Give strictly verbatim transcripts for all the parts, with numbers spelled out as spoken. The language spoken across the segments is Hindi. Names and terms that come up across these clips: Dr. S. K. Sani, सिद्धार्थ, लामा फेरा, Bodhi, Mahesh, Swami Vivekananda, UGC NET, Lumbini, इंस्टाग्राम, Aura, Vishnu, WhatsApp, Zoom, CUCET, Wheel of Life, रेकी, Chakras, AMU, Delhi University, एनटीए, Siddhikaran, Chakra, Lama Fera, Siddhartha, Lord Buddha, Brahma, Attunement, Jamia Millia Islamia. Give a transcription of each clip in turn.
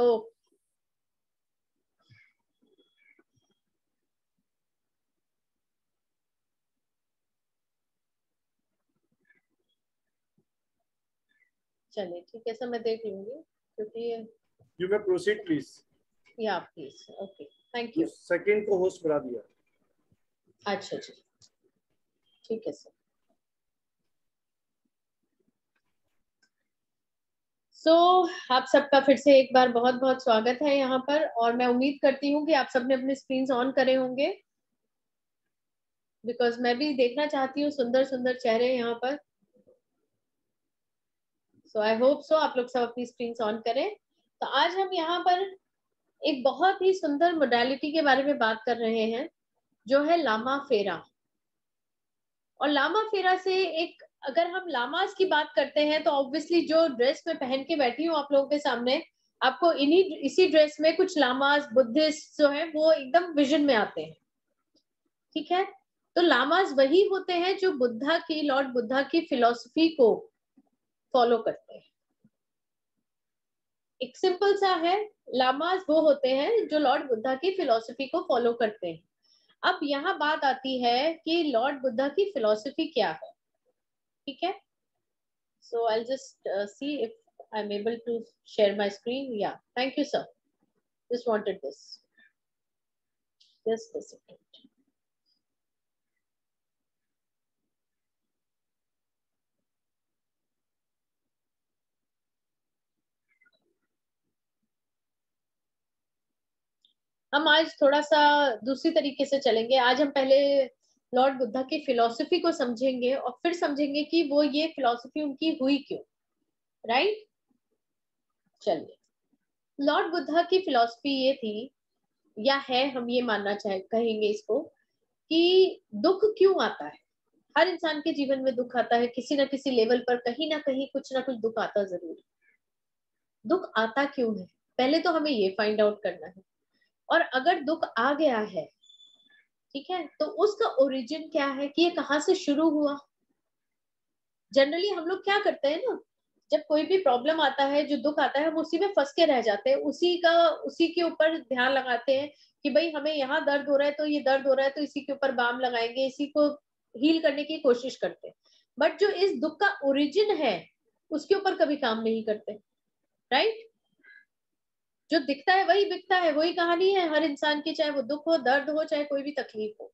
oh, चलिए ठीक है, मैं देख लूंगी क्योंकि यू मे प्रोसीड प्लीज। या please, okay thank you. Second को होस्ट करा दिया। अच्छा जी ठीक है सर। सो आप सबका फिर से एक बार बहुत बहुत स्वागत है यहाँ पर, और मैं उम्मीद करती हूँ कि आप सबने अपने स्क्रीन ऑन करे होंगे, बिकॉज मैं भी देखना चाहती हूँ सुंदर सुंदर चेहरे यहाँ पर। तो आई होप सो आप लोग सब अपनी स्क्रीन ऑन करें। तो आज हम यहाँ पर एक बहुत ही सुंदर मोडालिटी के बारे में बात कर रहे हैं जो है लामा फेरा। और लामा फेरा से एक, अगर हम लामास की बात करते हैं तो ऑब्वियसली जो ड्रेस में पहन के बैठी हूँ आप लोगों के सामने, आपको इन्हीं इसी ड्रेस में कुछ लामास बुद्धिस्ट जो है वो एकदम विजन में आते हैं, ठीक है। तो लामास वही होते हैं जो बुद्धा की, लॉर्ड बुद्धा की फिलोसफी को फॉलो करते हैं। एक सिंपल सा है, लामास वो होते हैं जो लॉर्ड बुद्धा की फिलॉसफी को फॉलो करते हैं। अब यहाँ बात आती है कि लॉर्ड बुद्धा की फिलॉसफी क्या है, ठीक है। So I just see if I am able to share my screen. या thank you sir, just wanted this, just a second. हम आज थोड़ा सा दूसरी तरीके से चलेंगे। आज हम पहले लॉर्ड बुद्धा की फिलॉसफी को समझेंगे और फिर समझेंगे कि वो ये फिलॉसफी उनकी हुई क्यों, राइट। चलिए, लॉर्ड बुद्धा की फिलॉसफी ये थी या है, हम ये मानना चाहे कहेंगे इसको, कि दुख क्यों आता है। हर इंसान के जीवन में दुख आता है, किसी ना किसी लेवल पर कहीं ना कहीं कुछ ना कुछ दुख आता जरूर। दुख आता क्यों है, पहले तो हमें ये फाइंड आउट करना है, और अगर दुख आ गया है, ठीक है, तो उसका ओरिजिन क्या है, कि ये कहाँ से शुरू हुआ। जनरली हम लोग क्या करते हैं ना, जब कोई भी प्रॉब्लम आता है, जो दुख आता है, हम उसी में फंस के रह जाते हैं, उसी का उसी के ऊपर ध्यान लगाते हैं कि भाई हमें यहाँ दर्द हो रहा है तो ये दर्द हो रहा है तो इसी के ऊपर बाम लगाएंगे, इसी को हील करने की कोशिश करते हैं। बट जो इस दुख का ओरिजिन है उसके ऊपर कभी काम नहीं करते, राइट। जो दिखता है वही बिकता है, वही कहानी है हर इंसान की, चाहे वो दुख हो, दर्द हो, चाहे कोई भी तकलीफ हो।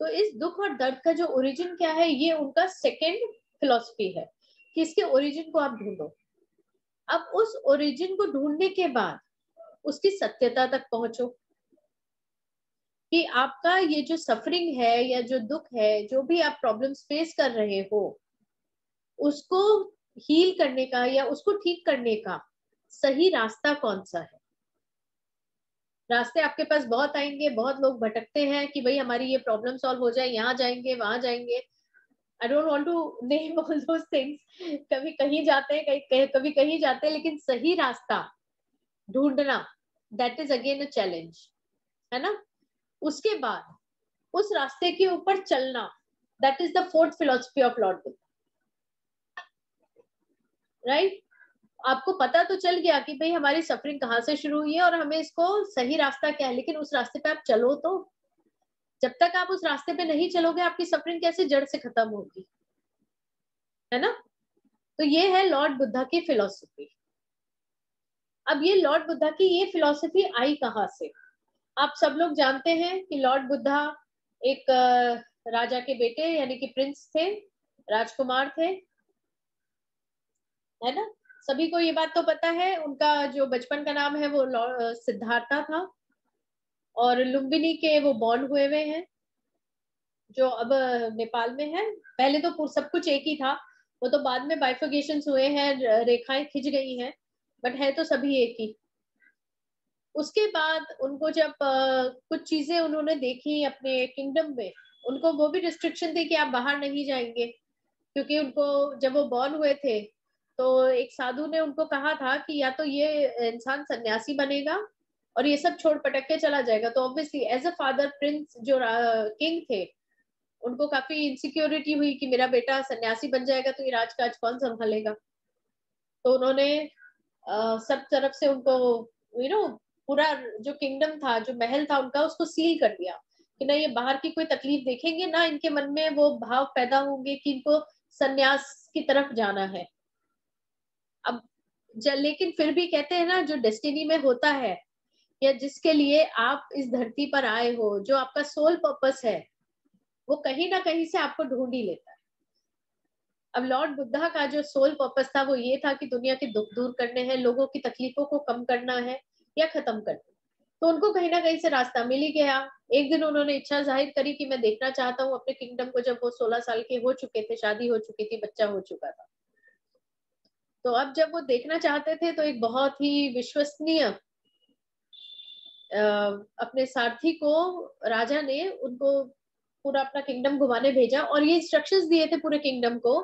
तो इस दुख और दर्द का जो ओरिजिन क्या है, ये उनका सेकंड फिलॉसफी है कि इसके ओरिजिन को आप ढूंढो। अब उस ओरिजिन को ढूंढने के बाद उसकी सत्यता तक पहुंचो कि आपका ये जो सफरिंग है या जो दुख है, जो भी आप प्रॉब्लम्स फेस कर रहे हो, उसको हील करने का या उसको ठीक करने का सही रास्ता कौन सा है। रास्ते आपके पास बहुत आएंगे, बहुत लोग भटकते हैं कि भाई हमारी ये प्रॉब्लम सॉल्व हो जाए, यहाँ जाएंगे, वहां जाएंगे। I don't want to name all those things. कभी कहीं जाते हैं, कहीं कभी कहीं जाते हैं, लेकिन सही रास्ता ढूंढना, that is again a challenge, है ना। उसके बाद उस रास्ते के ऊपर चलना, that is the fourth philosophy of lord Buddha, right. आपको पता तो चल गया कि भाई हमारी सफरिंग कहाँ से शुरू हुई है और हमें इसको सही रास्ता क्या है, लेकिन उस रास्ते पे आप चलो। तो जब तक आप उस रास्ते पे नहीं चलोगे, आपकी सफरिंग कैसे जड़ से खत्म होगी, है ना। तो ये है लॉर्ड बुद्धा की फिलॉसफी। अब ये लॉर्ड बुद्धा की ये फिलॉसफी आई कहाँ से। आप सब लोग जानते हैं कि लॉर्ड बुद्धा एक राजा के बेटे यानी कि प्रिंस थे, राजकुमार थे, है ना। सभी को ये बात तो पता है। उनका जो बचपन का नाम है वो सिद्धार्था था, और लुम्बिनी के वो बॉर्न हुए हुए हैं जो अब नेपाल में है। पहले तो सब कुछ एक ही था, वो तो बाद में बाइफिकेशन हुए हैं, रेखाएं खिंच गई हैं, बट है तो सभी एक ही। उसके बाद उनको जब कुछ चीजें उन्होंने देखी अपने किंगडम में, उनको वो भी रिस्ट्रिक्शन थी कि आप बाहर नहीं जाएंगे, क्योंकि उनको जब वो बॉर्न हुए थे तो एक साधु ने उनको कहा था कि या तो ये इंसान सन्यासी बनेगा और ये सब छोड़ पटक के चला जाएगा। तो obviously as a father prince जो किंग थे, उनको काफी इनसिक्योरिटी हुई कि मेरा बेटा सन्यासी बन जाएगा तो ये राजकाज कौन संभालेगा। तो उन्होंने uh, सब तरफ से उनको यू नो पूरा जो किंगडम था, जो महल था उनका, उसको सील कर दिया कि ना ये बाहर की कोई तकलीफ देखेंगे, ना इनके मन में वो भाव पैदा होंगे कि इनको संन्यास की तरफ जाना है। अब लेकिन फिर भी कहते हैं ना, जो डेस्टिनी में होता है या जिसके लिए आप इस धरती पर आए हो, जो आपका सोल पर्पस है, वो कहीं ना कहीं से आपको ढूंढ ही लेता है। अब लॉर्ड बुद्धा का जो सोल पर्पस था वो ये था कि दुनिया के दुख दूर करने हैं, लोगों की तकलीफों को कम करना है या खत्म करना। तो उनको कहीं ना कहीं से रास्ता मिल ही गया। एक दिन उन्होंने इच्छा जाहिर करी कि मैं देखना चाहता हूँ अपने किंगडम को। जब वो सोलह साल के हो चुके थे, शादी हो चुकी थी, बच्चा हो चुका था, तो अब जब वो देखना चाहते थे तो एक बहुत ही विश्वसनीय अपने सारथी को राजा ने उनको पूरा अपना किंगडम घुमाने भेजा और ये इंस्ट्रक्शंस दिए थे पूरे किंगडम को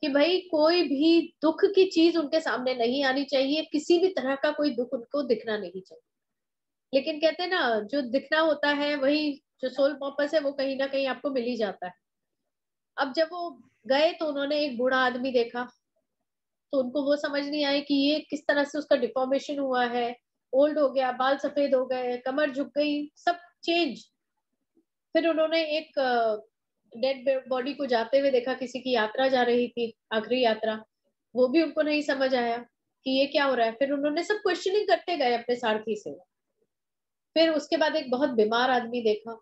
कि भाई कोई भी दुख की चीज उनके सामने नहीं आनी चाहिए, किसी भी तरह का कोई दुख उनको दिखना नहीं चाहिए। लेकिन कहते हैं ना, जो दिखना होता है वही जो सोल पर्पस है वो कहीं ना कहीं आपको मिल ही जाता है। अब जब वो गए तो उन्होंने एक बूढ़ा आदमी देखा, तो उनको वो समझ नहीं आया कि ये किस तरह से उसका डिफॉर्मेशन हुआ है, ओल्ड हो गया, बाल सफेद हो गए, कमर झुक गई, सब चेंज। फिर उन्होंने एक डेड बॉडी को जाते हुए देखा, किसी की यात्रा जा रही थी, आखिरी यात्रा, वो भी उनको नहीं समझ आया कि ये क्या हो रहा है। फिर उन्होंने सब क्वेश्चनिंग करते गए अपने सारथी से। फिर उसके बाद एक बहुत बीमार आदमी देखा,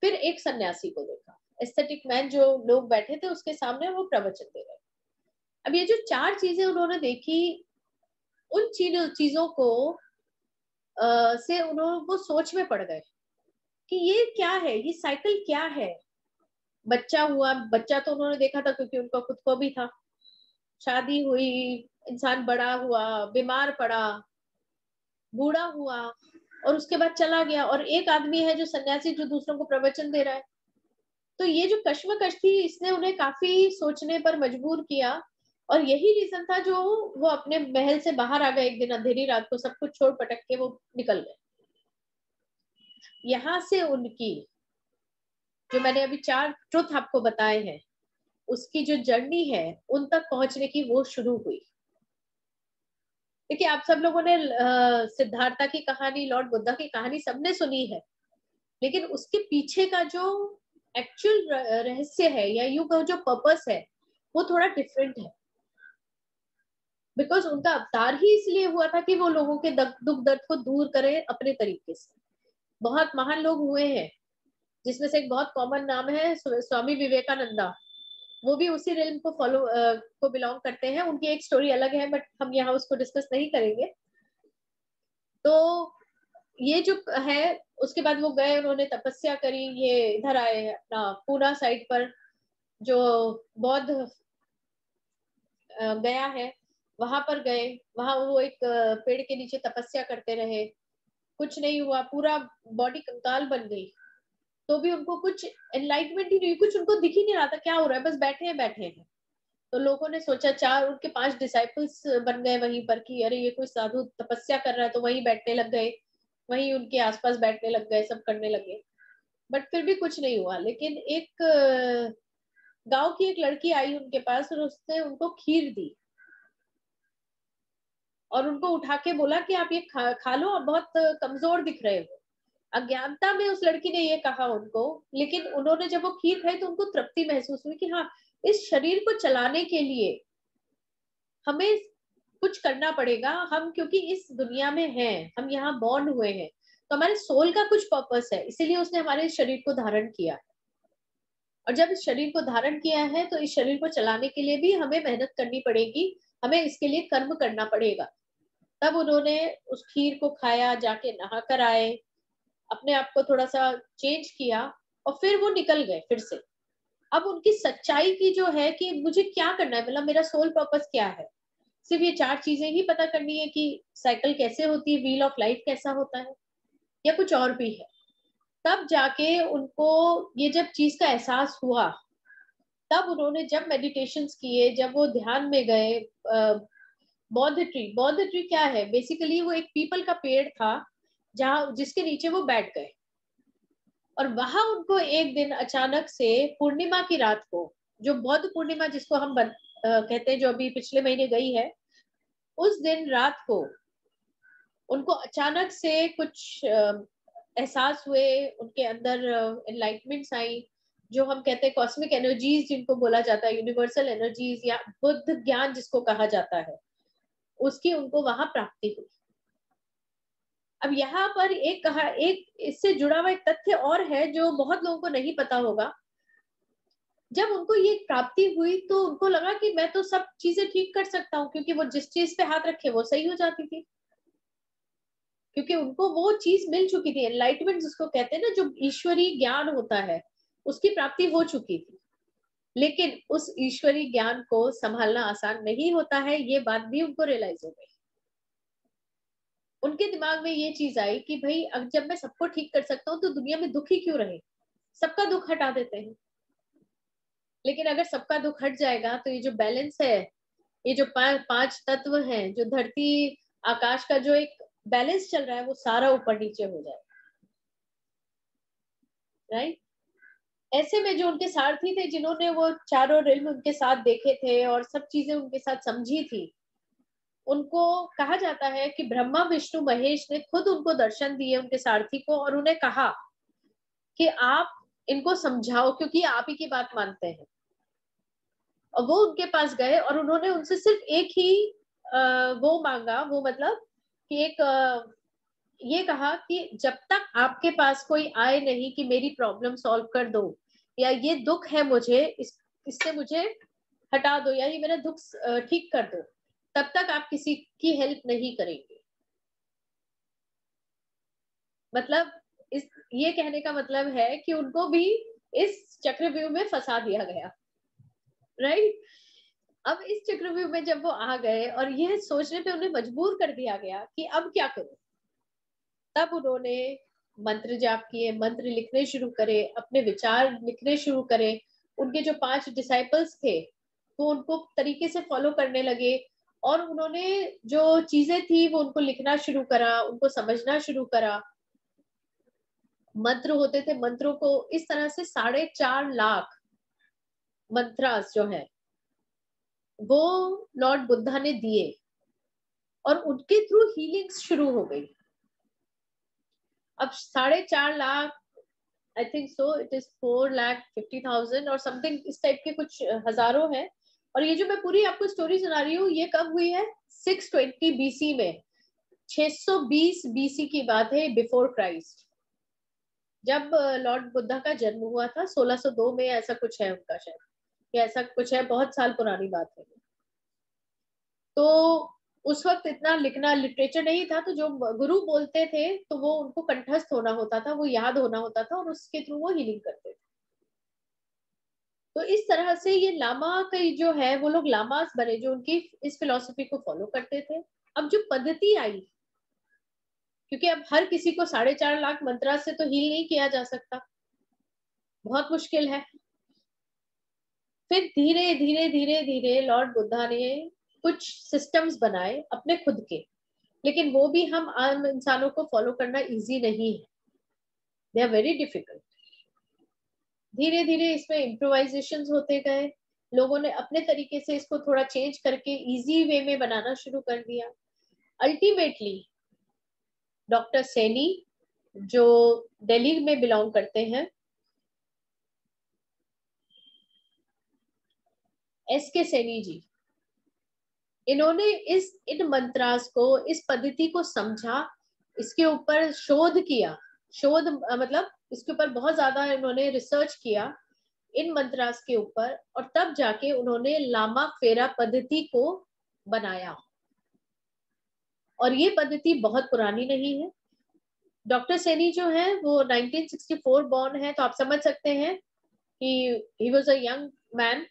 फिर एक सन्यासी को देखा, एस्थेटिक मैन, जो लोग बैठे थे उसके सामने वो प्रवचन दे रहे। अब ये जो चार चीजें उन्होंने देखी, उन चीजों को आ, से उन्होंने वो सोच में पड़ गए कि ये क्या है, ये साइकिल क्या है। बच्चा हुआ, बच्चा तो उन्होंने देखा था क्योंकि उनका खुद को भी था। शादी हुई, इंसान बड़ा हुआ, बीमार पड़ा, बूढ़ा हुआ और उसके बाद चला गया, और एक आदमी है जो सन्यासी जो दूसरों को प्रवचन दे रहा है। तो ये जो कश्मकश थी, इसने उन्हें काफी सोचने पर मजबूर किया और यही रीजन था जो वो अपने महल से बाहर आ गए। एक दिन अंधेरी रात को सब कुछ छोड़ पटक के वो निकल गए। यहाँ से उनकी जो मैंने अभी चार ट्रुथ आपको बताए हैं, उसकी जो जर्नी है उन तक पहुंचने की वो शुरू हुई। देखिए, आप सब लोगों ने सिद्धार्थ की कहानी, लॉर्ड बुद्धा की कहानी सबने सुनी है, लेकिन उसके पीछे का जो एक्चुअल रहस्य है या यूं कहो जो पर्पस है वो थोड़ा डिफरेंट है। बिकॉज उनका अवतार ही इसलिए हुआ था कि वो लोगों के दुख दर्द को दूर करें अपने तरीके से। बहुत महान लोग हुए हैं, जिसमें से एक बहुत कॉमन नाम है स्वामी विवेकानंदा। वो भी उसी रिल्म को फॉलो uh, को बिलोंग करते हैं। उनकी एक स्टोरी अलग है, बट हम यहाँ उसको डिस्कस नहीं करेंगे। तो ये जो है, उसके बाद वो गए, उन्होंने तपस्या करी, ये इधर आए अपना पूना साइड पर जो बौद्ध uh, गया है, वहां पर गए। वहां वो एक uh, पेड़ के नीचे तपस्या करते रहे, कुछ नहीं हुआ, पूरा बॉडी कंकाल बन गई, तो भी उनको कुछ एनलाइटमेंट ही नहीं, कुछ उनको दिख ही नहीं रहा था क्या हो रहा है, बस बैठे हैं बैठे हैं। तो लोगों ने सोचा, चार उनके पांच डिसाइपल्स बन गए वहीं पर कि अरे ये कोई साधु तपस्या कर रहा है, तो वहीं बैठने लग गए, वहीं उनके आसपास बैठने लग गए, सब करने लगे, बट फिर भी कुछ नहीं हुआ। लेकिन एक गाँव की एक लड़की आई उनके पास और उसने उनको खीर दी और उनको उठा के बोला कि आप ये खा, खा लो, आप बहुत कमजोर दिख रहे हो। अज्ञानता में उस लड़की ने ये कहा उनको, लेकिन उन्होंने जब वो खीर खाई तो उनको तृप्ति महसूस हुई कि हाँ, इस शरीर को चलाने के लिए हमें कुछ करना पड़ेगा। हम क्योंकि इस दुनिया में हैं, हम यहाँ बॉर्न हुए हैं, तो हमारे सोल का कुछ पर्पस है, इसीलिए उसने हमारे शरीर को धारण किया है। और जब इस शरीर को धारण किया है तो इस शरीर को चलाने के लिए भी हमें मेहनत करनी पड़ेगी, हमें इसके लिए कर्म करना पड़ेगा। तब उन्होंने उस खीर को खाया, जाके नहा कर आए, अपने आप को थोड़ा सा चेंज किया और फिर वो निकल गए फिर से। अब उनकी सच्चाई की जो है कि मुझे क्या करना है, मतलब मेरा सोल पर्पस क्या है, सिर्फ ये चार चीजें ही पता करनी है कि साइकिल कैसे होती है, व्हील ऑफ लाइफ कैसा होता है, या कुछ और भी है। तब जाके उनको ये जब चीज का एहसास हुआ, तब उन्होंने जब मेडिटेशंस किए, जब वो ध्यान में गए, बौद्ध ट्री बौद्ध ट्री क्या है, बेसिकली वो एक पीपल का पेड़ था जहाँ जिसके नीचे वो बैठ गए। और वहां उनको एक दिन अचानक से पूर्णिमा की रात को, जो बौद्ध पूर्णिमा जिसको हम बन, आ, कहते हैं, जो अभी पिछले महीने गई है, उस दिन रात को उनको अचानक से कुछ एहसास हुए, उनके अंदर एनलाइटमेंट्स आई, जो हम कहते हैं कॉस्मिक एनर्जीज जिनको बोला जाता है, यूनिवर्सल एनर्जीज या बुद्ध ज्ञान जिसको कहा जाता है, उसकी उनको वहां प्राप्ति हुई। अब यहाँ पर एक कहा एक इससे जुड़ा हुआ एक तथ्य और है जो बहुत लोगों को नहीं पता होगा। जब उनको ये प्राप्ति हुई तो उनको लगा कि मैं तो सब चीजें ठीक कर सकता हूँ, क्योंकि वो जिस चीज पे हाथ रखे वो सही हो जाती थी, क्योंकि उनको वो चीज मिल चुकी थी। एनलाइटमेंट जिसको कहते हैं ना, जो ईश्वरीय ज्ञान होता है, उसकी प्राप्ति हो चुकी थी। लेकिन उस ईश्वरीय ज्ञान को संभालना आसान नहीं होता है, ये बात भी उनको रियलाइज हो गई। उनके दिमाग में ये चीज आई कि भाई अब जब मैं सबको ठीक कर सकता हूँ तो दुनिया में दुखी क्यों रहे, सबका दुख हटा देते हैं। लेकिन अगर सबका दुख हट जाएगा तो ये जो बैलेंस है, ये जो पा, पांच तत्व हैं, जो धरती आकाश का जो एक बैलेंस चल रहा है, वो सारा ऊपर नीचे हो जाएगा, राइट। ऐसे में जो उनके सारथी थे, जिन्होंने वो चारों रिल्म उनके साथ देखे थे और सब चीजें उनके साथ समझी थी, उनको कहा जाता है कि ब्रह्मा विष्णु महेश ने खुद उनको दर्शन दिए, उनके सारथी को, और उन्हें कहा कि आप इनको समझाओ, क्योंकि आप ही की बात मानते हैं। और वो उनके पास गए और उन्होंने उनसे सिर्फ एक ही आ, वो मांगा, वो मतलब कि एक आ, ये कहा कि जब तक आपके पास कोई आए नहीं कि मेरी प्रॉब्लम सॉल्व कर दो, या ये दुख है मुझे इस इससे मुझे हटा दो, या ये मेरा दुख ठीक कर दो, तब तक आप किसी की हेल्प नहीं करेंगे। मतलब इस ये कहने का मतलब है कि उनको भी इस चक्रव्यूह में फंसा दिया गया, राइट। अब इस चक्रव्यूह में जब वो आ गए और यह सोचने पे उन्हें मजबूर कर दिया गया कि अब क्या करूं, तब उन्होंने मंत्र जाप किए, मंत्र लिखने शुरू करे, अपने विचार लिखने शुरू करे। उनके जो पांच डिसाइपल्स थे वो उनको तरीके से फॉलो करने लगे, और उन्होंने जो चीजें थी वो उनको लिखना शुरू करा, उनको समझना शुरू करा। मंत्र होते थे, मंत्रों को इस तरह से साढ़े चार लाख मंत्रास जो है वो लॉर्ड बुद्धा ने दिए, और उनके थ्रू हीलिंग्स शुरू हो गई। अब साढ़े चार lakh I think so it is four lakh fifty thousand और समथिंग इस टाइप के कुछ हजारों हैं। और ये जो मैं पूरी आपको स्टोरी सुना रही हूँ, ये कब हुई है? सिक्स ट्वेंटी बीसी में, छह सौ बीस बीसी की बात है, बिफोर क्राइस्ट, जब लॉर्ड बुद्धा का जन्म हुआ था। सोलह सौ दो में ऐसा कुछ है उनका, शायद या ऐसा कुछ है, बहुत साल पुरानी बात है। तो उस वक्त इतना लिखना लिटरेचर नहीं था, तो जो गुरु बोलते थे तो वो उनको कंठस्थ होना होता था, वो याद होना होता था, और उसके थ्रू वो हीलिंग करते थे। तो इस तरह से ये लामा कई जो है वो लोग लामास बने, जो उनकी इस फिलोसफी को फॉलो करते थे। अब जो पद्धति आई, क्योंकि अब हर किसी को साढ़े चार लाख मंत्रा से तो हील नहीं किया जा सकता, बहुत मुश्किल है। फिर धीरे धीरे धीरे धीरे लॉर्ड बुद्धा ने कुछ सिस्टम्स बनाए अपने खुद के, लेकिन वो भी हम आम इंसानों को फॉलो करना इजी नहीं है, दे आर वेरी डिफिकल्ट। धीरे धीरे इसमें इम्प्रोवाइजेशंस होते गए, लोगों ने अपने तरीके से इसको थोड़ा चेंज करके इजी वे में बनाना शुरू कर दिया। अल्टीमेटली डॉक्टर सैनी, जो दिल्ली में बिलोंग करते हैं, एस के सैनी जी, इन्होंने इस इन मंत्रास को, इस पद्धति को समझा, इसके ऊपर शोध किया। शोध मतलब इसके ऊपर बहुत ज्यादा इन्होंने रिसर्च किया इन मंत्रास के ऊपर, और तब जाके उन्होंने लामा फेरा पद्धति को बनाया। और ये पद्धति बहुत पुरानी नहीं है। डॉक्टर सैनी जो है वो नाइनटीन सिक्सटी फोर बॉर्न है, तो आप समझ सकते हैं कि he was a young man,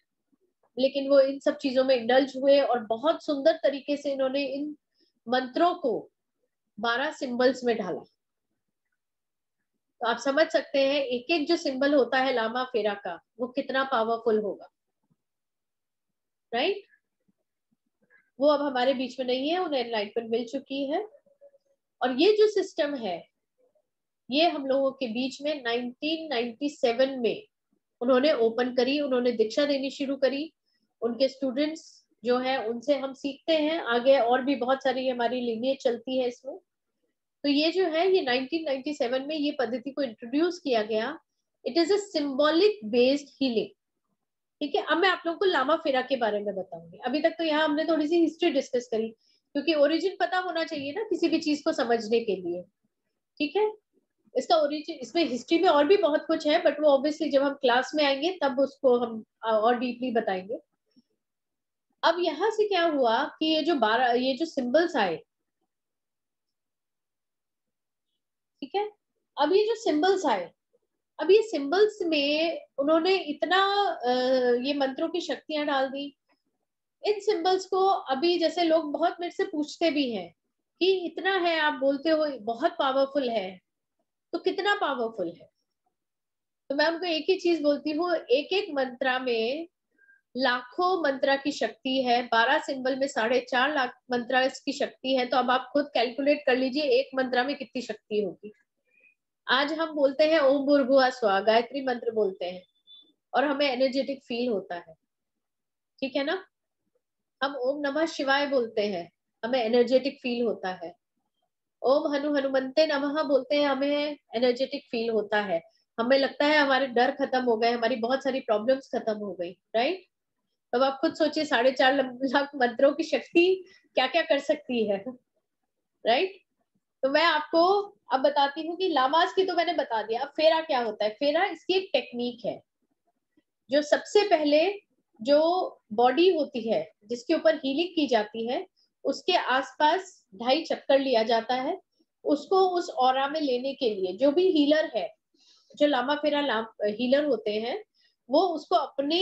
लेकिन वो इन सब चीजों में इंडल्ज हुए और बहुत सुंदर तरीके से इन्होंने इन मंत्रों को बारह सिंबल्स में ढाला। तो आप समझ सकते हैं एक एक जो सिंबल होता है लामा फेरा का, वो कितना पावरफुल होगा, राइट right? वो अब हमारे बीच में नहीं है, उन्हें एनलाइटमेंट मिल चुकी है। और ये जो सिस्टम है ये हम लोगों के बीच में नाइनटीन नाइंटी सेवन में उन्होंने ओपन करी, उन्होंने दीक्षा देनी शुरू करी। उनके स्टूडेंट्स जो है उनसे हम सीखते हैं आगे, और भी बहुत सारी हमारी लिनियज चलती है इसमें। तो ये जो है ये नाइनटीन नाइंटी सेवन में ये पद्धति को इंट्रोड्यूस किया गया। It is a symbolic based healing. ठीक है, अब मैं आप लोगों को लामा फेरा के बारे में बताऊंगी। अभी तक तो यहाँ हमने थोड़ी सी हिस्ट्री डिस्कस करी, क्योंकि ओरिजिन पता होना चाहिए ना किसी भी चीज को समझने के लिए। ठीक है, इसका ओरिजिन, इसमें हिस्ट्री में और भी बहुत कुछ है, बट वो ऑब्वियसली जब हम क्लास में आएंगे तब उसको हम और डीपली बताएंगे। अब यहाँ से क्या हुआ कि ये जो बारह ये जो सिंबल्स आए, ठीक है, अब ये जो सिंबल्स आए, अब ये सिंबल्स में उन्होंने इतना ये मंत्रों की शक्तियां डाल दी। इन सिंबल्स को अभी जैसे लोग बहुत मेरे से पूछते भी हैं कि इतना है, आप बोलते हो बहुत पावरफुल है, तो कितना पावरफुल है? तो मैं उनको एक ही चीज बोलती हूँ, एक एक मंत्रा में लाखों मंत्रा की शक्ति है, बारह सिंबल में साढ़े चार लाख मंत्रा की शक्ति है। तो अब आप खुद कैलकुलेट कर लीजिए एक मंत्रा में कितनी शक्ति होगी। आज हम बोलते हैं ओम भूर्भुवः स्वः, गायत्री मंत्र बोलते हैं और हमें एनर्जेटिक फील होता है, ठीक है ना। हम ओम नमः शिवाय बोलते हैं, हमें एनर्जेटिक फील होता है। ओम हनु हनुमंते नमः बोलते हैं, हमें एनर्जेटिक फील होता है, हमें लगता है हमारे डर खत्म हो गए, हमारी बहुत सारी प्रॉब्लम्स खत्म हो गई, राइट। तब आप खुद सोचिए साढ़े चार लाख मंत्रों की शक्ति क्या क्या कर सकती है, राइट। तो मैं आपको अब बताती हूँ कि लामास की तो मैंने बता दिया, अब फेरा क्या होता है। फेरा इसकी एक टेक्निक है, जो सबसे पहले जो बॉडी होती है जिसके ऊपर हीलिंग की जाती है, उसके आसपास ढाई चक्कर लिया जाता है, उसको उस ऑरा में लेने के लिए जो भी हीलर है, जो लामा फेरा लाम, हीलर होते हैं, वो उसको अपने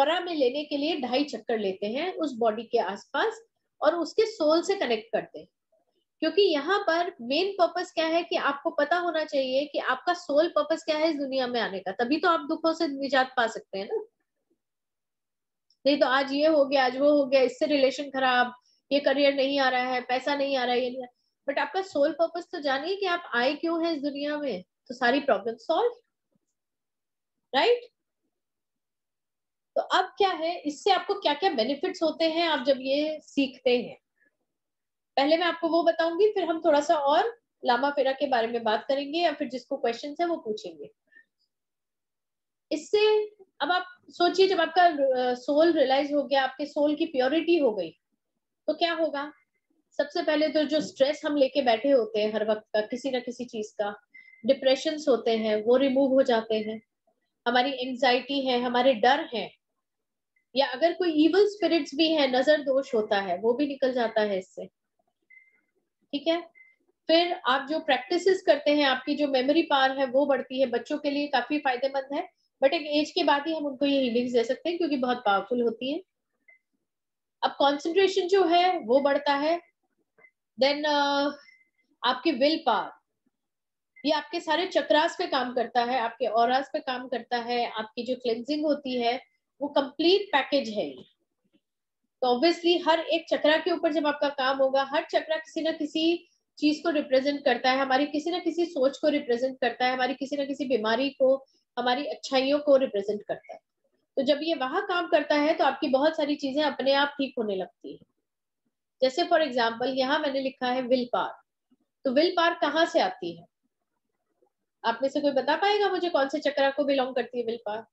ऑरा में लेने के लिए ढाई चक्कर लेते हैं उस बॉडी के आसपास और उसके सोल से कनेक्ट करते हैं। क्योंकि यहाँ पर मेन पर्पस क्या है कि आपको पता होना चाहिए कि आपका सोल पर्पस क्या है इस दुनिया में आने का, तभी तो आप दुखों से निजात पा सकते हैं ना। नहीं तो आज ये हो गया, आज वो हो गया, इससे रिलेशन खराब, ये करियर नहीं आ रहा है, पैसा नहीं आ रहा है, ये नहीं। बट आपका सोल पर्पस तो जानिए कि आप आए क्यों है इस दुनिया में, तो सारी प्रॉब्लम सॉल्व, राइट। तो अब क्या है, इससे आपको क्या क्या बेनिफिट्स होते हैं आप जब ये सीखते हैं, पहले मैं आपको वो बताऊंगी, फिर हम थोड़ा सा और लामा फेरा के बारे में बात करेंगे, या फिर जिसको क्वेश्चन है वो पूछेंगे। इससे अब आप सोचिए जब आपका सोल रियलाइज हो गया, आपके सोल की प्योरिटी हो गई, तो क्या होगा। सबसे पहले तो जो स्ट्रेस हम लेके बैठे होते हैं हर वक्त का, किसी ना किसी चीज का, डिप्रेशन होते हैं वो रिमूव हो जाते हैं, हमारी एंजाइटी है, हमारे डर है, या अगर कोई इविल स्पिरिट्स भी है, नजर दोष होता है, वो भी निकल जाता है इससे, ठीक है। फिर आप जो प्रैक्टिसेस करते हैं, आपकी जो मेमोरी पावर है वो बढ़ती है, बच्चों के लिए काफी फायदेमंद है, बट एक एज के बाद ही हम उनको ये हीलिंग्स दे सकते हैं क्योंकि बहुत पावरफुल होती है। अब कॉन्सेंट्रेशन जो है वो बढ़ता है, देन uh, आपकी विल पावर, ये आपके सारे चक्रास पे काम करता है, आपके ऑरास पे काम करता है, आपकी जो क्लेंजिंग होती है वो कंप्लीट पैकेज है। तो ऑब्वियसली हर एक चक्रा के ऊपर जब आपका काम होगा, हर चक्रा किसी ना किसी चीज को रिप्रेजेंट करता है, हमारी किसी ना किसी सोच को रिप्रेजेंट करता है, हमारी किसी ना किसी बीमारी को, हमारी अच्छाइयों को रिप्रेजेंट करता है। तो जब ये वहां काम करता है तो आपकी बहुत सारी चीजें अपने आप ठीक होने लगती है। जैसे फॉर एग्जाम्पल यहाँ मैंने लिखा है विल पावर, तो विल पावर कहाँ से आती है? आप में से कोई बता पाएगा मुझे कौन से चक्रा को बिलोंग करती है विल पावर?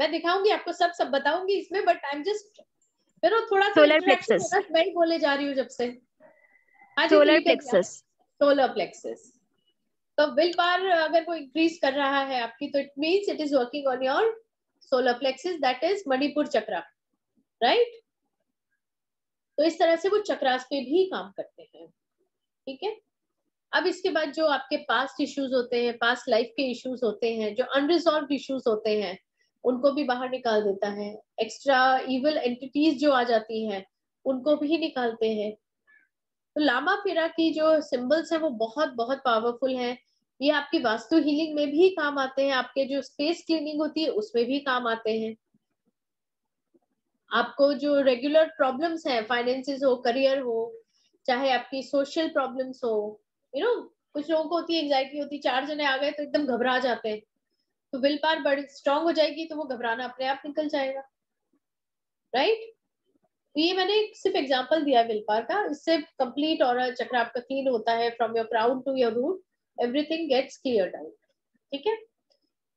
मैं दिखाऊंगी आपको, सब सब बताऊंगी इसमें, बट आई एम जस्ट फिर थोड़ा सोलर प्लेक्सस मैं ही बोले जा रही हूँ जब से। Solar plexus, solar plexus. तो विल पावर अगर कोई इंक्रीज कर रहा है आपकी, तो it means it is working on your solar plexus, that is Manipur chakra, right. तो इस तरह से वो चक्रास पे भी काम करते हैं, ठीक है। अब इसके बाद जो आपके पास्ट इश्यूज होते हैं, पास्ट लाइफ के इश्यूज होते हैं, जो अनरिजॉल्व इश्यूज होते हैं, उनको भी बाहर निकाल देता है। एक्स्ट्रा इविल एंटिटीज जो आ जाती हैं उनको भी निकालते हैं। तो लामा फेरा की जो सिंबल्स हैं वो बहुत बहुत पावरफुल हैं। ये आपकी वास्तु हीलिंग में भी काम आते हैं, आपके जो स्पेस क्लीनिंग होती है उसमें भी काम आते हैं, आपको जो रेगुलर प्रॉब्लम्स हैं, फाइनेंसेस हो, करियर हो, चाहे आपकी सोशल प्रॉब्लम्स हो, यू नो कुछ लोगों को होती है एंग्जाइटी होती, चार जने आ गए तो एकदम घबरा जाते हैं, तो विल पावर बड़ी स्ट्रांग हो जाएगी तो वो घबराना अपने आप निकल जाएगा, राइट। ये मैंने सिर्फ एग्जांपल दिया विल पावर का, इससे कंप्लीट ऑरा चक्र आपका क्लीन होता है, from your crown to your root everything gets cleared out, ठीक है।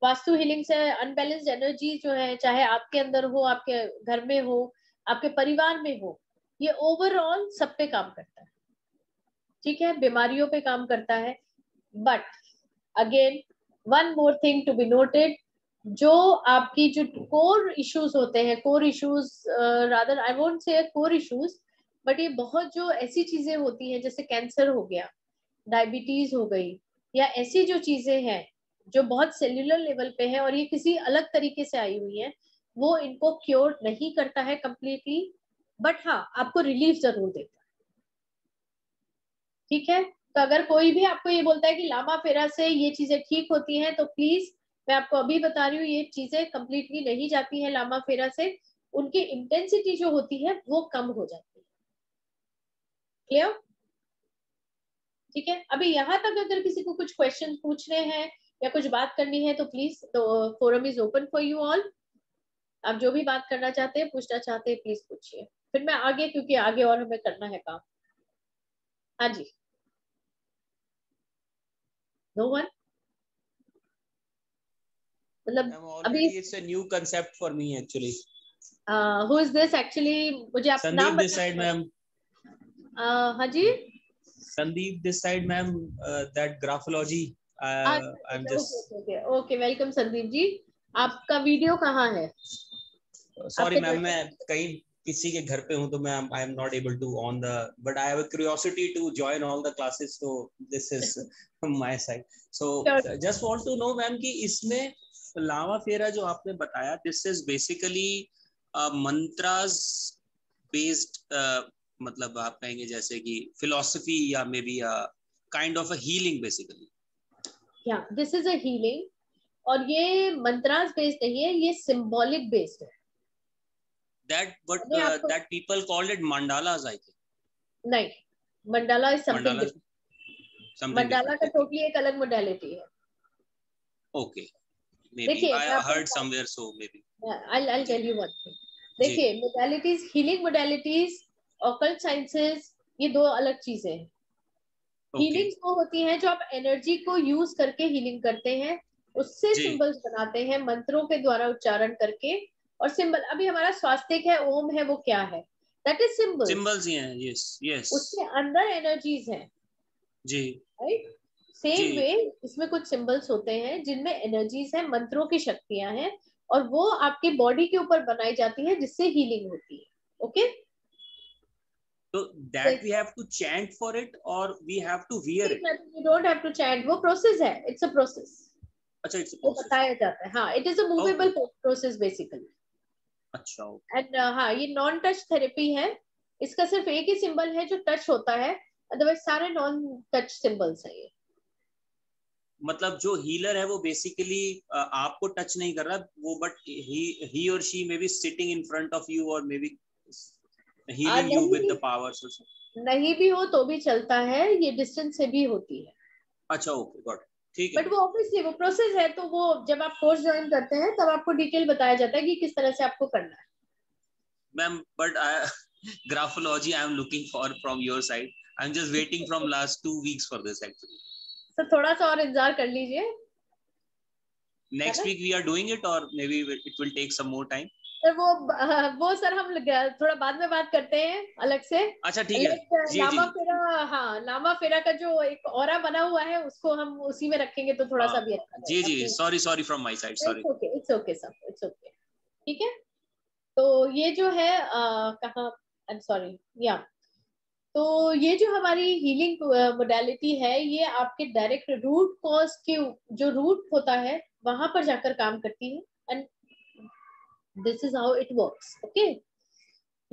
वास्तु हीलिंग से अनबैलेंस्ड एनर्जी जो है, चाहे आपके अंदर हो, आपके घर में हो, आपके परिवार में हो, ये ओवरऑल सब पे काम करता है, ठीक है, बीमारियों पे काम करता है। But again one more thing to be noted, जो आपकी जो कोर इश्यूज होते हैं, core issues rather I won't say core issues, but ये बहुत जो ऐसी चीजें होती हैं जैसे कैंसर हो गया, डायबिटीज हो गई, या ऐसी जो चीजें हैं जो बहुत सेल्यूलर लेवल पे है और ये किसी अलग तरीके से आई हुई है, वो इनको क्योर नहीं करता है कंप्लीटली, बट हाँ आपको रिलीफ जरूर देता है, ठीक है। तो अगर कोई भी आपको ये बोलता है कि लामा फेरा से ये चीजें ठीक होती हैं, तो प्लीज मैं आपको अभी बता रही हूँ ये चीजें कंप्लीटली नहीं जाती है लामा फेरा से, उनकी इंटेंसिटी जो होती है वो कम हो जाती है, क्लियर, ठीक है। अभी यहाँ तक अगर किसी को कुछ क्वेश्चन पूछने हैं या कुछ बात करनी है तो please, forum is open for you all, आप जो भी बात करना चाहते हैं, पूछना चाहते हैं, प्लीज पूछिए, फिर मैं आगे, क्योंकि आगे और हमें करना है काम। हाँ जी, नो वन, मतलब अभी it's a new concept for me actually, who is this actually, मुझे आप नाम दिस साइड मैम, हाँ जी Sandeep this side ma'am, that graphology I am just, okay welcome Sandeep ji, आपका वीडियो कहाँ है? सॉरी मैम, मैं कहीं किसी के घर पे हूँ तो मैं I am not able to on the, but I have a curiosity to join all the classes, so this is my side, so just want to know ma'am कि इसमें लामा फेरा जो आपने बताया, this is basically mantras based, मतलब आप कहेंगे जैसे कि फिलॉसफी या may be kind of a healing basically, या दिस इज अ हीलिंग, और ये मंत्रास बेस्ड नहीं है, ये सिंबॉलिक बेस्ड है, that what that people called it मंडालास, I think नहीं, मंडाला इज समथिंग, मंडाला का टोटली एक अलग मोडालिटी है, ओके okay. देखिए I heard somewhere, so may B I I tell you one thing, देखिए modalities, healing modalities, occult sciences, ये दो अलग चीजें हैं। हीलिंग वो होती है जो आप एनर्जी को यूज करके हीलिंग करते हैं, उससे सिंबल्स बनाते हैं मंत्रों के द्वारा उच्चारण करके, और सिंबल, अभी हमारा स्वास्तिक है, ओम है, वो क्या है, दैट इज सिंबल, सिंबल्स ही हैं, यस यस, उसके अंदर एनर्जीज हैं जी, राइट, सेम वे इसमें कुछ सिंबल्स होते हैं जिनमें एनर्जीज हैं, मंत्रों की शक्तियां हैं, और वो आपके बॉडी के ऊपर बनाई जाती है जिससे हीलिंग होती है, ओके। तो that we have to chant for it और we have to hear it, you don't have to chant, वो प्रोसेस है, इट्स अ प्रोसेस, अच्छा इट्स अ प्रोसेस बताया जाता है, हां it is a movable process basically, अच्छा एंड हां ये नॉन टच थेरेपी है, इसका सिर्फ एक ही सिंबल है जो टच होता है, अदरवाइज सारे नॉन टच सिंबल्स है। ये मतलब जो हीलर है वो बेसिकली आपको टच नहीं कर रहा वो, बट ही और she may be sitting in front of you और मे be healing you with the powers, नहीं भी हो तो भी चलता है, ये डिस्टेंस से भी होती है, अच्छा ओके गॉट इट, ठीक है, बट वो ऑब्वियसली वो प्रोसेस है, तो वो जब आप कोर्स ज्वाइन करते हैं तब आपको डिटेल बताया जाता है कि किस तरह से आपको करना है ma'am, but graphology I am looking for from your side, I am just waiting from last two weeks for this actually, तो थोड़ा सा और इंतजार कर लीजिए, next week we are doing it और may be it will take some more time, sir वो वो सर हम थोड़ा बाद में बात करते हैं अलग से, अच्छा ठीक है जी, लामा फेरा, हाँ लामा फेरा का जो एक ऑरा बना हुआ है उसको हम उसी में रखेंगे, तो थोड़ा सा भी जी जी, sorry sorry from my side, sorry, okay it's okay sir, it's okay, ठीक है। तो ये जो है कहाँ, आई एम सॉरी, या तो ये जो हमारी हीलिंग मोडालिटी है, ये आपके डायरेक्ट रूट कॉज के जो रूट होता है वहां पर जाकर काम करती है, and this is how it works, okay.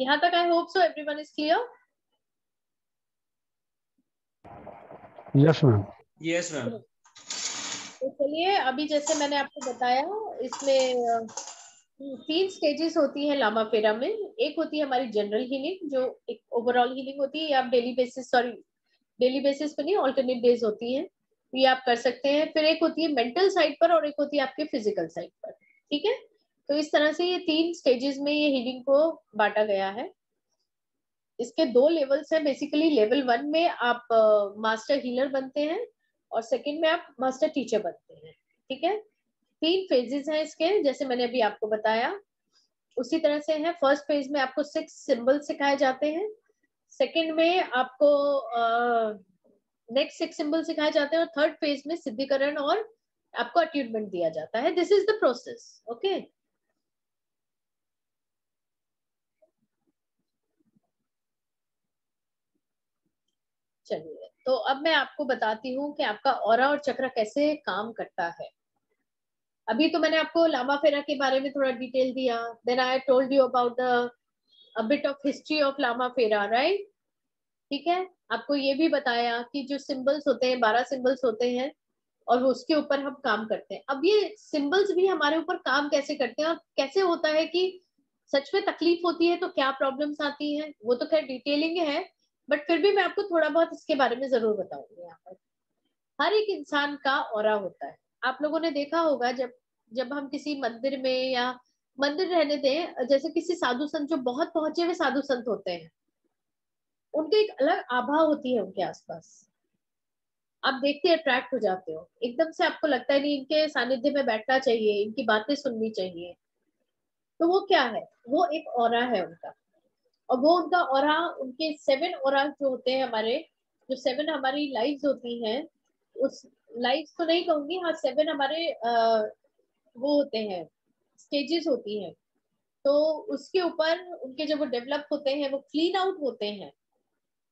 यहाँ तक I hope so everyone is clear, yes ma'am, yes ma'am. तो चलिए, अभी जैसे मैंने आपको बताया इसमें तीन स्टेजेस होती है लामा फेरा में, एक होती है हमारी जनरल हीलिंग जो एक ओवरऑल हीलिंग होती है, ये आप daily basis, sorry daily basis पे नहीं, ऑल्टरनेट डेज होती है, ये आप कर सकते हैं। फिर एक होती है मेंटल साइड पर और एक होती है आपके फिजिकल साइड पर, ठीक है। तो इस तरह से ये तीन स्टेजेस में ये हीलिंग को बांटा गया है। इसके दो लेवल्स हैं बेसिकली। लेवल वन में आप मास्टर हीलर बनते हैं और सेकंड में आप मास्टर टीचर बनते हैं, ठीक है। तीन फेजेस हैं इसके, जैसे मैंने अभी आपको बताया उसी तरह से है। फर्स्ट फेज में आपको सिक्स सिंबल सिखाए जाते हैं, सेकंड में आपको नेक्स्ट सिक्स सिंबल सिखाए जाते हैं और थर्ड फेज में सिद्धिकरण और आपको अट्यूनमेंट दिया जाता है। This is the process, okay. चलिए, तो अब मैं आपको बताती हूँ कि आपका ऑरा और चक्र कैसे काम करता है। अभी तो मैंने आपको लामा फेरा के बारे में थोड़ा डिटेल दिया, then I told you about the a bit of history of लामा फेरा, right, ठीक है। आपको ये भी बताया कि जो सिंबल्स होते हैं, बारह सिंबल्स होते हैं और उसके ऊपर हम काम करते हैं। अब ये सिंबल्स भी हमारे ऊपर काम कैसे करते हैं और कैसे होता है कि सच में तकलीफ होती है तो क्या प्रॉब्लम्स आती हैं, वो तो खैर डिटेलिंग है, बट फिर भी मैं आपको थोड़ा बहुत इसके बारे में जरूर बताऊंगी। यहाँ पर हर एक इंसान का ऑरा होता है। आप लोगों ने देखा होगा जब जब हम किसी मंदिर में, या मंदिर रहने दें, जैसे किसी साधु संत, जो बहुत पहुंचे हुए साधु संत होते हैं, उनके एक अलग आभा होती है उनके आसपास। आप देखते अट्रैक्ट हो जाते हो, एकदम से आपको लगता है नहीं इनके सानिध्य में बैठना चाहिए, इनकी बातें सुननी चाहिए। तो वो क्या है, वो एक ऑरा है उनका। और वो उनका ऑरा, उनके सेवन ऑरा जो होते हैं हमारे, जो सेवन हमारी लाइव्स होती हैं, उस लाइव्स तो नहीं कहूंगी, हाँ सेवन हमारे आ, वो होते हैं, स्टेजेस होती हैं। तो उसके ऊपर उनके जब वो डेवलप होते हैं, वो क्लीन आउट होते हैं,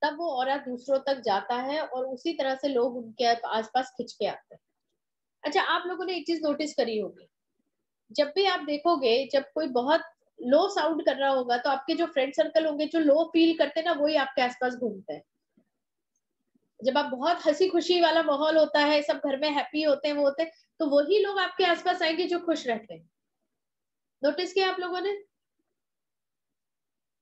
तब वो ऑरा दूसरों तक जाता है और उसी तरह से लोग उनके आसपास खिंच के आते हैं। अच्छा, आप लोगों ने एक चीज नोटिस करी होगी, जब भी आप देखोगे जब कोई बहुत लो साउंड कर रहा होगा तो आपके जो फ्रेंड सर्कल होंगे जो लो फील करते हैं ना, वही आपके आसपास घूमते हैं। जब आप बहुत हंसी खुशी वाला माहौल होता है, सब घर में हैप्पी होते हैं, वो होते हैं, तो वही लोग आपके आसपास आएंगे जो खुश रहते हैं। नोटिस किया आप लोगों ने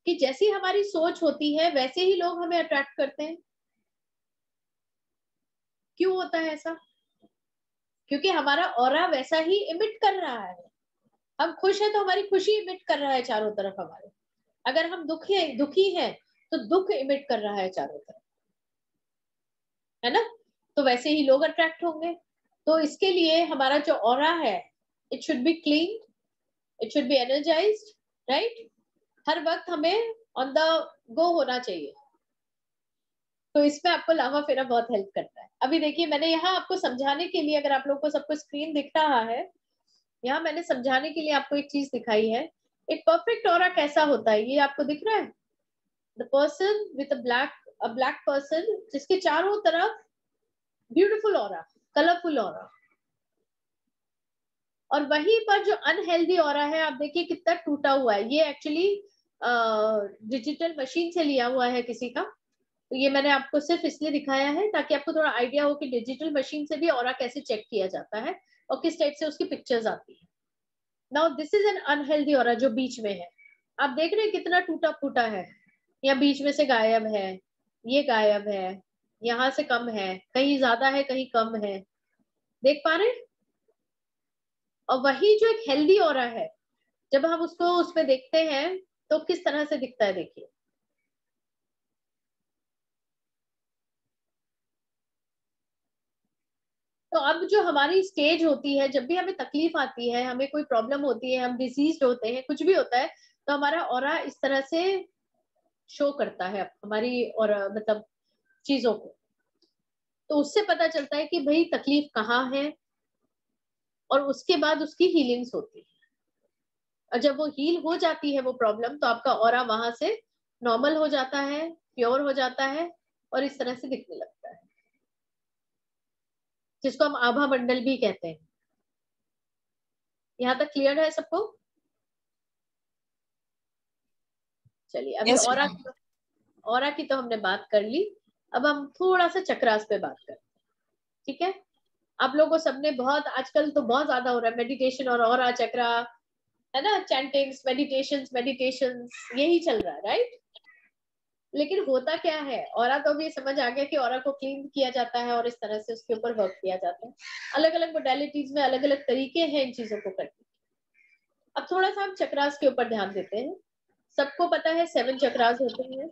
कि जैसी हमारी सोच होती है वैसे ही लोग हमें अट्रैक्ट करते हैं। क्यों होता है ऐसा? क्योंकि हमारा ऑरा वैसा ही इमिट कर रहा है। हम खुश हैं तो हमारी खुशी इमिट कर रहा है चारों तरफ हमारे, अगर हम दुखी हैं दुखी हैं तो दुख इमिट कर रहा है चारों तरफ, है ना। तो वैसे ही लोग अट्रैक्ट होंगे। तो इसके लिए हमारा जो ऑरा है, it should be clean, it should be energized, right. हर वक्त हमें ऑन द गो होना चाहिए। तो इसमें आपको लामा फेरा बहुत हेल्प करता है। अभी देखिए, मैंने यहाँ आपको समझाने के लिए, अगर आप लोगों को सबको स्क्रीन दिख रहा है, यहाँ मैंने समझाने के लिए आपको एक चीज दिखाई है। एक परफेक्ट ऑरा कैसा होता है, ये आपको दिख रहा है। The person with a black a black person जिसके चारों तरफ ब्यूटीफुल ऑरा, कलरफुल ऑरा। और वहीं पर जो अनहेल्दी ऑरा है, आप देखिए कितना टूटा हुआ है। ये एक्चुअली डिजिटल मशीन से लिया हुआ है किसी का। तो ये मैंने आपको सिर्फ इसलिए दिखाया है ताकि आपको थोड़ा आइडिया हो कि डिजिटल मशीन से भी ऑरा कैसे चेक किया जाता है और किस टाइप से उसकी पिक्चर्स आती है। Now this is an unhealthy aura जो बीच में है। आप देख रहे हैं कितना टूटा फूटा है, या बीच में से गायब है, ये गायब है, यहाँ से कम है, कहीं ज्यादा है, कहीं कम है, देख पा रहे हैं? और वही जो एक हेल्दी ऑरा है, जब हम उसको उसमें देखते हैं तो किस तरह से दिखता है, देखिए। तो अब जो हमारी स्टेज होती है, जब भी हमें तकलीफ आती है, हमें कोई प्रॉब्लम होती है, हम डिजीज होते हैं, कुछ भी होता है, तो हमारा ऑरा इस तरह से शो करता है हमारी ऑरा, मतलब चीजों को। तो उससे पता चलता है कि भाई तकलीफ कहाँ है, और उसके बाद उसकी हीलिंग्स होती है। और जब वो हील हो जाती है वो प्रॉब्लम, तो आपका ऑरा वहां से नॉर्मल हो जाता है, प्योर हो जाता है और इस तरह से दिखने लगता है, जिसको हम आभा मंडल भी कहते हैं। यहाँ तक क्लियर है सबको? चलिए, अभी yes, ऑरा ऑरा की तो हमने बात कर ली। अब हम थोड़ा सा चक्रास पे बात करते हैं, ठीक है। आप लोगों को सबने बहुत, आजकल तो बहुत ज्यादा हो रहा है मेडिटेशन और ऑरा चक्रा, है ना, चैंटिंग्स, मेडिटेशंस मेडिटेशंस यही चल रहा है, राइट। लेकिन होता क्या है, ऑरा तो भी समझ आ गया कि ऑरा को क्लीन किया जाता है और इस तरह से उसके ऊपर वर्क किया जाता है। अलग अलग मोडेलिटीज में अलग अलग तरीके हैं इन चीजों को करने के। अब थोड़ा सा हम चक्रास के ऊपर ध्यान देते हैं। सबको पता है सेवन चक्रास होते हैं,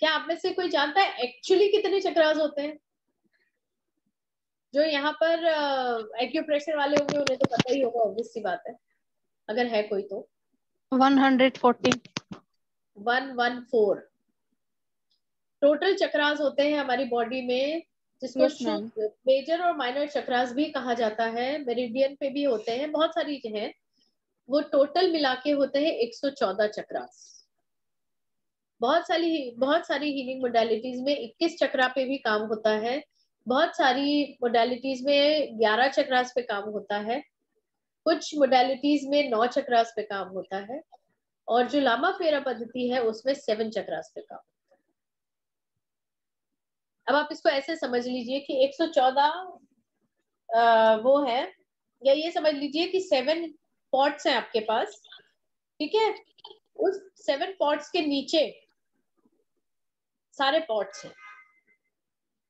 क्या आप में से कोई जानता है एक्चुअली कितने चक्रास होते हैं? जो यहाँ पर एक्यूप्रेशर वाले होंगे उन्हें तो पता ही होगा, ऑब्वियस सी बात है, अगर है कोई तो। एक सौ चौदह टोटल चक्रास होते हैं हमारी बॉडी में, जिसको मेजर और माइनर चक्रास भी कहा जाता है, मेरिडियन पे भी होते हैं, बहुत सारी हैं, वो टोटल मिला के होते हैं एक सौ चौदह चक्रास। बहुत सारी बहुत सारी हीलिंग मोडालिटीज में इक्कीस चक्रा पे भी काम होता है, बहुत सारी मोडालिटीज में ग्यारह चक्रास पे काम होता है, कुछ मोडालिटीज में नौ चक्रास पे काम होता है, और जो लामा फेरा पद्धति है उसमें सेवन चक्रास पे काम होता है। अब आप इसको ऐसे समझ लीजिए कि एक सौ चौदह वो है, या ये समझ लीजिए कि सेवन पॉट्स हैं आपके पास, ठीक है? उस सेवन पॉट्स के नीचे सारे पॉट्स हैं,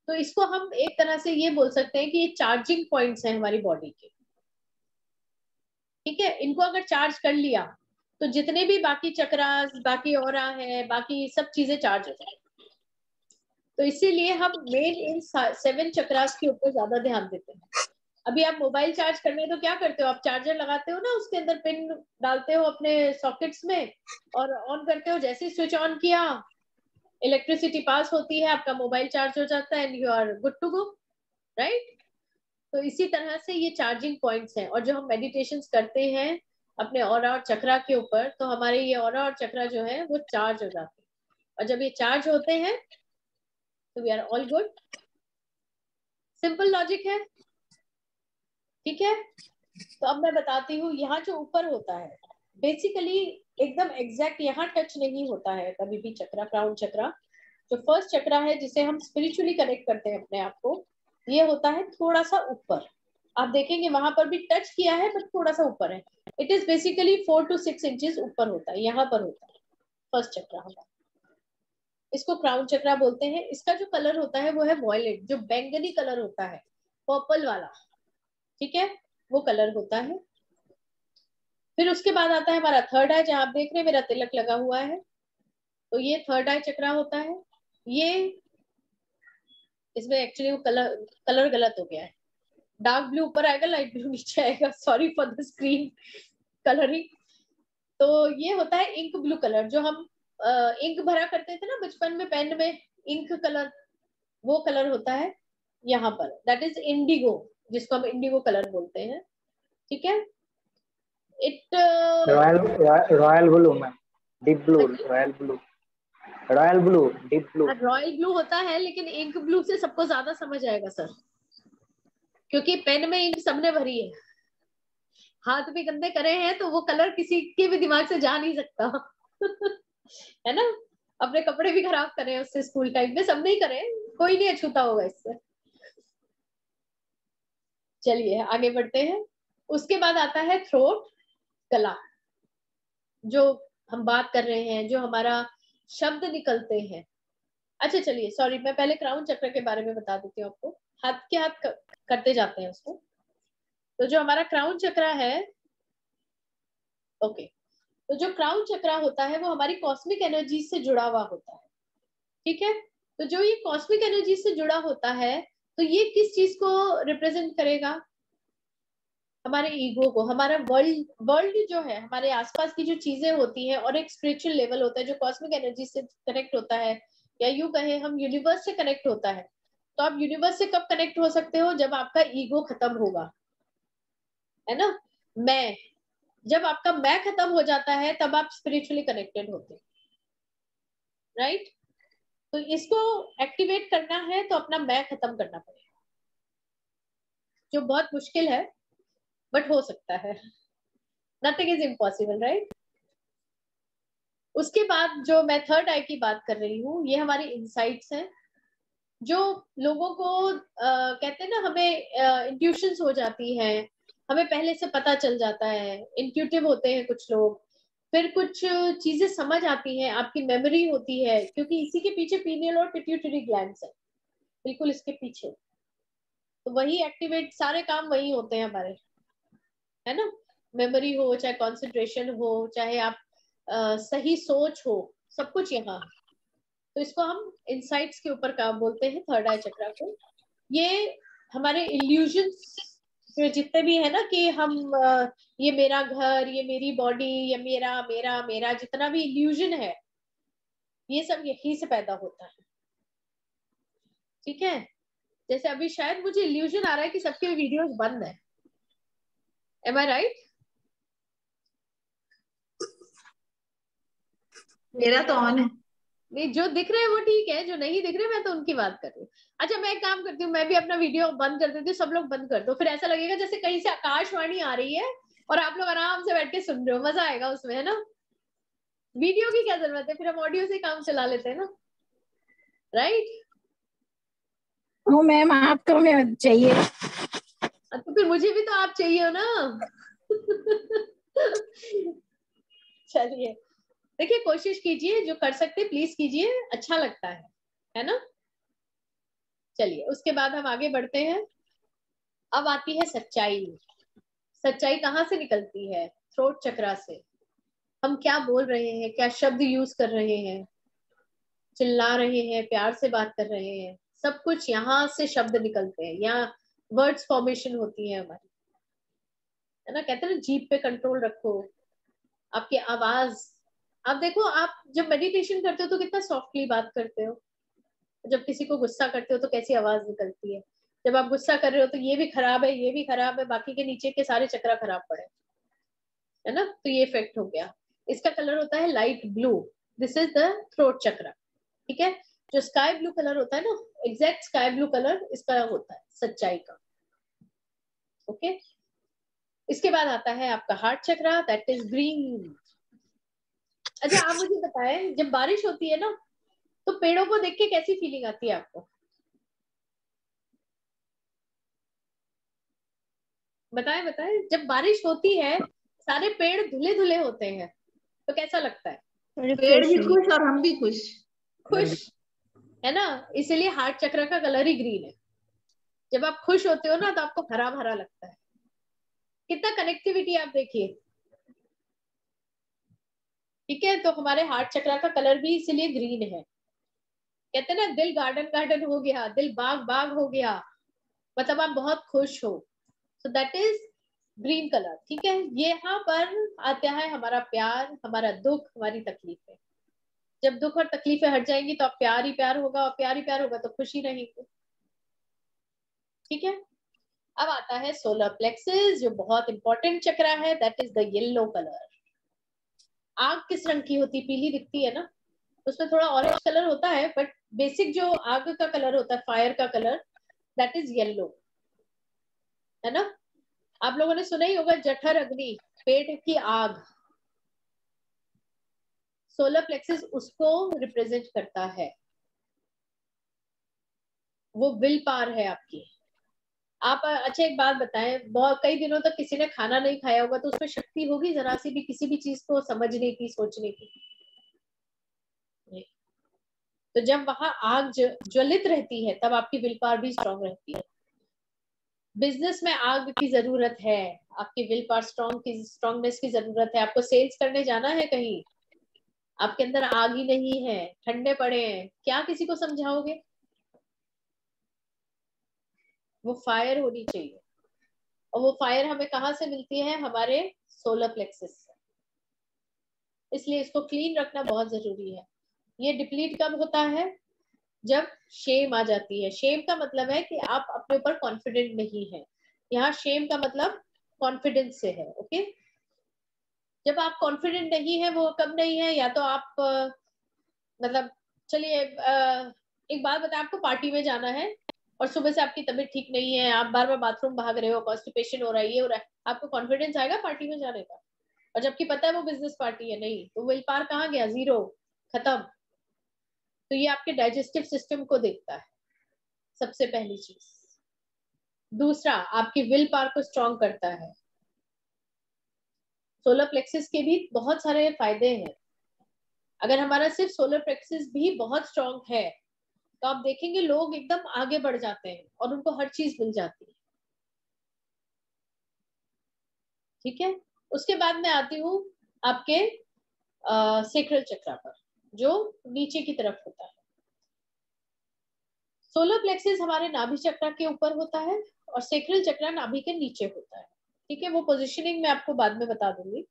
तो इसको हम एक तरह से ये बोल सकते हैं कि ये चार्जिंग पॉइंट्स हैं हमारी बॉडी के, ठीक है? इनको अगर चार्ज कर लिया तो जितने भी बाकी चक्रास, बाकी ऑरा है, बाकी सब चीजें चार्ज हो जाएंगी। तो इसीलिए हम मेन इन सेवन चक्रास के ऊपर ज्यादा ध्यान देते हैं। अभी आप मोबाइल चार्ज करने तो क्या करते हो, आप चार्जर लगाते हो ना, उसके अंदर पिन डालते हो अपने सॉकेट्स में और ऑन करते हो, जैसे ही स्विच ऑन किया इलेक्ट्रिसिटी पास होती है, आपका मोबाइल चार्ज हो जाता है and you are good to go, right? तो इसी तरह से ये चार्जिंग पॉइंट्स हैं। और जो हम मेडिटेशंस करते हैं अपने ऑरा और चक्रा के ऊपर, तो हमारे ये ऑरा और चक्रा जो है वो चार्ज हो जाते हैं, और जब ये चार्ज होते हैं तो we are all good. Simple logic है, ठीक है? तो अब मैं बताती हूँ, यहाँ जो ऊपर होता है बेसिकली एकदम एग्जैक्ट यहाँ टच नहीं होता है कभी भी चक्रा, क्राउन चक्रा जो फर्स्ट चक्रा है जिसे हम स्पिरिचुअली कनेक्ट करते हैं अपने आप को, ये होता है थोड़ा सा ऊपर। आप देखेंगे वहां पर भी टच किया है बट थोड़ा सा ऊपर है। It is basically four to six inches ऊपर होता है, यहाँ पर होता है फर्स्ट चक्रा हमारा, इसको क्राउन चक्रा बोलते हैं। इसका जो कलर होता है वो है वॉयलेट, जो बैंगनी कलर होता है, पर्पल वाला, ठीक है? वो कलर होता है। फिर उसके बाद आता है हमारा थर्ड आई, जहाँ आप देख रहे हैं मेरा तिलक लगा हुआ है, तो ये थर्ड आई चक्रा होता है। ये इसमें एक्चुअली वो कलर कलर गलत हो गया है, डार्क ब्लू ऊपर आएगा, लाइट ब्लू नीचे आएगा, sorry for the screen colouring. तो ये होता है इंक ब्लू कलर, जो हम इंक भरा करते थे ना बचपन में पेन में, इंक कलर, वो कलर होता है यहाँ पर, दैट इज इंडिगो, जिसको हम इंडिगो कलर बोलते हैं, ठीक है? It royal royal blue ma'am, deep blue, royal blue royal blue, deep blue, royal blue होता है, लेकिन इंक ब्लू से सबको ज्यादा समझ आएगा सर, क्योंकि पेन में इंक सबने भरी है, हाथ भी गंदे करे हैं, तो वो कलर किसी के भी दिमाग से जा नहीं सकता है ना? अपने कपड़े भी खराब करे हैं उससे, स्कूल टाइम में सबने ही करे, कोई नहीं अछूता होगा इससे। चलिए आगे बढ़ते हैं। उसके बाद आता है थ्रोट, गला, जो हम बात कर रहे हैं, जो हमारा शब्द निकलते हैं। अच्छा चलिए, सॉरी मैं पहले क्राउन चक्र के बारे में बता देती हूँ आपको, हाथ के हाथ करते जाते हैं उसको। तो जो हमारा क्राउन चक्रा है, ओके, तो जो क्राउन चक्रा होता है वो हमारी कॉस्मिक एनर्जी से जुड़ा हुआ होता है, ठीक है? तो जो ये कॉस्मिक एनर्जी से जुड़ा होता है, तो ये किस चीज को रिप्रेजेंट करेगा? हमारे ईगो को, हमारा वर्ल्ड, वर्ल्ड जो है, हमारे आसपास की जो चीजें होती हैं, और एक स्पिरिचुअल लेवल होता है जो कॉस्मिक एनर्जी से कनेक्ट होता है, या यूं कहें हम यूनिवर्स से कनेक्ट होता है। तो आप यूनिवर्स से कब कनेक्ट हो सकते हो? जब आपका ईगो खत्म होगा, है ना? मैं, जब आपका मैं खत्म हो जाता है तब आप स्पिरिचुअली कनेक्टेड होते हो, राइट? तो इसको एक्टिवेट करना है तो अपना मैं खत्म करना पड़ेगा, जो बहुत मुश्किल है बट हो सकता है, नथिंग इज इम्पॉसिबल, राइट? उसके बाद जो मैं थर्ड आई की बात कर रही हूँ, ये हमारी इनसाइट्स हैं, जो लोगों को आ, कहते हैं ना, हमें इंट्यूशंस हो जाती हैं, हमें पहले से पता चल जाता है, इंट्यूटिव होते हैं कुछ लोग, फिर कुछ चीजें समझ आती हैं, आपकी मेमोरी होती है, क्योंकि इसी के पीछे पीनियल और पिट्यूटरी ग्लैंड्स है, बिल्कुल इसके पीछे, तो वही एक्टिवेट, सारे काम वही होते हैं हमारे, है ना? मेमोरी हो, चाहे कॉन्सेंट्रेशन हो, चाहे आप आ, सही सोच हो, सब कुछ यहाँ। तो इसको हम इनसाइट्स के ऊपर काम बोलते हैं, थर्ड आई चक्रा को। ये हमारे इल्यूजन्स जो जितने भी है ना, कि हम ये मेरा घर, ये मेरी बॉडी, ये मेरा मेरा मेरा जितना भी इल्यूजन है, ये सब यही से पैदा होता है। ठीक है, जैसे अभी शायद मुझे इल्यूजन आ रहा है कि सबके वीडियोस बंद है, एम आई राइट? मेरा तो ऑन है। नहीं, जो दिख रहे हैं वो ठीक है, जो नहीं दिख रहे मैं तो उनकी बात कर रही हूँ। अच्छा, मैं एक काम करती हूँ, मैं भी अपना वीडियो बंद कर देती हूँ, सब लोग बंद कर दो, फिर ऐसा लगेगा जैसे कहीं से आकाशवाणी आ रही है और आप लोग आराम से बैठ के सुन रहे हो, मजा आएगा उसमें, है ना? वीडियो की क्या जरूरत है, फिर हम ऑडियो से काम चला लेते हैं ना, राइट? नो मैम, आप तो मैं चाहिए, तो फिर मुझे भी तो आप चाहिए हो ना। चलिए, देखिए कोशिश कीजिए, जो कर सकते प्लीज कीजिए, अच्छा लगता है, है ना? चलिए, उसके बाद हम आगे बढ़ते हैं। अब आती है सच्चाई। सच्चाई कहाँ से निकलती है? थ्रोट चक्रा से। हम क्या बोल रहे हैं, क्या शब्द यूज कर रहे हैं, चिल्ला रहे हैं, प्यार से बात कर रहे हैं, सब कुछ यहाँ से शब्द निकलते हैं, यहाँ वर्ड्स फॉर्मेशन होती है हमारी, है ना? कहते हैं ना, जीभ पे कंट्रोल रखो, आपकी आवाज। आप देखो, आप जब मेडिटेशन करते हो तो कितना सॉफ्टली बात करते हो, जब किसी को गुस्सा करते हो तो कैसी आवाज निकलती है, जब आप गुस्सा कर रहे हो तो ये भी खराब है, ये भी खराब है, बाकी के नीचे के सारे चक्रा खराब पड़े, है ना? तो ये इफेक्ट हो गया। इसका कलर होता है light blue, this is the throat chakra. ठीक है, जो स्काई ब्लू कलर होता है ना, एग्जैक्ट स्काई ब्लू कलर इसका होता है सच्चाई का। ओके, इसके बाद आता है आपका heart chakra, that is green. अच्छा, आप मुझे बताएं, जब बारिश होती है ना तो पेड़ों को देख के कैसी फीलिंग आती है आपको? बताएं बताएं, जब बारिश होती है सारे पेड़ धुले धुले होते हैं तो कैसा लगता है? पेड़ भी खुश और हम भी खुश खुश है ना, इसीलिए हार्ट चक्र का कलर ही ग्रीन है। जब आप खुश होते हो ना तो आपको हरा भरा लगता है। कितना कनेक्टिविटी आप देखिए। ठीक है, तो हमारे हार्ट चक्रा का कलर भी इसीलिए ग्रीन है। कहते हैं ना, दिल गार्डन गार्डन हो गया, दिल बाग बाग हो गया, मतलब आप बहुत खुश हो। So that is green colour. ठीक है, यहाँ पर आता है हमारा प्यार, हमारा दुख, हमारी तकलीफें। जब दुख और तकलीफें हट जाएंगी तो आप प्यार ही प्यार होगा, और प्यार ही प्यार होगा तो खुशी रहेंगे। ठीक है, अब आता है सोलर प्लेक्सस, जो बहुत इंपॉर्टेंट चक्रा है, that is the yellow colour. आग किस रंग की होती? पीली दिखती है ना, उसमें थोड़ा ऑरेंज कलर होता है, बट बेसिक जो आग का कलर होता है, फायर का कलर, दैट इज येलो, है ना? आप लोगों ने सुना ही होगा, जठर अग्नि, पेट की आग, सोलर प्लेक्सस उसको रिप्रेजेंट करता है। वो विल पावर है आपकी। आप अच्छा एक बात बताएं, बहुत कई दिनों तक किसी ने खाना नहीं खाया होगा तो उसमें शक्ति होगी जरा सी भी किसी भी चीज को समझने की, सोचने की? तो जब वहां आग ज्वलित रहती है तब आपकी विल पावर भी स्ट्रांग रहती है। बिजनेस में आग की जरूरत है, आपकी विल पावर स्ट्रांग की स्ट्रांगनेस की जरूरत है। आपको सेल्स करने जाना है कहीं, आपके अंदर आग ही नहीं है, ठंडे पड़े हैं, क्या किसी को समझाओगे? वो फायर होनी चाहिए, और वो फायर हमें कहाँ से मिलती है? हमारे सोलर प्लेक्सस से। इसलिए इसको क्लीन रखना बहुत जरूरी है। ये डिप्लीट कब होता है? जब शेम आ जाती है। शेम का मतलब है कि आप अपने ऊपर कॉन्फिडेंट नहीं है। यहाँ शेम का मतलब कॉन्फिडेंस से है। ओके, जब आप कॉन्फिडेंट नहीं है, वो कब नहीं है? या तो आप मतलब, चलिए एक बात बताए, आपको पार्टी में जाना है और सुबह से आपकी तबीयत ठीक नहीं है, आप बार बार बाथरूम भाग रहे हो, कॉन्स्टिपेशन हो रहा है, ये हो रहा है, आपको कॉन्फिडेंस आएगा पार्टी में जाने का? और जबकि पता है वो बिजनेस पार्टी है, नहीं, तो विल पावर कहाँ गया? जीरो, खत्म। तो ये आपके डाइजेस्टिव सिस्टम को देखता है, सबसे पहली चीज। दूसरा, आपकी विल पावर को स्ट्रॉन्ग करता है। सोलर प्लेक्सस के भी बहुत सारे फायदे हैं। अगर हमारा सिर्फ सोलर प्लेक्सस भी बहुत स्ट्रॉन्ग है तो आप देखेंगे लोग एकदम आगे बढ़ जाते हैं और उनको हर चीज मिल जाती है। ठीक है, उसके बाद मैं आती हूँ आपके सेक्रल चक्रा पर, जो नीचे की तरफ होता है। सोलर प्लेक्सिस हमारे नाभि चक्र के ऊपर होता है और सेक्रल चक्र नाभि के नीचे होता है, ठीक है। वो पोजिशनिंग मैं आपको बाद में बता दूंगी,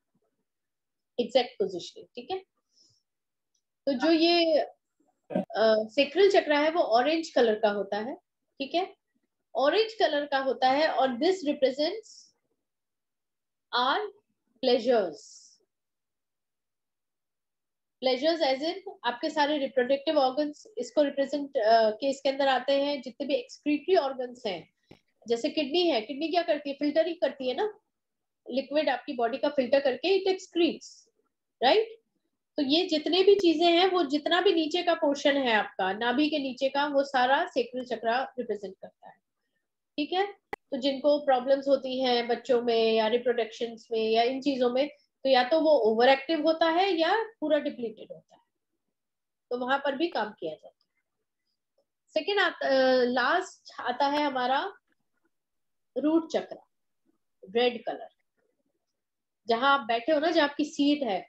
एग्जैक्ट पोजिशनिंग, ठीक है। तो जो ये सेक्रल चक्र है वो ऑरेंज कलर का होता है, ठीक है, ऑरेंज कलर का होता है और this represents are pleasures, pleasures as in आपके सारे रिप्रोडक्टिव ऑर्गन्स इसको रिप्रेजेंट uh, के इसके अंदर आते हैं। जितने भी एक्सक्रीटरी ऑर्गन्स हैं, जैसे किडनी है, किडनी क्या करती है, फिल्टर ही करती है ना, लिक्विड आपकी बॉडी का फिल्टर करके इट एक्सक्रीट्स, राइट। तो ये जितने भी चीजें हैं, वो जितना भी नीचे का पोर्शन है आपका नाभि के नीचे का, वो सारा सेक्रल चक्र रिप्रेजेंट करता है, ठीक है। तो जिनको प्रॉब्लम्स होती हैं बच्चों में या रिप्रोडक्शन में या इन चीजों में, तो या तो वो ओवर एक्टिव होता है या पूरा डिप्लीटेड होता है, तो वहां पर भी काम किया जाता है। सेकेंड आता, लास्ट आता है हमारा रूट चक्र, रेड कलर, जहां आप बैठे हो ना, जहां आपकी सीट है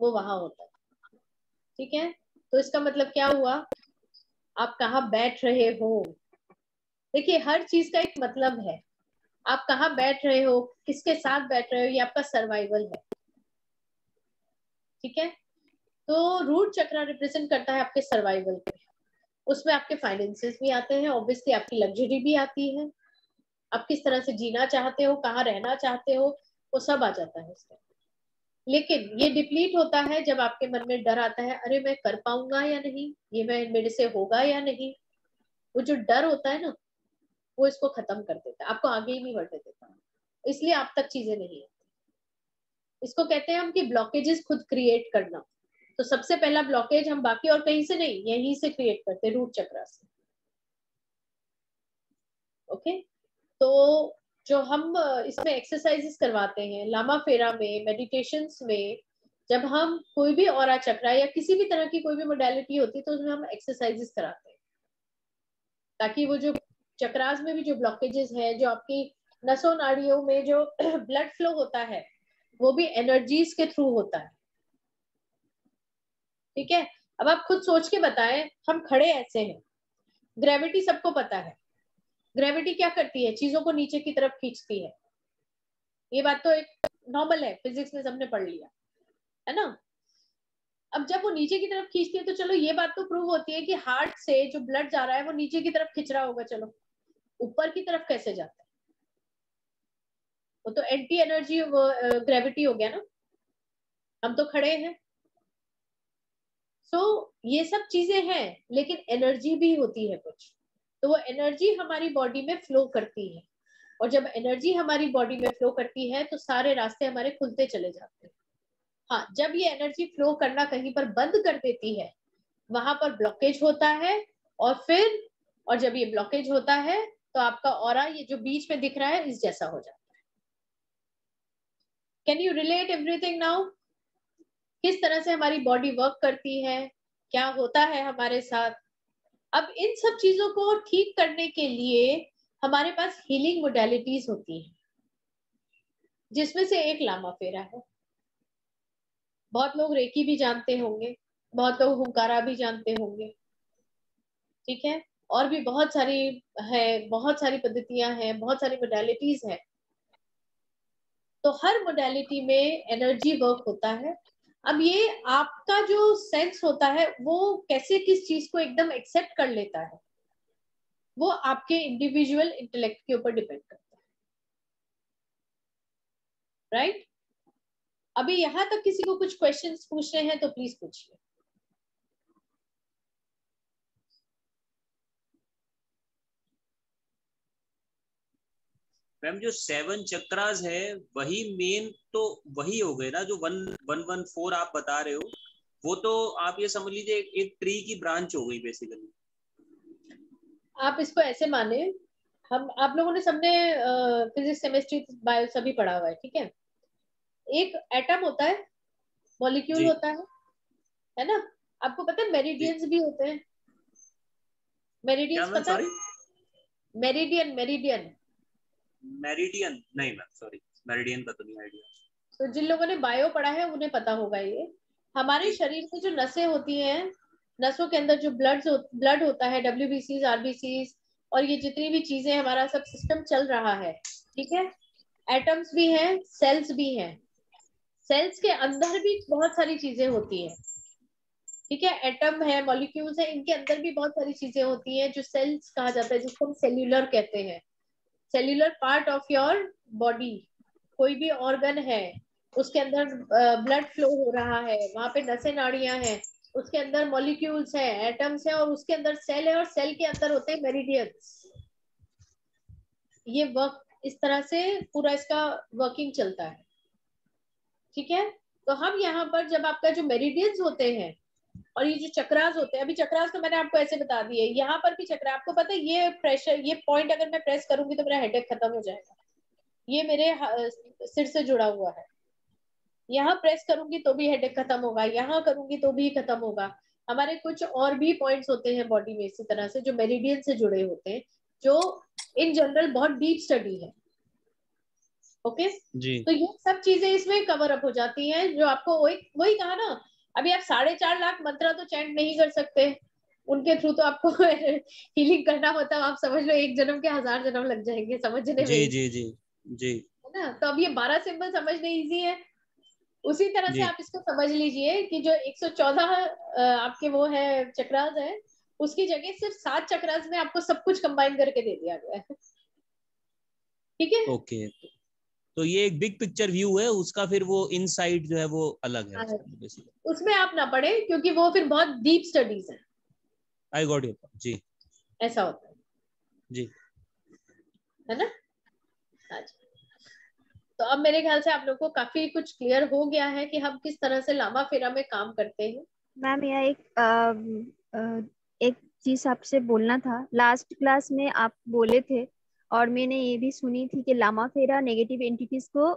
वो वहां होता है, ठीक है। तो इसका मतलब क्या हुआ, आप कहाँ बैठ रहे हो। देखिए हर चीज का एक मतलब है, आप कहाँ बैठ रहे हो, किसके साथ बैठ रहे हो, ये आपका सर्वाइवल है, ठीक है। तो रूट चक्र रिप्रेजेंट करता है आपके सर्वाइवल को, उसमें आपके फाइनेंसेस भी आते हैं, ऑब्वियसली आपकी लग्जरी भी आती है, आप किस तरह से जीना चाहते हो, कहाँ रहना चाहते हो, वो सब आ जाता है इसमें। लेकिन ये डिप्लीट होता है जब आपके मन में डर आता है, अरे मैं कर पाऊंगा या नहीं, ये मैं मेरे से होगा या नहीं, वो जो डर होता है ना वो इसको खत्म कर देता है, आपको आगे ही नहीं बढ़ने देता, इसलिए आप तक चीजें नहीं आती। इसको कहते हैं हम कि ब्लॉकेजेस खुद क्रिएट करना। तो सबसे पहला ब्लॉकेज हम बाकी और कहीं से नहीं, यहीं से क्रिएट करते, रूट चक्र से, ओके। तो जो हम इसमें एक्सरसाइजेस करवाते हैं लामा फेरा में, मेडिटेशंस में, जब हम कोई भी ऑरा चक्र या किसी भी तरह की कोई भी मोडालिटी होती है तो उसमें हम एक्सरसाइजेस कराते हैं, ताकि वो जो चक्रास में भी जो ब्लॉकेजेस हैं, जो आपकी नसों नाड़ियों में जो ब्लड फ्लो होता है वो भी एनर्जीज के थ्रू होता है, ठीक है। अब आप खुद सोच के बताएं, हम खड़े ऐसे हैं, ग्रेविटी सबको पता है, ग्रेविटी क्या करती है, चीजों को नीचे की तरफ खींचती है, ये बात तो एक नॉर्मल है, फिजिक्स में सबने पढ़ लिया है ना। अब जब वो नीचे की तरफ खींचती है तो चलो ये बात तो प्रूव होती है कि हार्ट से जो ब्लड जा रहा है वो नीचे की तरफ खींच रहा होगा, चलो ऊपर की तरफ कैसे जाता है, वो तो एंटी एनर्जी ग्रेविटी हो गया ना, हम तो खड़े हैं। सो so, ये सब चीजें हैं, लेकिन एनर्जी भी होती है कुछ, तो वो एनर्जी हमारी बॉडी में फ्लो करती है, और जब एनर्जी हमारी बॉडी में फ्लो करती है तो सारे रास्ते हमारे खुलते चले जाते हैं। हाँ, जब ये एनर्जी फ्लो करना कहीं पर बंद कर देती है वहां पर ब्लॉकेज होता है, और फिर और जब ये ब्लॉकेज होता है तो आपका ऑरा ये जो बीच में दिख रहा है इस जैसा हो जाता है। Can you relate everything now, किस तरह से हमारी बॉडी वर्क करती है, क्या होता है हमारे साथ। अब इन सब चीजों को ठीक करने के लिए हमारे पास हीलिंग मोडालिटीज होती है, जिसमें से एक लामा फेरा है। बहुत लोग रेकी भी जानते होंगे, बहुत लोग हुंकारा भी जानते होंगे, ठीक है, और भी बहुत सारी है, बहुत सारी पद्धतियां हैं, बहुत सारी मोडालिटीज हैं। तो हर मोडालिटी में एनर्जी वर्क होता है। अब ये आपका जो सेंस होता है वो कैसे किस चीज को एकदम एक्सेप्ट कर लेता है, वो आपके इंडिविजुअल इंटेलेक्ट के ऊपर डिपेंड करता है, राइट right? अभी यहां तक किसी को कुछ क्वेश्चंस पूछने हैं तो प्लीज पूछिए। मैम जो सेवन चक्रास है वही मेन तो वही हो गए ना, जो वन वन वन फोर आप बता रहे हो वो तो आप ये समझ लीजिए एक, एक ट्री की ब्रांच हो गई बेसिकली। आप इसको ऐसे माने, हम आप लोगों ने सबने फिजिक्स केमिस्ट्री बायो सभी पढ़ा हुआ है, ठीक है। एक एटम होता है, मॉलिक्यूल होता है, है ना। आपको पता है मेरिडियंस भी होते हैं, मेरिडियंस पता है, मेरिडियन मेरिडियन मेरिडियन नहीं मैम सॉरी, मेरिडियन का तो नहीं आइडिया। तो जिन लोगों ने बायो पढ़ा है उन्हें पता होगा ये, हमारे शरीर में जो नसें होती हैं नसों के अंदर जो ब्लड ब्लड होता है, डब्ल्यूबीसीज, आरबीसीज और ये जितनी भी चीजें हमारा सब सिस्टम चल रहा है, ठीक है। एटम्स भी हैं, सेल्स भी हैं, सेल्स के अंदर भी बहुत सारी चीजें होती हैं, ठीक है। एटम है, मॉलिक्यूल्स है, इनके अंदर भी बहुत सारी चीजें होती हैं जो सेल्स कहा जाता है, जिसको हम सेल्यूलर कहते हैं। Cellular part of your body, कोई भी ऑर्गन है उसके अंदर ब्लड फ्लो हो रहा है, वहां पे नसें नाड़ियां हैं, उसके अंदर मॉलिक्यूल्स हैं, एटम्स हैं और उसके अंदर सेल है और सेल के अंदर होते हैं मेरिडियंस। ये वर्क इस तरह से पूरा इसका वर्किंग चलता है, ठीक है। तो हम यहाँ पर जब आपका जो मेरिडियंस होते हैं और ये जो चक्रास होते हैं, अभी चक्रास तो मैंने आपको ऐसे बता दिए, यहाँ पर भी चक्र आपको पता है, ये प्रेशर, ये पॉइंट अगर मैं प्रेस करूंगी तो मेरा हेडेक खत्म हो जाएगा, ये मेरे सिर से जुड़ा हुआ है, यहाँ प्रेस करूंगी तो भी हेडेक खत्म होगा, यहाँ करूंगी तो भी खत्म होगा। हमारे कुछ और भी पॉइंट्स होते हैं बॉडी में इसी तरह से जो मेरिडियन से जुड़े होते हैं, जो इन जनरल बहुत डीप स्टडी है, ओके जी। तो ये सब चीजें इसमें कवर अप हो जाती हैं, जो आपको वही वही कहा ना, अभी आप साढ़े चार लाख मंत्रा तो चैंट नहीं कर सकते, उनके थ्रू तो आपको हीलिंग करना होता है, आप समझ लो एक जन्म के हजार जन्म लग जाएंगे समझने जी, जी जी जी है ना। तो अब ये बारह सिंबल समझने इजी है, उसी तरह से आप इसको समझ लीजिए कि जो एक सौ चौदह आपके वो है चक्रास है, उसकी जगह सिर्फ सात चक्रास में आपको सब कुछ कंबाइन करके दे दिया गया है, ठीक है, ओके। तो ये एक बिग पिक्चर व्यू है उसका, फिर वो इनसाइड जो है वो अलग है, उसमें आप ना पढ़े क्योंकि वो फिर बहुत डीप स्टडीज है। आई गॉट इट जी, ऐसा होता है जी, है ना। तो अब मेरे ख्याल से आप लोगों को काफी कुछ क्लियर हो गया है कि हम किस तरह से लामा फेरा में काम करते हैं। मैम यह एक आ, आ, एक चीज आपसे बोलना था, लास्ट क्लास में आप बोले थे और मैंने ये भी सुनी थी कि लामा फेरा नेगेटिव एंटिटीज को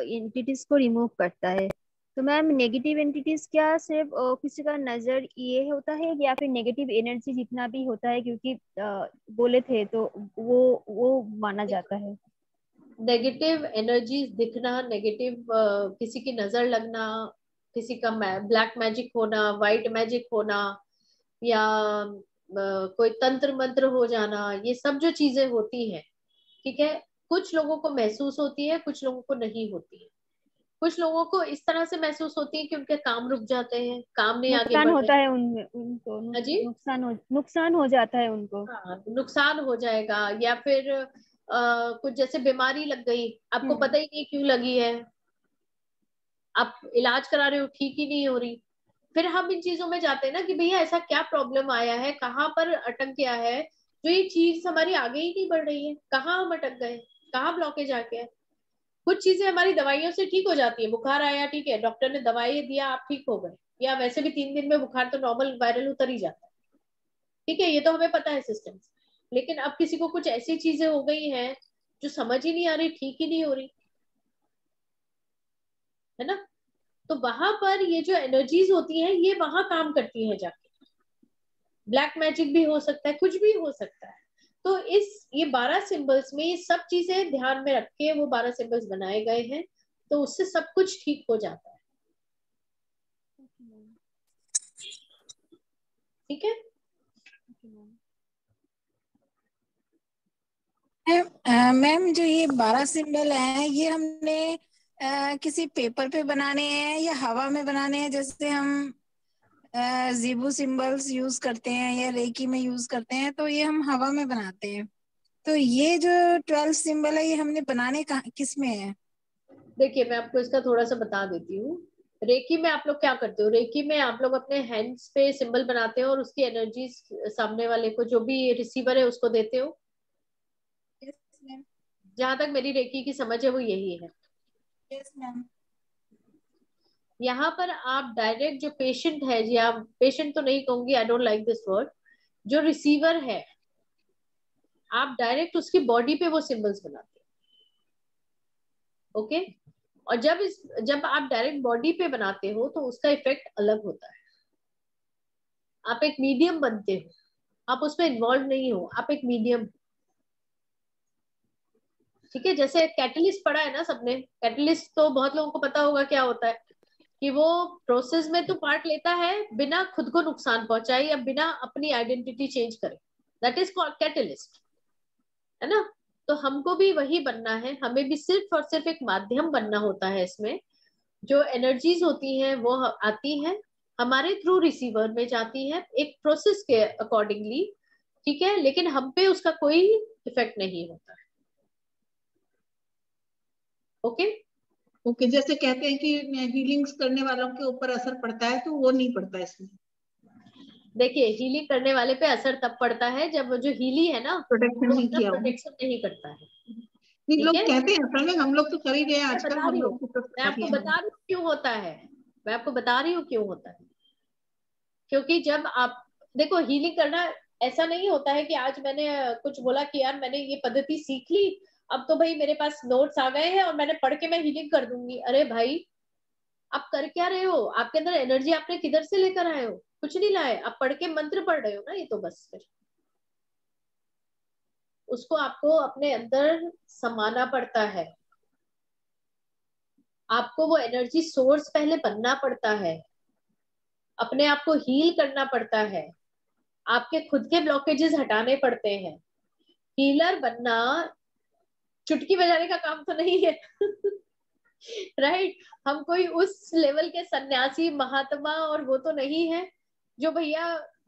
एंटिटीज को रिमूव करता है। तो मैम नेगेटिव एंटिटीज क्या सिर्फ किसी का नजर ये होता है या फिर नेगेटिव एनर्जी जितना भी होता है, क्योंकि आ, बोले थे तो वो वो माना जाता है। नेगेटिव एनर्जीज दिखना, नेगेटिव uh, किसी की नजर लगना, किसी का ब्लैक मैजिक होना, वाइट मैजिक होना या uh, कोई तंत्र मंत्र हो जाना, ये सब जो चीजें होती हैं, ठीक है, कुछ लोगों को महसूस होती है, कुछ लोगों को नहीं होती है। कुछ लोगों को इस तरह से महसूस होती है कि उनके काम रुक जाते हैं, काम नहीं आगे बढ़ता होता है उनमें, उनको नुकसान हो नुकसान हो जाता है उनको, हाँ, नुकसान हो जाएगा या फिर Uh, कुछ जैसे बीमारी लग गई, आपको पता ही नहीं क्यों लगी है, आप इलाज करा रहे हो ठीक ही नहीं हो रही, फिर हम इन चीजों में जाते हैं ना कि भैया ऐसा क्या प्रॉब्लम आया है, कहाँ पर अटक गया है जो ये चीज हमारी आगे ही नहीं बढ़ रही है, कहाँ हम अटक गए, कहाँ ब्लॉकेज आ गया। कुछ चीजें हमारी दवाइयों से ठीक हो जाती है, बुखार आया ठीक है, डॉक्टर ने दवाई दिया आप ठीक हो गए, या वैसे भी तीन दिन में बुखार तो नॉर्मल वायरल उतर ही जाता है, ठीक है, ये तो हमें पता है सिस्टम। लेकिन अब किसी को कुछ ऐसी चीजें हो गई हैं जो समझ ही नहीं आ रही, ठीक ही नहीं हो रही है ना, तो वहां पर ये जो एनर्जीज होती हैं ये वहां काम करती हैं जाके, ब्लैक मैजिक भी हो सकता है, कुछ भी हो सकता है। तो इस ये बारह सिंबल्स में ये सब चीजें ध्यान में रख के वो बारह सिंबल्स बनाए गए हैं, तो उससे सब कुछ ठीक हो जाता है, ठीक है। मैम जो ये बारह सिंबल हैं ये हमने आ, किसी पेपर पे बनाने हैं या हवा में बनाने हैं, जैसे हम आ, जीबू सिंबल्स यूज करते हैं या रेकी में यूज करते हैं, तो ये हम हवा में बनाते हैं। तो ये जो ट्वेल्व सिंबल है ये हमने बनाने किस में है? देखिए मैं आपको इसका थोड़ा सा बता देती हूँ। रेकी में आप लोग क्या करते हो, रेकी में आप लोग अपने हैंड्स पे सिंबल बनाते हो और उसकी एनर्जी सामने वाले को, जो भी रिसीवर है उसको देते हो। जहां तक मेरी रेकी की समझ है वो यही है। yes, ma'am. यहाँ पर आप डायरेक्ट जो पेशेंट है, जी आप पेशेंट तो नहीं कहूंगी, I don't like this word, जो रिसीवर है आप डायरेक्ट उसकी बॉडी पे वो सिंबल्स बनाते हो, ओके। और जब इस जब आप डायरेक्ट बॉडी पे बनाते हो तो उसका इफेक्ट अलग होता है। आप एक मीडियम बनते हो, आप उसमें इन्वॉल्व नहीं हो, आप एक मीडियम, ठीक है। जैसे कैटलिस्ट पढ़ा है ना सबने, कैटलिस्ट तो बहुत लोगों को पता होगा क्या होता है, कि वो प्रोसेस में तो पार्ट लेता है बिना खुद को नुकसान पहुंचाए या बिना अपनी आइडेंटिटी चेंज करे. दैट इज कॉल्ड कैटलिस्ट, है ना. तो हमको भी वही बनना है, हमें भी सिर्फ और सिर्फ एक माध्यम बनना होता है. इसमें जो एनर्जीज होती हैं वो आती हैं हमारे थ्रू रिसीवर में जाती है एक प्रोसेस के अकॉर्डिंगली, ठीक है, लेकिन हम पे उसका कोई इफेक्ट नहीं होता है. Okay okay? ओके okay, जैसे कहते हैं कि हीलिंग्स करने वालों के ऊपर असर पड़ता है, तो वो नहीं पड़ता इसमें. देखिए हीलिंग करने वाले पे असर तब पड़ता है जब जो हीली है ना प्रोटेक्शन नहीं किया, प्रोटेक्शन नहीं करता है. नहीं लोग कहते हैं असल में हम लोग तो कर ही गए आजकल. हम लोग मैं आपको बता रही हूँ क्यों होता है, मैं आपको बता रही हूँ क्यों होता है. क्योंकि जब आप देखो हीलिंग करना ऐसा नहीं होता है कि आज मैंने कुछ बोला कि यार मैंने ये पद्धति सीख ली, अब तो भाई मेरे पास नोट्स आ गए हैं और मैंने पढ़ के मैं हीलिंग कर दूंगी. अरे भाई आप कर क्या रहे हो, आपके अंदर एनर्जी आपने किधर से लेकर आए हो? कुछ नहीं लाए, आप पढ़ के मंत्र पढ़ रहे हो ना. ये तो बस फिर उसको आपको अपने अंदर समाना पड़ता है, आपको वो एनर्जी सोर्स पहले बनना पड़ता है, अपने आप को हील करना पड़ता है, आपके खुद के ब्लॉकेजेस हटाने पड़ते हैं. हीलर बनना चुटकी बजाने का काम तो नहीं है राइट right? हम कोई उस लेवल के सन्यासी महात्मा और वो तो नहीं है जो भैया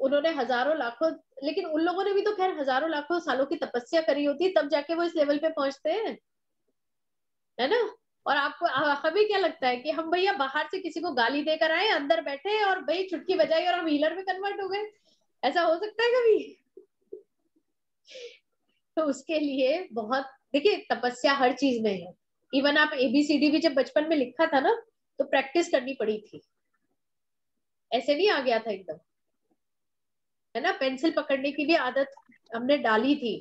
उन्होंने हजारों लाखों, लेकिन उन लोगों ने भी तो खैर हजारों लाखों सालों की तपस्या करी होती है तब जाके वो इस लेवल पे पहुंचते हैं, है ना. और आपको हमें क्या लगता है कि हम भैया बाहर से किसी को गाली देकर आए, अंदर बैठे और भाई चुटकी बजाई और हम हीलर में कन्वर्ट हो गए? ऐसा हो सकता है कभी? तो उसके लिए बहुत देखिए तपस्या हर चीज में है. इवन आप एबीसीडी भी जब बचपन में लिखा था ना तो प्रैक्टिस करनी पड़ी थी, ऐसे नहीं आ गया था एकदम, है ना. पेंसिल पकड़ने की भी आदत हमने डाली थी,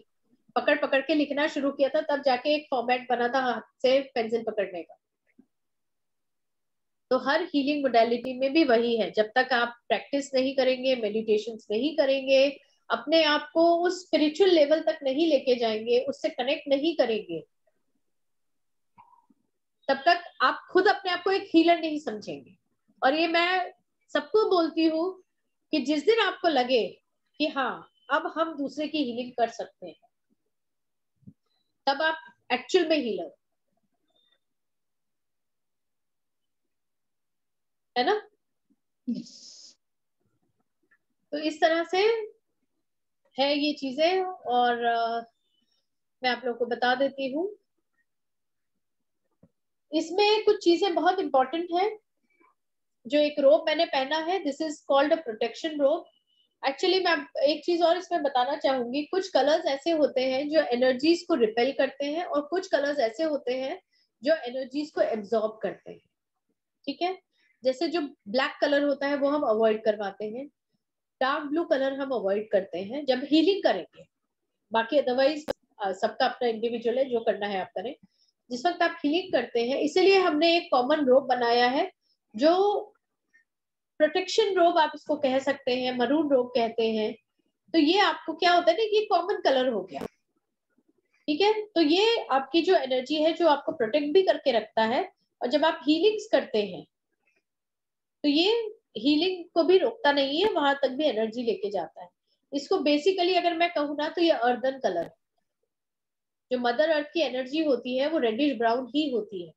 पकड़ पकड़ के लिखना शुरू किया था तब जाके एक फॉर्मेट बना था हाथ से पेंसिल पकड़ने का. तो हर हीलिंग मोडेलिटी में भी वही है, जब तक आप प्रैक्टिस नहीं करेंगे, मेडिटेशंस नहीं करेंगे, अपने आप को उस स्पिरिचुअल लेवल तक नहीं लेके जाएंगे, उससे कनेक्ट नहीं करेंगे, तब तक आप खुद अपने आप को एक हीलर नहीं समझेंगे. और ये मैं सबको बोलती हूँ कि जिस दिन आपको लगे कि हाँ अब हम दूसरे की हीलिंग कर सकते हैं, तब आप एक्चुअल में हीलर, है ना. yes. तो इस तरह से है ये चीजें. और आ, मैं आप लोगों को बता देती हूँ इसमें कुछ चीजें बहुत इंपॉर्टेंट है. जो एक रोप मैंने पहना है, this is called a protection rope. Actually मैं एक चीज और इसमें बताना चाहूंगी, कुछ कलर्स ऐसे होते हैं जो एनर्जीज को रिपेल करते हैं और कुछ कलर्स ऐसे होते हैं जो एनर्जीज को एब्जॉर्ब करते हैं, ठीक है. जैसे जो ब्लैक कलर होता है वो हम अवॉइड करवाते हैं, डार्क ब्लू कलर हम अवॉइड करते हैं जब हीलिंग करेंगे. बाकी अदरवाइज सबका अपना इंडिविजुअल है, जो करना है आप करें. जिस वक्त आप हीलिंग करते हैं, इसीलिए हमने एक कॉमन रोब बनाया है जो प्रोटेक्शन रोब आप इसको कह सकते हैं, मरून रोब कहते हैं. तो ये आपको क्या होता है ना, ये कॉमन कलर हो गया, ठीक है. तो ये आपकी जो एनर्जी है जो आपको प्रोटेक्ट भी करके रखता है, और जब आप हीलिंग्स करते हैं तो ये हीलिंग को भी रोकता नहीं है, वहां तक भी एनर्जी लेके जाता है. इसको बेसिकली अगर मैं कहूँ ना तो ये अर्दन कलर है. जो मदर अर्थ की एनर्जी होती है वो रेडिश ब्राउन ही होती है,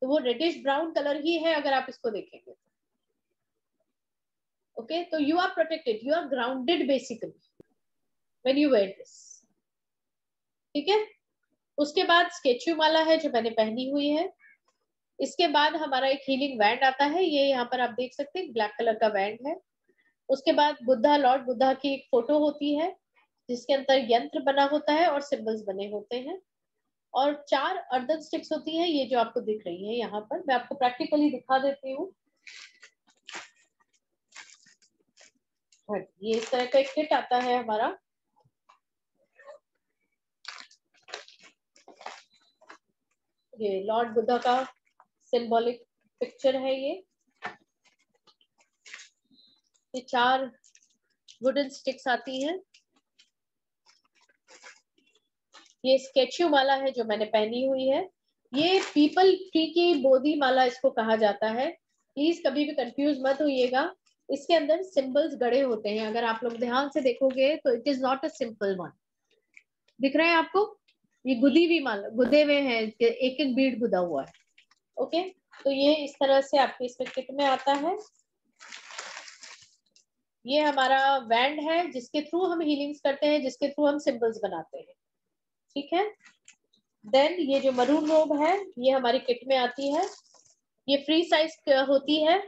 तो वो रेडिश ब्राउन कलर ही है अगर आप इसको देखेंगे. ओके, तो you are protected, you are grounded basically when you wear this, ठीक है. उसके बाद स्केचू माला है जो मैंने पहनी हुई है. इसके बाद हमारा एक हीलिंग बैंड आता है, ये यहाँ पर आप देख सकते हैं, ब्लैक कलर का बैंड है. उसके बाद बुद्धा, लॉर्ड बुद्धा की एक फोटो होती है जिसके अंदर यंत्र बना होता है और सिंबल्स बने होते हैं, और चार अर्दन स्टिक्स होती है, ये जो आपको दिख रही है यहाँ पर. मैं आपको प्रैक्टिकली दिखा देती हूँ. ये इस तरह का एक किट आता है हमारा. ये लॉर्ड बुद्धा का सिंबॉलिक पिक्चर है. ये ये चार वुडन स्टिक्स आती हैं. ये स्केचू माला है जो मैंने पहनी हुई है. ये पीपल ट्री की बोधी माला इसको कहा जाता है. प्लीज कभी भी कंफ्यूज मत होइएगा। इसके अंदर सिंबल्स गड़े होते हैं, अगर आप लोग ध्यान से देखोगे तो it is not a simple one. दिख रहा है आपको, ये गुदी भी मान गुदे हुए हैं, एक एक बीट गुदा हुआ है। ओके, तो ये इस तरह से आपके इसमें किट में आता है। ये हमारा बैंड है जिसके थ्रू हम हीलिंग्स करते हैं, जिसके थ्रू हम सिंबल्स बनाते हैं, ठीक है। देन ये जो मरून रोब है ये हमारी किट में आती है, ये फ्री साइज होती है,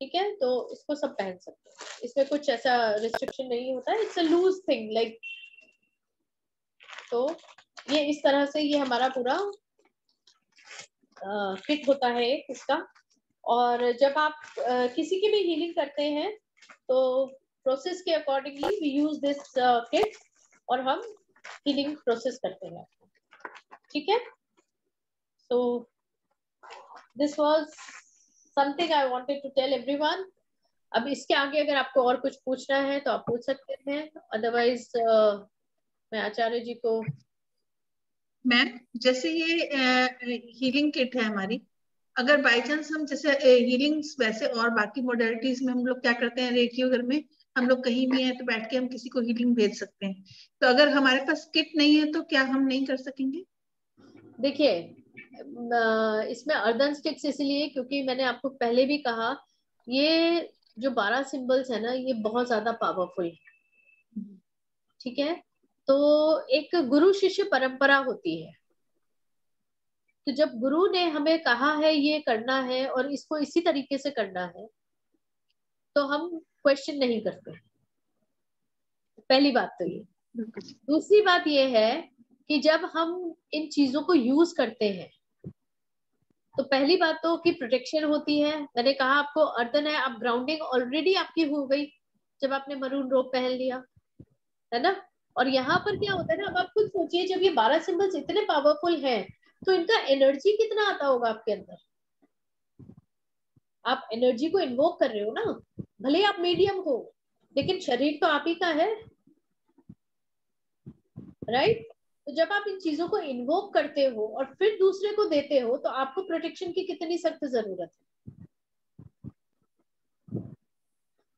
ठीक है, तो इसको सब पहन सकते हैं, इसमें कुछ ऐसा रिस्ट्रिक्शन नहीं होता, it's a loose thing like. तो ये इस तरह से ये हमारा पूरा किट होता है इसका। और जब आप आ, किसी की भी हीलिंग करते हैं तो प्रोसेस के accordingly we use this kit और हम हीलिंग प्रोसेस करते हैं, ठीक है। So this was something I wanted to tell everyone. अब इसके आगे अगर आपको और कुछ पूछना है तो आप पूछ सकते हैं, अदरवाइज uh, मैं आचार्य जी को। मैम जैसे ये हीलिंग uh, किट है हमारी, अगर बाई चांस हम जैसे हीलिंग्स वैसे और बाकी मॉडलिटीज में हम लोग क्या करते हैं, रेकियो घर में हम लोग कहीं भी हैं तो बैठ के हम किसी को हीलिंग भेज सकते हैं, तो अगर हमारे पास किट नहीं है तो क्या हम नहीं कर सकेंगे? देखिए इसमें अर्दन स्टिक्स इसलिए क्योंकि मैंने आपको पहले भी कहा ये जो बारह सिंबल्स है ना ये बहुत ज्यादा पावरफुल है, ठीक है। तो एक गुरु शिष्य परंपरा होती है, तो जब गुरु ने हमें कहा है ये करना है और इसको इसी तरीके से करना है तो हम क्वेश्चन नहीं करते, पहली बात तो ये। दूसरी बात ये है कि जब हम इन चीजों को यूज करते हैं तो पहली बात तो कि प्रोटेक्शन होती है। मैंने कहा आपको अर्दन है, आप ग्राउंडिंग ऑलरेडी आपकी हो गई जब आपने मरून रोब पहन लिया है ना। और यहाँ पर क्या होता है ना, अब आप खुद सोचिए जब ये बारह सिंबल्स इतने पावरफुल हैं तो इनका एनर्जी कितना आता होगा आपके अंदर, आप एनर्जी को इन्वोक कर रहे हो ना, भले आप मीडियम हो लेकिन शरीर तो आप ही का है, राइट। तो जब आप इन चीजों को इन्वोक करते हो और फिर दूसरे को देते हो तो आपको प्रोटेक्शन की कितनी सख्त जरूरत है।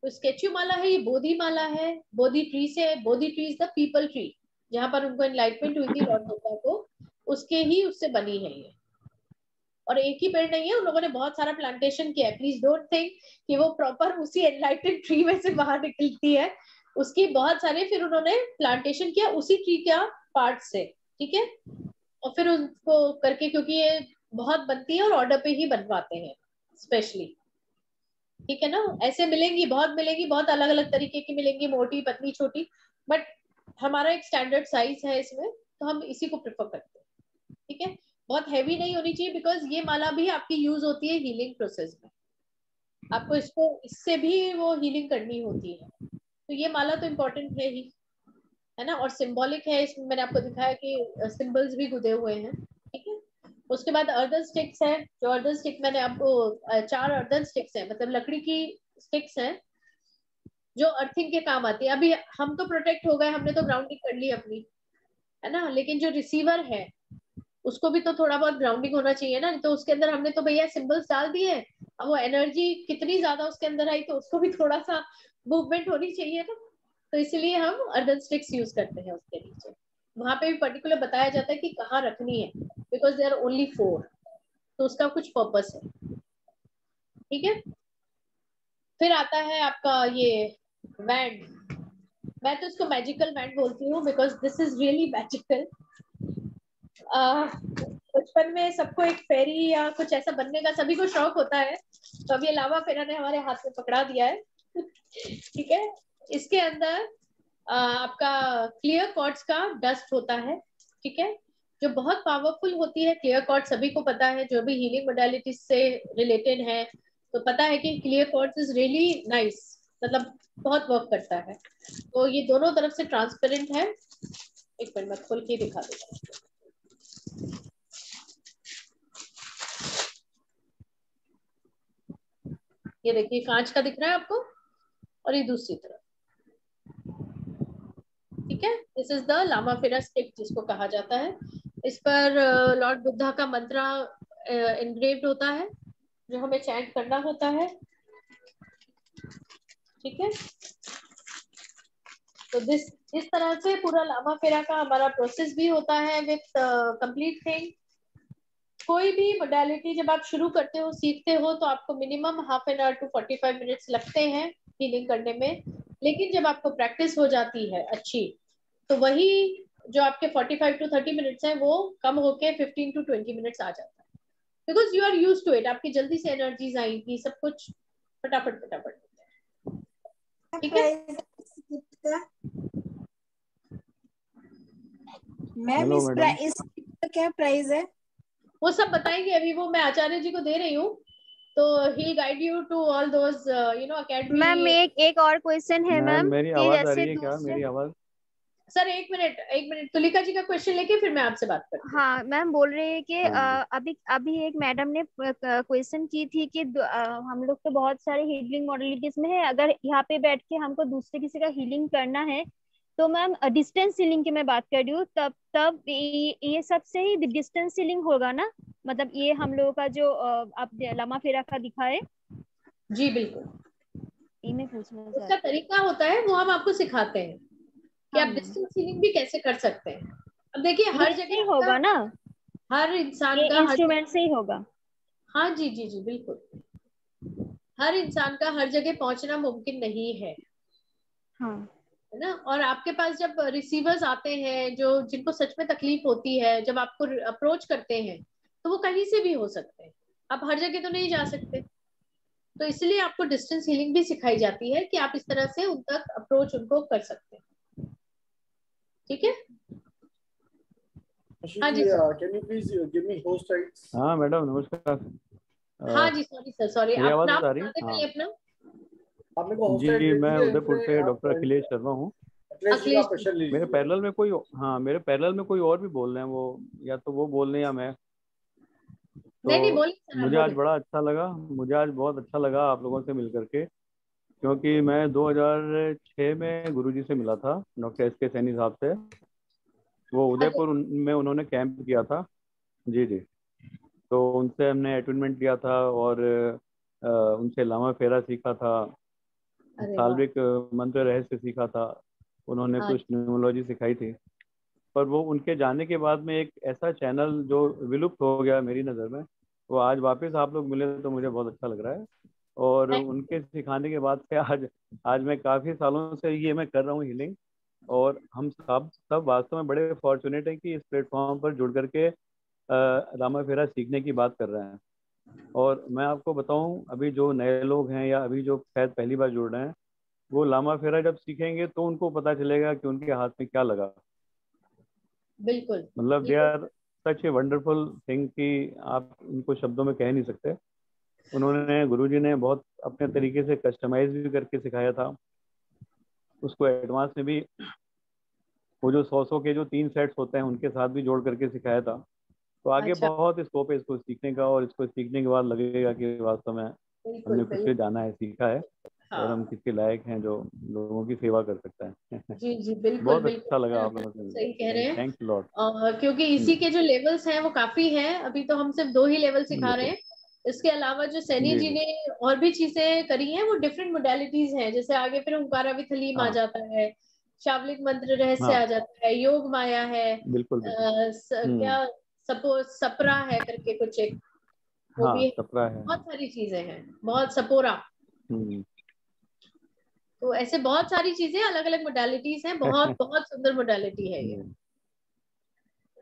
तो स्केचू माला है, ये बोधी माला है, बोधी ट्री से, Bodhi tree is the peepal tree जहां पर उनको एनलाइटमेंट हुई थी लॉर्ड बुद्धा को, उसके ही उससे बनी है ये। और एक ही पेड़ नहीं है, उन लोगों ने बहुत सारा प्लांटेशन किया है। प्लीज डोंट थिंक कि वो प्रॉपर उसी एनलाइटेड ट्री में से बाहर निकलती है, उसकी बहुत सारे फिर उन्होंने प्लांटेशन किया उसी ट्री का पार्ट से, ठीक है। और फिर उनको करके क्योंकि ये बहुत बनती है और ऑर्डर पे ही बनवाते हैं स्पेशली, ठीक है ना। ऐसे मिलेंगी बहुत, मिलेंगी बहुत अलग अलग तरीके की मिलेंगी, मोटी पतली छोटी, बट हमारा एक स्टैंडर्ड साइज है इसमें तो हम इसी को प्रेफर करते हैं, ठीक है। बहुत हैवी नहीं होनी चाहिए बिकॉज ये माला भी आपकी यूज होती है हीलिंग प्रोसेस में, आपको इसको इससे भी वो हीलिंग करनी होती है, तो ये माला तो इम्पोर्टेंट है ही, है ना। और सिंबॉलिक है, इसमें मैंने आपको दिखाया कि सिंबल्स भी गुदे हुए हैं, ठीक है। उसके बाद अर्दन स्टिक्स है, जो अर्दन स्टिक मैंने आपको चार अर्दन स्टिक्स है, मतलब लकड़ी की स्टिक्स है जो अर्थिंग के काम आती है। अभी हम तो प्रोटेक्ट हो गए, हमने तो ग्राउंडिंग कर ली अपनी, है ना, लेकिन जो रिसीवर है उसको भी तो थोड़ा बहुत ग्राउंडिंग होना चाहिए ना। तो उसके अंदर हमने तो भैया सिंबल्स डाल दिए, अब वो एनर्जी कितनी ज्यादा उसके अंदर आई तो उसको भी थोड़ा सा मूवमेंट होनी चाहिए ना, तो इसलिए हम अर्दन स्टिक्स यूज करते हैं उसके नीचे। वहां पे भी पर्टिकुलर बताया जाता है कि कहाँ रखनी है because they are only four, तो उसका कुछ पर्पस है, ठीक है। फिर आता है आपका ये बैंड, मैं तो इसको मैजिकल बैंड बोलती हूँ because this is really magical. बचपन uh, में सबको एक फेरी या कुछ ऐसा बनने का सभी को शौक होता है, तो अब ये लावा फेरा ने हमारे हाथ में पकड़ा दिया है, ठीक है। इसके अंदर uh, आपका क्लियर कॉर्ड्स का डस्ट होता है, ठीक है, जो बहुत पावरफुल होती है। क्लियर कॉर्ड सभी को पता है, जो भी हीलिंग मोडालिटीज से रिलेटेड है तो पता है कि clear chords is really nice, मतलब बहुत वर्क करता है। तो ये दोनों तरफ से ट्रांसपेरेंट है, एक मिनट मैं खोल के दिखा देता हूँ। ये देखिए कांच का दिख रहा है आपको, और ये दूसरी तरफ, ठीक है। दिस इज द लामा फेरा स्टिक जिसको कहा जाता है। इस पर लॉर्ड बुद्धा का मंत्र एनग्रेव्ड होता है, जो हमें चैंट करना होता है, ठीक है। तो दिस इस तरह से पूरा लामा फेरा का हमारा प्रोसेस भी होता है विथ कंप्लीट थिंग। कोई भी मोडालिटी जब आप शुरू करते हो, सीखते हो, तो आपको minimum half an hour to forty five minutes लगते हैं हीलिंग करने में। लेकिन जब आपको प्रैक्टिस हो जाती है अच्छी, तो वही जो आपके forty five to thirty minutes हैं वो कम होके फिफ्टीन टू ट्वेंटी मिनट्स आ जाता है, because you are use to it. आपकी जल्दी से एनर्जीज आएगी, सब कुछ फटाफट फटाफट होता है, ठीक है। इसका क्या प्राइस है वो सब बताएंगे अभी, वो मैं आचार्य जी को दे रही हूँ, तो ही guide you to all those you know academy. Ma'am एक एक और क्वेश्चन है मैम, मेरी आवाज आ रही है क्या? मेरी आवाज सर एक मिनट एक मिनट तुलिका जी का क्वेश्चन लेके फिर मैं आपसे बात करूँ। हाँ मैम बोल रहे हैं कि अभी अभी एक मैडम ने क्वेश्चन की थी कि हम लोग तो बहुत सारे हीलिंग मॉडलिटीज में है, अगर यहाँ पे बैठ के हमको दूसरे किसी का हीलिंग करना है तो मैम डिस्टेंस हीलिंग की मैं बात कर रही हूँ, तब तब ये, ये सब से ही डिस्टेंस हीलिंग होगा ना? मतलब ये हम लोगों का जो आप लामा फेरा का दिखाए। जी बिल्कुल, ये मैं पूछना चाहती हूँ। उसका तरीका होता है वो हम आपको सिखाते हैं कि आप डिस्टेंस हीलिंग भी कैसे कर सकते हैं। अब देखिए हर जगह होगा ना, हर इंसान का इंस्ट्रूमेंट से ही होगा। हाँ जी जी जी बिल्कुल, हर इंसान का हर जगह पहुंचना मुमकिन नहीं है, हाँ है ना। और आपके पास जब रिसीवर्स आते हैं जो जिनको सच में तकलीफ होती है, जब आपको अप्रोच करते हैं तो वो कहीं से भी हो सकते हैं, आप हर जगह तो नहीं जा सकते। तो इसलिए आपको डिस्टेंस हीलिंग भी सिखाई जाती है कि आप इस तरह से उन तक अप्रोच उनको कर सकते हैं, ठीक है। हाँ जी sir, can you please give me host rights. हाँ मैडम नमस्कार। हाँ जी सॉरी सर सॉरी, आप नाम बताते हैं अपना? जी मैं उदयपुर से डॉक्टर अखिलेश शर्मा हूँ। मेरे पैरेलल में कोई, हाँ मेरे पैरेलल में कोई और भी बोल रहे हैं, वो या तो वो बोल रहे हैं या मैं। तो नहीं, नहीं, बोल, मुझे आज बड़ा अच्छा लगा, मुझे आज बहुत अच्छा लगा आप लोगों से मिल करके, क्योंकि मैं दो हज़ार छह में गुरुजी से मिला था, डॉक्टर एस के सैनी साहब से। वो उदयपुर में उन्होंने कैंप किया था, जी जी। तो उनसे हमने अटेनमेंट किया था और उनसे लामा फेरा सीखा था, साल्विक मंत्र रहस्य सीखा था, उन्होंने कुछ न्यूमोलॉजी सिखाई थी। पर वो उनके जाने के बाद में एक ऐसा चैनल जो विलुप्त हो गया मेरी नज़र में, वो आज वापस आप लोग मिले तो मुझे बहुत अच्छा लग रहा है। और उनके सिखाने के बाद से आज आज मैं काफ़ी सालों से ये मैं कर रहा हूँ हीलिंग। और हम सब सब वास्तव में बड़े फॉर्चुनेट हैं कि इस प्लेटफॉर्म पर जुड़ करके लामा फेरा सीखने की बात कर रहे हैं। और मैं आपको बताऊं, अभी जो नए लोग हैं या अभी जो शायद पहली बार जुड़ रहे हैं, वो लामा फेरा जब सीखेंगे तो उनको पता चलेगा कि उनके हाथ में क्या लगा। बिल्कुल, मतलब they are such a wonderful thing कि आप उनको शब्दों में कह नहीं सकते। उन्होंने, गुरुजी ने बहुत अपने तरीके से कस्टमाइज भी करके सिखाया था, उसको एडवांस में भी वो जो सौ सौ के जो तीन सेट्स होते हैं उनके साथ भी जोड़ करके सिखाया था। तो आगे अच्छा। बहुत स्कोप है इसको सीखने का, और इसको सीखने के बाद लगेगा कि वास्तव में हमने कुछ भी जाना है, सीखा है, हाँ। और हम किसके लायक हैं जो लोगों की सेवा कर सकता है। जी जी बिल्कुल, बहुत बिल्कुल, अच्छा लगा आप लोगों से। सही कह रहे हैं, थैंक्स लॉट। क्योंकि इसी के जो लेवल्स हैं वो काफी हैं, अभी तो हम सिर्फ दो ही लेवल सिखा रहे हैं। इसके अलावा जो सैनी जी ने और भी चीजें करी हैं वो डिफरेंट मोडालिटीज हैं, जैसे आगे फिर ओंकारा विथ हलीम आ जाता है, शावलिक मंत्र रहस्य आ जाता है, योग माया है, बिल्कुल क्या सपोज सपरा है करके कुछ एक, वो हाँ, भी सपरा है। बहुत सारी चीजें हैं, बहुत सपोरा, तो ऐसे बहुत सारी चीजें, अलग अलग मोडालिटीज हैं, बहुत बहुत सुंदर मोडालिटी है ये।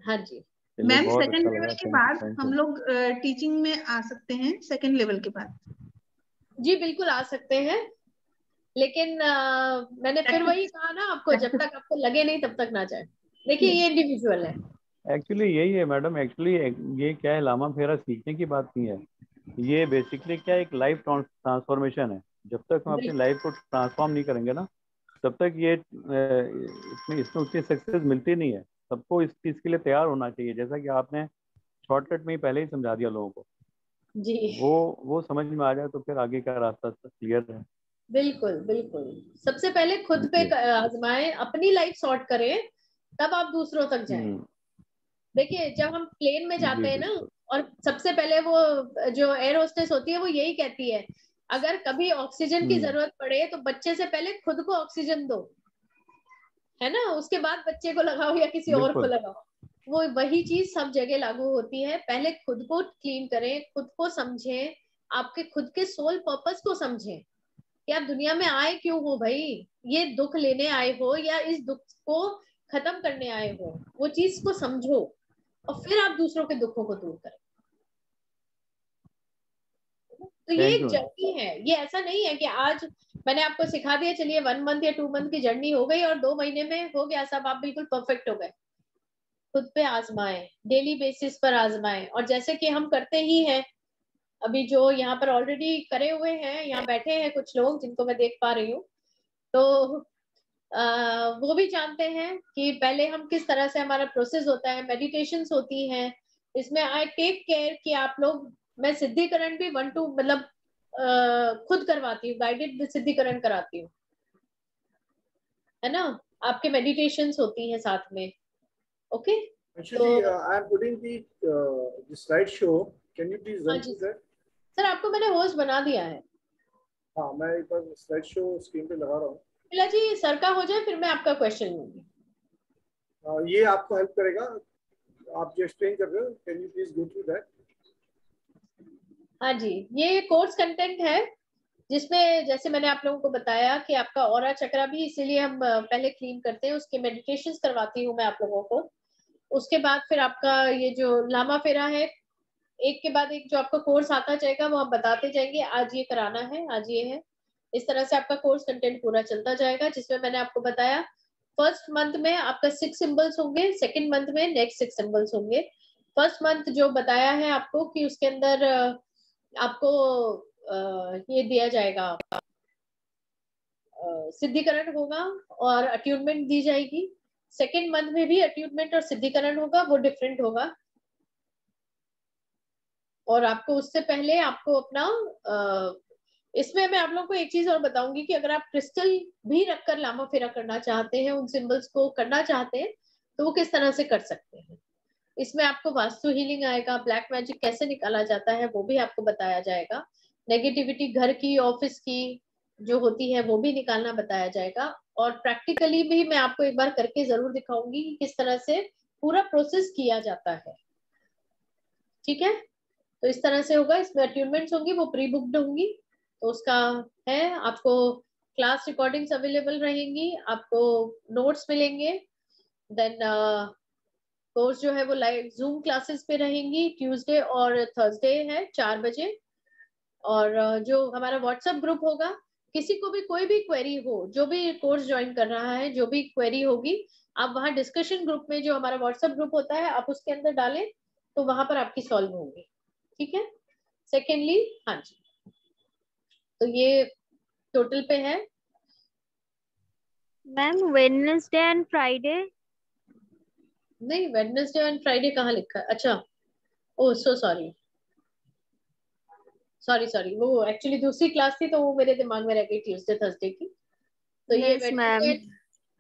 हाँ जी मैम, सेकंड लेवल के बाद हम लोग टीचिंग में आ सकते हैं? सेकंड लेवल के बाद जी बिल्कुल आ सकते हैं, लेकिन आ, मैंने फिर वही कहा ना आपको, जब तक आपको लगे नहीं तब तक ना जाए। देखिए ये इंडिविजुअल है, एक्चुअली यही है मैडम। एक्चुअली ये क्या है, लामा फेरा सीखने की बात नहीं है, ये बेसिकली क्या एक लाइफ ट्रांसफॉर्मेशन है। जब तक हम अपनी लाइफ को ट्रांसफॉर्म नहीं करेंगे ना, तब तक ये इसमें इसमें उतनी सक्सेस मिलती नहीं है। सबको इस चीज़ के लिए तैयार होना चाहिए, जैसा कि आपने शॉर्टकट में ही पहले ही समझा दिया लोगों को, जी वो वो समझ में आ जाए तो फिर आगे का रास्ता क्लियर है। बिल्कुल बिल्कुल, सबसे पहले खुद पे आजमाएं, अपनी लाइफ सॉर्ट करें, तब आप दूसरों तक जाए। देखिए जब हम प्लेन में जाते हैं ना, और सबसे पहले वो जो एयर होस्टेस होती है वो यही कहती है, अगर कभी ऑक्सीजन की जरूरत पड़े तो बच्चे से पहले खुद को ऑक्सीजन दो, है ना, उसके बाद बच्चे को लगाओ या किसी और को लगाओ। वो वही चीज सब जगह लागू होती है, पहले खुद को क्लीन करें, खुद को समझें, आपके खुद के सोल पर्पस को समझें कि आप दुनिया में आए क्यों हो भाई, ये दुख लेने आए हो या इस दुख को खत्म करने आए हो, वो चीज को समझो और फिर आप दूसरों के दुखों को दूर करें। तो ये एक जर्नी है, ये ऐसा नहीं है कि आज मैंने आपको सिखा दिया चलिए वन मंथ या टू मंथ की जर्नी हो गई और दो महीने में हो गया सब, आप बिल्कुल परफेक्ट हो गए। खुद पे आजमाएं, डेली बेसिस पर आजमाएं, और जैसे कि हम करते ही हैं, अभी जो यहाँ पर ऑलरेडी करे हुए हैं, यहाँ बैठे हैं कुछ लोग जिनको मैं देख पा रही हूँ, तो आ, वो भी जानते हैं कि पहले हम किस तरह से हमारा प्रोसेस होता है, मेडिटेशंस होती हैं, इसमें आई टेक केयर कि आप लोग, मैं सिद्धिकरण भी वन टू मतलब खुद करवाती हूँ, गाइडेड सिद्धिकरण कराती हूँ, है ना, आपके मेडिटेशंस होती हैं साथ में। Okay. Actually, so, uh, I'm putting the uh, the slideshow. Can you please run through that? Sir, आपको मैंने होस्ट बना दिया है। हाँ, मैं एक बार slideshow स्क्रीन पे लगा रहा हूँ। मिला जी, सर का हो जाए फिर मैं आपका क्वेश्चन लूँगी। uh, ये आपको हेल्प करेगा, आप जो एक्सप्लेन कर रहे हो, can you please go through that? हाँ जी, ये कोर्स कंटेंट है जिसमें जैसे मैंने आप लोगों को बताया कि आपका ऑरा चक्रा भी इसीलिए हम पहले क्लीन करते हैं, उसके मेडिटेशंस करवाती हूँ मैं आप लोगों को। उसके बाद फिर आपका ये जो लामा फेरा है, एक के बाद एक जो आपका कोर्स आता जाएगा वो हम बताते जाएंगे, आज ये कराना है, आज ये है, इस तरह से आपका कोर्स कंटेंट पूरा चलता जाएगा, जिसमें मैंने आपको बताया फर्स्ट मंथ में आपका सिक्स सिंबल्स होंगे, सेकेंड मंथ में नेक्स्ट सिक्स सिंबल्स होंगे। फर्स्ट मंथ जो बताया है आपको कि उसके अंदर आपको ये दिया जाएगा, सिद्धिकरण होगा और अट्यूनमेंट दी जाएगी। सेकेंड मंथ में भी अट्यूनमेंट और सिद्धिकरण होगा, वो डिफरेंट होगा, और आपको उससे पहले आपको अपना आ, इसमें मैं आप लोगों को एक चीज और बताऊंगी कि अगर आप क्रिस्टल भी रखकर लामा फेरा करना चाहते हैं, उन सिंबल्स को करना चाहते हैं, तो वो किस तरह से कर सकते हैं। इसमें आपको वास्तु हीलिंग आएगा, ब्लैक मैजिक कैसे निकाला जाता है वो भी आपको बताया जाएगा, नेगेटिविटी घर की, ऑफिस की जो होती है वो भी निकालना बताया जाएगा, और प्रैक्टिकली भी मैं आपको एक बार करके जरूर दिखाऊंगी कि किस तरह से पूरा प्रोसेस किया जाता है। ठीक है, तो इस तरह से होगा। इसमें अट्यूनमेंट्स होंगी, वो प्री बुक्ड होंगी, तो उसका है आपको क्लास रिकॉर्डिंग्स अवेलेबल रहेंगी, आपको नोट्स मिलेंगे, देन कोर्स uh, जो है वो लाइव जूम क्लासेस पे रहेंगी, ट्यूजडे और थर्सडे है चार बजे, और जो हमारा व्हाट्सएप ग्रुप होगा, किसी को भी कोई भी क्वेरी हो, जो भी कोर्स ज्वाइन कर रहा है, जो भी क्वेरी होगी, आप वहाँ डिस्कशन ग्रुप में, जो हमारा व्हाट्सएप ग्रुप होता है, आप उसके अंदर डालें तो वहां पर आपकी सॉल्व होगी। ठीक है, सेकेंडली हाँ जी, तो ये टोटल पे है मैम। वेडनेसडे एंड फ्राइडे नहीं, वेडनेसडे एंड फ्राइडे कहाँ लिखा है? अच्छा, oh so sorry sorry sorry वो एक्चुअली दूसरी क्लास थी, तो वो मेरे दिमाग में रह गई ट्यूसडे थर्सडे की। तो yes, ये मैम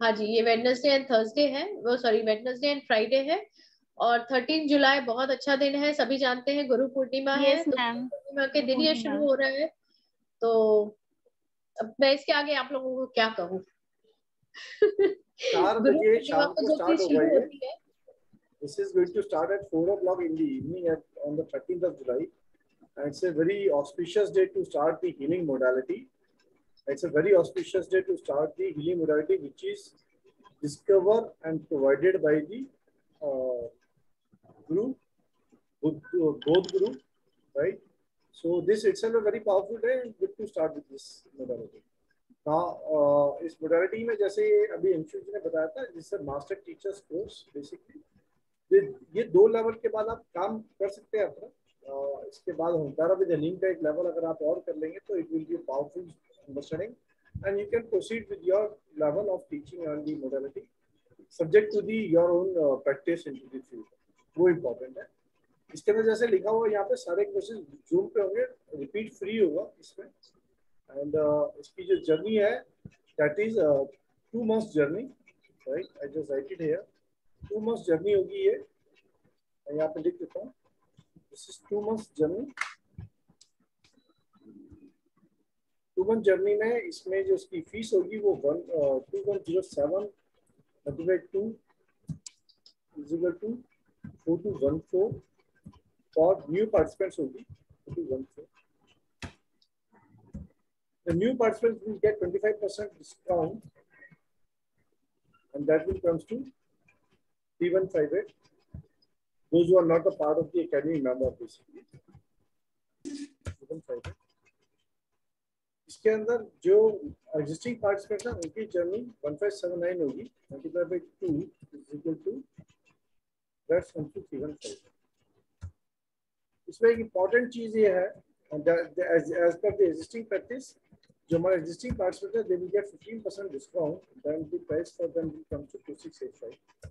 हाँ जी, ये वेडनेसडे एंड थर्सडे है, वो सॉरी वेडनेसडे एंड फ्राइडे है। और तेरह जुलाई बहुत अच्छा दिन है, सभी जानते हैं, गुरु पूर्णिमा yes, है, तो पूर्णिमा के दिन ये शुरू हो रहा है। तो अब मैं इसके आगे आप लोगों को क्या कहूँ, it's a very auspicious day to start the healing modality. It's a very auspicious day to start the healing modality, which is discovered and provided by the uh, Guru, Bodhi Guru, right? So this itself a very powerful day. Good to start with this modality. Now, uh, इस modality में जैसे अभी अंशु जी ने बताया था, जिससे master teachers course basically ये दो level के बाद आप काम कर सकते हैं अपना। Uh, इसके बाद होमकारा विद हीलिंग का एक लेवल अगर आप और कर लेंगे तो it will be powerful understanding and you can proceed with your level of teaching on the modality subject to the your own practice in the future, वो इम्पोर्टेंट है। इसके अंदर जैसे लिखा हुआ यहाँ पे सारे कोर्सेज जूम पे होंगे, रिपीट फ्री होगा इसमें, एंड uh, इसकी जो जर्नी है that is two months journey, right? I just write it here, two months journey होगी ये। यहाँ पे लिख देता हूँ this is two month journey. Two month journey में इसमें जो उसकी फीस होगी वो one to one zero seven divide two equal to four two one four और न्यू पार्टिसिपेंट्स होगी four two one four. The new participants will get twenty-five percent discount, and that will comes to three one five eight. Those who are not a part of the academy member, basically three one five eight. इसके अंदर जो existing participants हैं उनकी जर्नी one five seven nine होगी, multiplied by two is equal to that's comes to three one five eight. इसमें एक important चीज ये है, and that as as per the existing practice. जो हमारे एग्जिस्टिंग पार्टिसिपेंट है they will get fifteen percent discount then the price for them will come to twenty-six eighty-five।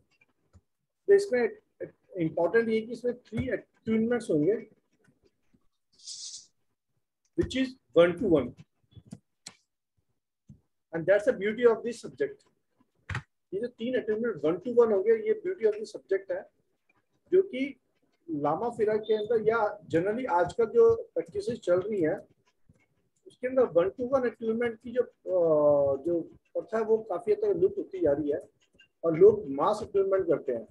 तो इसमें इंपॉर्टेंट ये कि इसमें थ्री अट्यूनमेंट्स होंगे which is one to one and that's the beauty of this subject. ये जो तीन अट्यूनमेंट वन टू वन होंगे ये ब्यूटी ऑफ दिस सब्जेक्ट है जो कि लामा फेरा के अंदर या जनरली आजकल जो प्रैक्टिसेस चल रही है उसके अंदर वन टू वन अट्यूनमेंट की जो जो प्रथा है वो काफी हद तक लुप्त होती जा रही है और लोग मास अट्यूनमेंट करते हैं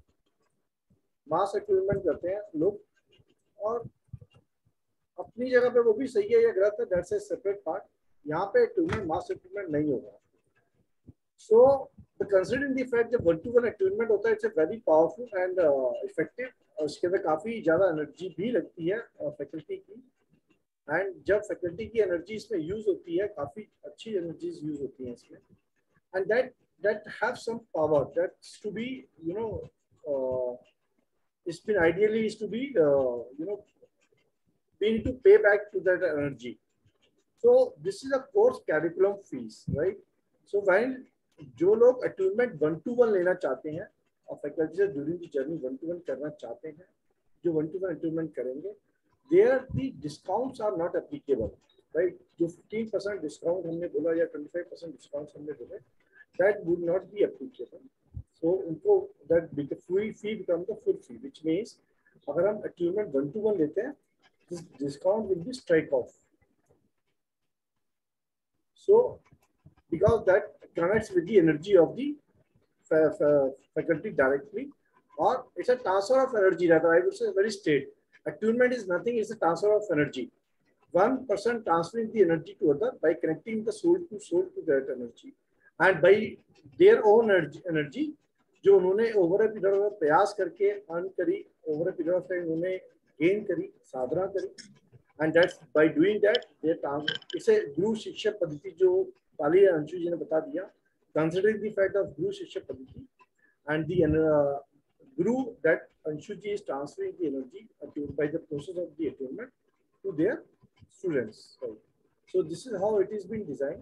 मास अट्यूनमेंट करते हैं लोग और अपनी जगह पे वो भी सही है या गलत है दैट्स अ सेपरेट पार्ट। यहाँ पे अट्यूनमेंट मास अट्यूनमेंट नहीं होगा। So the considering the fact जब वन टू वन अट्यूनमेंट होता है it's a very powerful and effective और उसके अंदर काफी ज्यादा एनर्जी भी लगती है फैकल्टी की एंड जब फैकल्टी की एनर्जी इसमें यूज होती है काफी अच्छी एनर्जीज यूज होती हैं इसमें and that that have some power that's to be you know it's been ideally is to be you know been to pay back to that energy. So this is a course curriculum fees right. So when जो लोग अट्यूनमेंट वन टू वन लेना चाहते हैं और फैकल्टी से during the journey one to one करना चाहते हैं जो वन टू वन अट्यूनमेंट करेंगे there the discounts are not applicable right। जो fifteen percent discount हमने बोला या twenty-five percent discounts हमने बोले that would not be applicable so उनको that free fee becomes the full fee which means अगर हम attunement one to one लेते हैं this discount will be strike off so because that connects with the energy of the faculty directly or it's a transfer of energy rather I would say very state। Attunement is nothing; it's a transfer of energy. One person transferring the energy to other by connecting the soul to soul to that energy, and by their own energy, energy जो उन्होंने over a period of प्रयास करके earn करी, over a period of time उन्होंने gain करी, साधना करी, and that's by doing that they transfer. इसे गुरु शिक्षा पद्धति जो पाली अंशु जी ने बता दिया, considering the fact of गुरु शिक्षा पद्धति and the uh, Guru that Anshuji is transferring the energy by the process of the attunement to their students. Right? So this is how it is being designed.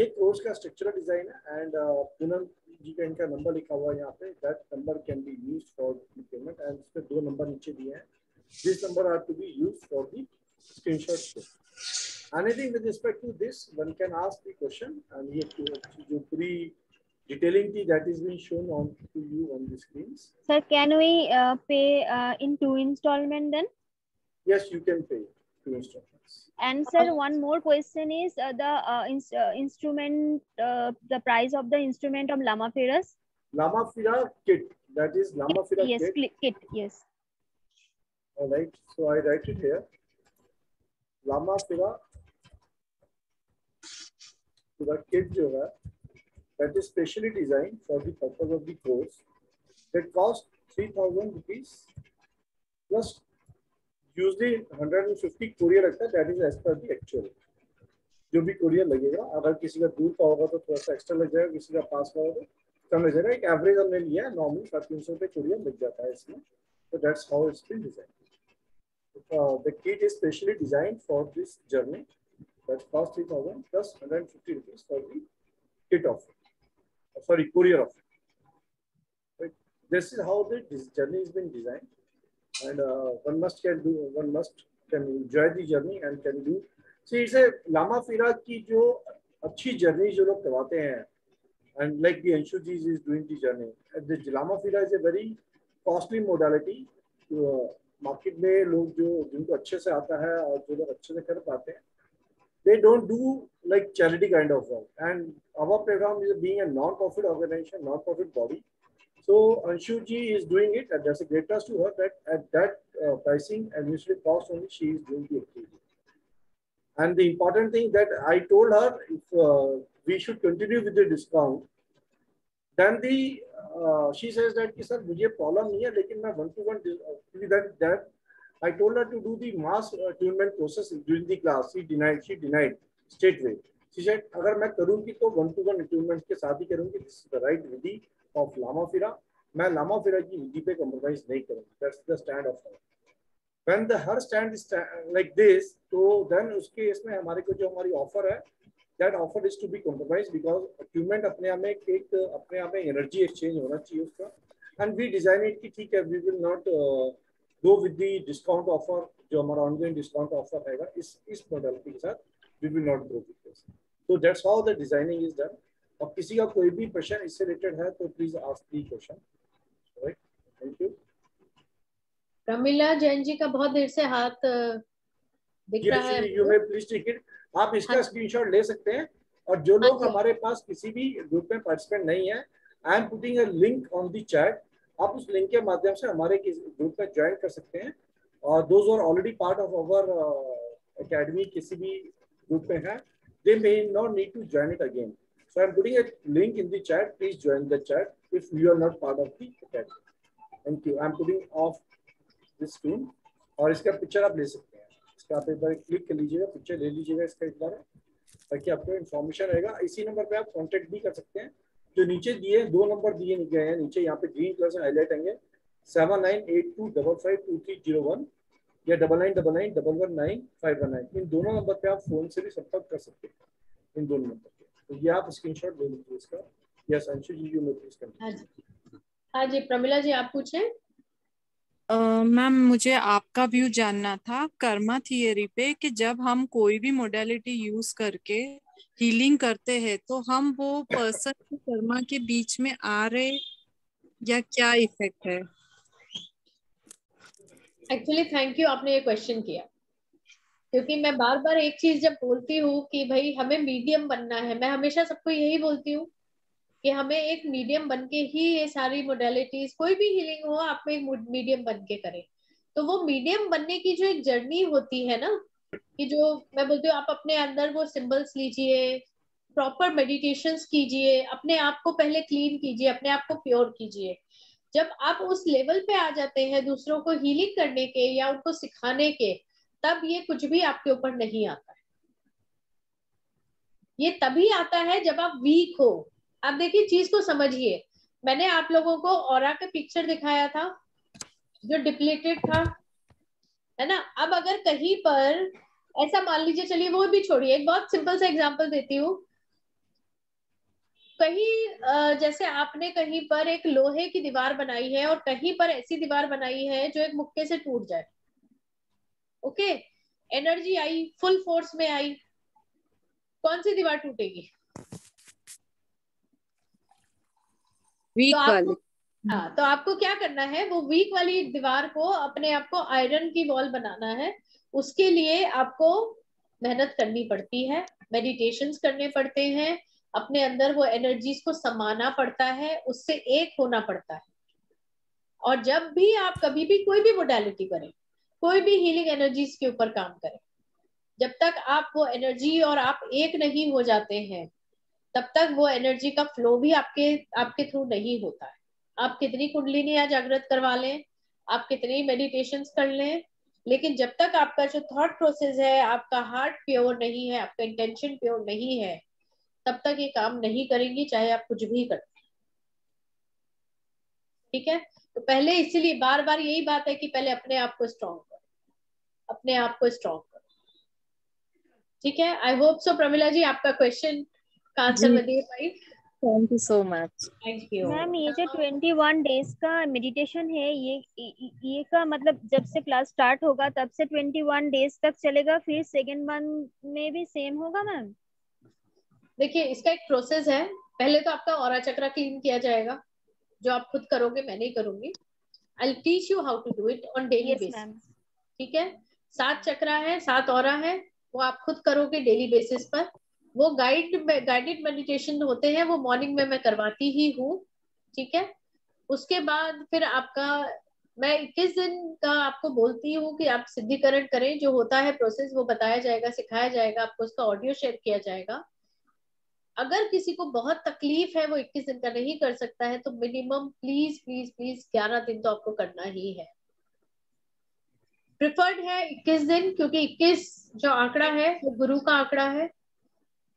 ये course का structural design है and Poonam जी का इनका number लिखा हुआ है यहाँ पे that number can be used for the payment and इसमें दो number नीचे दिए हैं. This number are to be used for the screenshot. Anything with respect to this, one can ask the question and ये जो पूरी detailing the that is being shown on to you on the screens. Sir, can we uh, pay uh, in two installment then? Yes, you can pay two installments. And sir, uh, one more question is uh, the uh, in, uh, instrument, uh, the price of the instrument of Lama Fera's. Lama Fera kit, that is Lama Fera kit. Yes, kit. kit. Yes. All right. So I write it here. Lama Fera, the kit जो है. That is specially designed for the purpose of the course. That costs three thousand rupees plus usually hundred and fifty courier लगता है. That is as per the actual. जो भी courier लगेगा, अगर किसी का दूर का होगा तो थोड़ा सा extra लग जाएगा, किसी का पास का होगा कम लग जाएगा. एक average हमने लिया है normally साढ़े तीन सौ पे courier लग जाता है इसमें. So that's how it's been designed. Uh, the kit is specially designed for this journey. That costs three thousand plus hundred and fifty rupees for the kit offer. Sorry, courier of it. Right? This is how the this journey has been designed, and uh, one must can do, one must can enjoy the journey and can do. See, it's a Lama Fera की जो अच्छी journey जो लोग करवाते हैं, and like the Anshu ji is doing the journey. The Lama Fera is a very costly modality, market में लोग जो जिनको अच्छे से आता है और जो लोग अच्छे से कर पाते हैं, they don't do like charity kind of work. And our program is being a non-profit organization, non-profit body. So Anshu ji is doing it, and that's a great trust to her that at that uh, pricing and administrative cost only she is doing the activity. And the important thing that I told her, if uh, we should continue with the discount, then the uh, she says that sir, mujhe problem nahi hai, lekin main one to one that that. I told her to do the mass attunement process during the class. She denied. She denied straightway. She said, "अगर मैं करूँगी तो one to one attunement के साथ ही करूँगी. This is the right Vidhi of Lama Fera. मैं Lama Fera की विधि पे compromise नहीं करूँगी. That's the stand of her. When the her stand is like this, तो then उसके इसमें हमारे को जो हमारी offer है, that offer is to be compromised because attunement अपने आप में एक अपने आप में energy exchange होना चाहिए उसका. And we design it कि ठीक है, we will not uh, दो विद दी डिस्काउंट ऑफर जो हमारा ऑनलाइन डिस्काउंट ऑफर रहेगा इस इस मॉडल के साथ we will not go with this. So that's how the designing is done. और किसी का कोई भी क्वेश्चन इससे रिलेटेड है तो please ask the question. Right, thank you. Pramila Jain ji का बहुत देर से हाथ दिख रहा है. You may please take it. आप इसका स्क्रीनशॉट ले सकते हैं. और जो लोग हमारे पास किसी भी ग्रुप में पार्टिसिपेंट नहीं है, I am putting a link on the chat. आप उस लिंक के माध्यम से हमारे ग्रुप में ज्वाइन कर सकते हैं. और those are already part of our academy किसी भी ग्रुप में है, they may not need to join it again. So I am putting a link in the chat. Please join the chat if you are not part of the academy. Thank you. I am putting off this screen. और इसका पिक्चर आप ले सकते हैं. इसका आप एक बार क्लिक कर लीजिएगा, पिक्चर ले लीजिएगा इसका एक बार, ताकि आपको इन्फॉर्मेशन रहेगा. इसी नंबर पर आप कॉन्टेक्ट भी कर सकते हैं. जो नीचे दिए दो नंबर दिए गए हैं नीचे, यहाँ पे ग्रीन कलर से हाईलाइट आएंगे, seven nine eight two double five two three zero one या double nine double nine double one nine five one nine. इन दोनों नंबर पे आप फोन से भी संपर्क कर सकते हैं. इन दोनों नंबर पे तो ये आप स्क्रीनशॉट ले लीजिए इसका. Yes Anshu ji, you may please continue. हाँ जी प्रमिला जी, आप पूछें. मैम uh, मुझे आपका व्यू जानना था कर्मा थियरी पे कि जब हम कोई भी मोडेलिटी यूज करके हीलिंग करते हैं तो हम वो पर्सन के कर्मा के बीच में आ रहे या क्या इफेक्ट है एक्चुअली. थैंक यू, आपने ये क्वेश्चन किया. क्योंकि मैं बार बार एक चीज जब बोलती हूँ कि भाई हमें मीडियम बनना है, मैं हमेशा सबको यही बोलती हूँ कि हमें एक मीडियम बनके ही ये सारी मोडेलिटीज, कोई भी हीलिंग हो, आप एक मीडियम बनके करें. तो वो मीडियम बनने की जो एक जर्नी होती है ना, कि जो मैं बोलती हूँ आप अपने अंदर वो सिंबल्स लीजिए, प्रॉपर मेडिटेशंस कीजिए, अपने आप को पहले क्लीन कीजिए, अपने आप को प्योर कीजिए. जब आप उस लेवल पे आ जाते हैं दूसरों को हीलिंग करने के या उनको सिखाने के, तब ये कुछ भी आपके ऊपर नहीं आता है. ये तभी आता है जब आप वीक हो. आप देखिए चीज को समझिए. मैंने आप लोगों को ऑरा का पिक्चर दिखाया था जो डिप्लीटेड था, है ना. अब अगर कहीं पर ऐसा मान लीजिए, चलिए वो भी छोड़िए, एक बहुत सिंपल सा एग्जांपल देती हूँ. कहीं जैसे आपने कहीं पर एक लोहे की दीवार बनाई है और कहीं पर ऐसी दीवार बनाई है जो एक मुक्के से टूट जाए. ओके, एनर्जी आई, फुल फोर्स में आई, कौन सी दीवार टूटेगी? वीक तो वाली. हाँ, तो आपको क्या करना है, वो वीक वाली दीवार को अपने आप को आयरन की वॉल बनाना है. उसके लिए आपको मेहनत करनी पड़ती है, मेडिटेशंस करने पड़ते हैं, अपने अंदर वो एनर्जीज को समाना पड़ता है, उससे एक होना पड़ता है. और जब भी आप कभी भी कोई भी मोडालिटी करें, कोई भी हीलिंग एनर्जीज के ऊपर काम करें, जब तक आप वो एनर्जी और आप एक नहीं हो जाते हैं, तब तक वो एनर्जी का फ्लो भी आपके आपके थ्रू नहीं होता है. आप कितनी कुंडलिनियां जागृत करवा लें, आप कितनी मेडिटेशंस कर लें, लेकिन जब तक आपका जो थॉट प्रोसेस है, आपका हार्ट प्योर नहीं है, आपका इंटेंशन प्योर नहीं है, तब तक ये काम नहीं करेंगी, चाहे आप कुछ भी करें. ठीक है, तो पहले इसीलिए बार बार यही बात है कि पहले अपने आप को स्ट्रॉन्ग करो, अपने आप को स्ट्रॉन्ग करो. ठीक है, आई होप सो प्रमिला जी आपका क्वेश्चन आंसर बताइए भाई. Thank you so much. Thank you ma'am. ये जो इक्कीस डेज का मेडिटेशन है, ये ये का मतलब जब से क्लास स्टार्ट होगा तब से इक्कीस डेज तक चलेगा, फिर सेकंड मंथ में भी सेम होगा मैम? देखिए इसका एक प्रोसेस है. पहले तो आपका ऑरा चक्रा क्लीन किया जाएगा, जो आप खुद करोगे, मैं नहीं करूंगी. I'll teach you how to do it on daily yes, basis. ठीक है, सात चक्रा है, सात औरा है, वो आप खुद करोगे डेली बेसिस पर। वो गाइड गाइडेड मेडिटेशन होते हैं, वो मॉर्निंग में मैं करवाती ही हूँ। ठीक है, उसके बाद फिर आपका मैं इक्कीस दिन का आपको बोलती हूँ कि आप सिद्धिकरण करें, जो होता है प्रोसेस वो बताया जाएगा, सिखाया जाएगा, आपको उसका ऑडियो शेयर किया जाएगा। अगर किसी को बहुत तकलीफ है, वो इक्कीस दिन का नहीं कर सकता है, तो मिनिमम प्लीज प्लीज प्लीज ग्यारह दिन तो आपको करना ही है। प्रिफर्ड है इक्कीस दिन, क्योंकि इक्कीस जो आंकड़ा है वो गुरु का आंकड़ा है।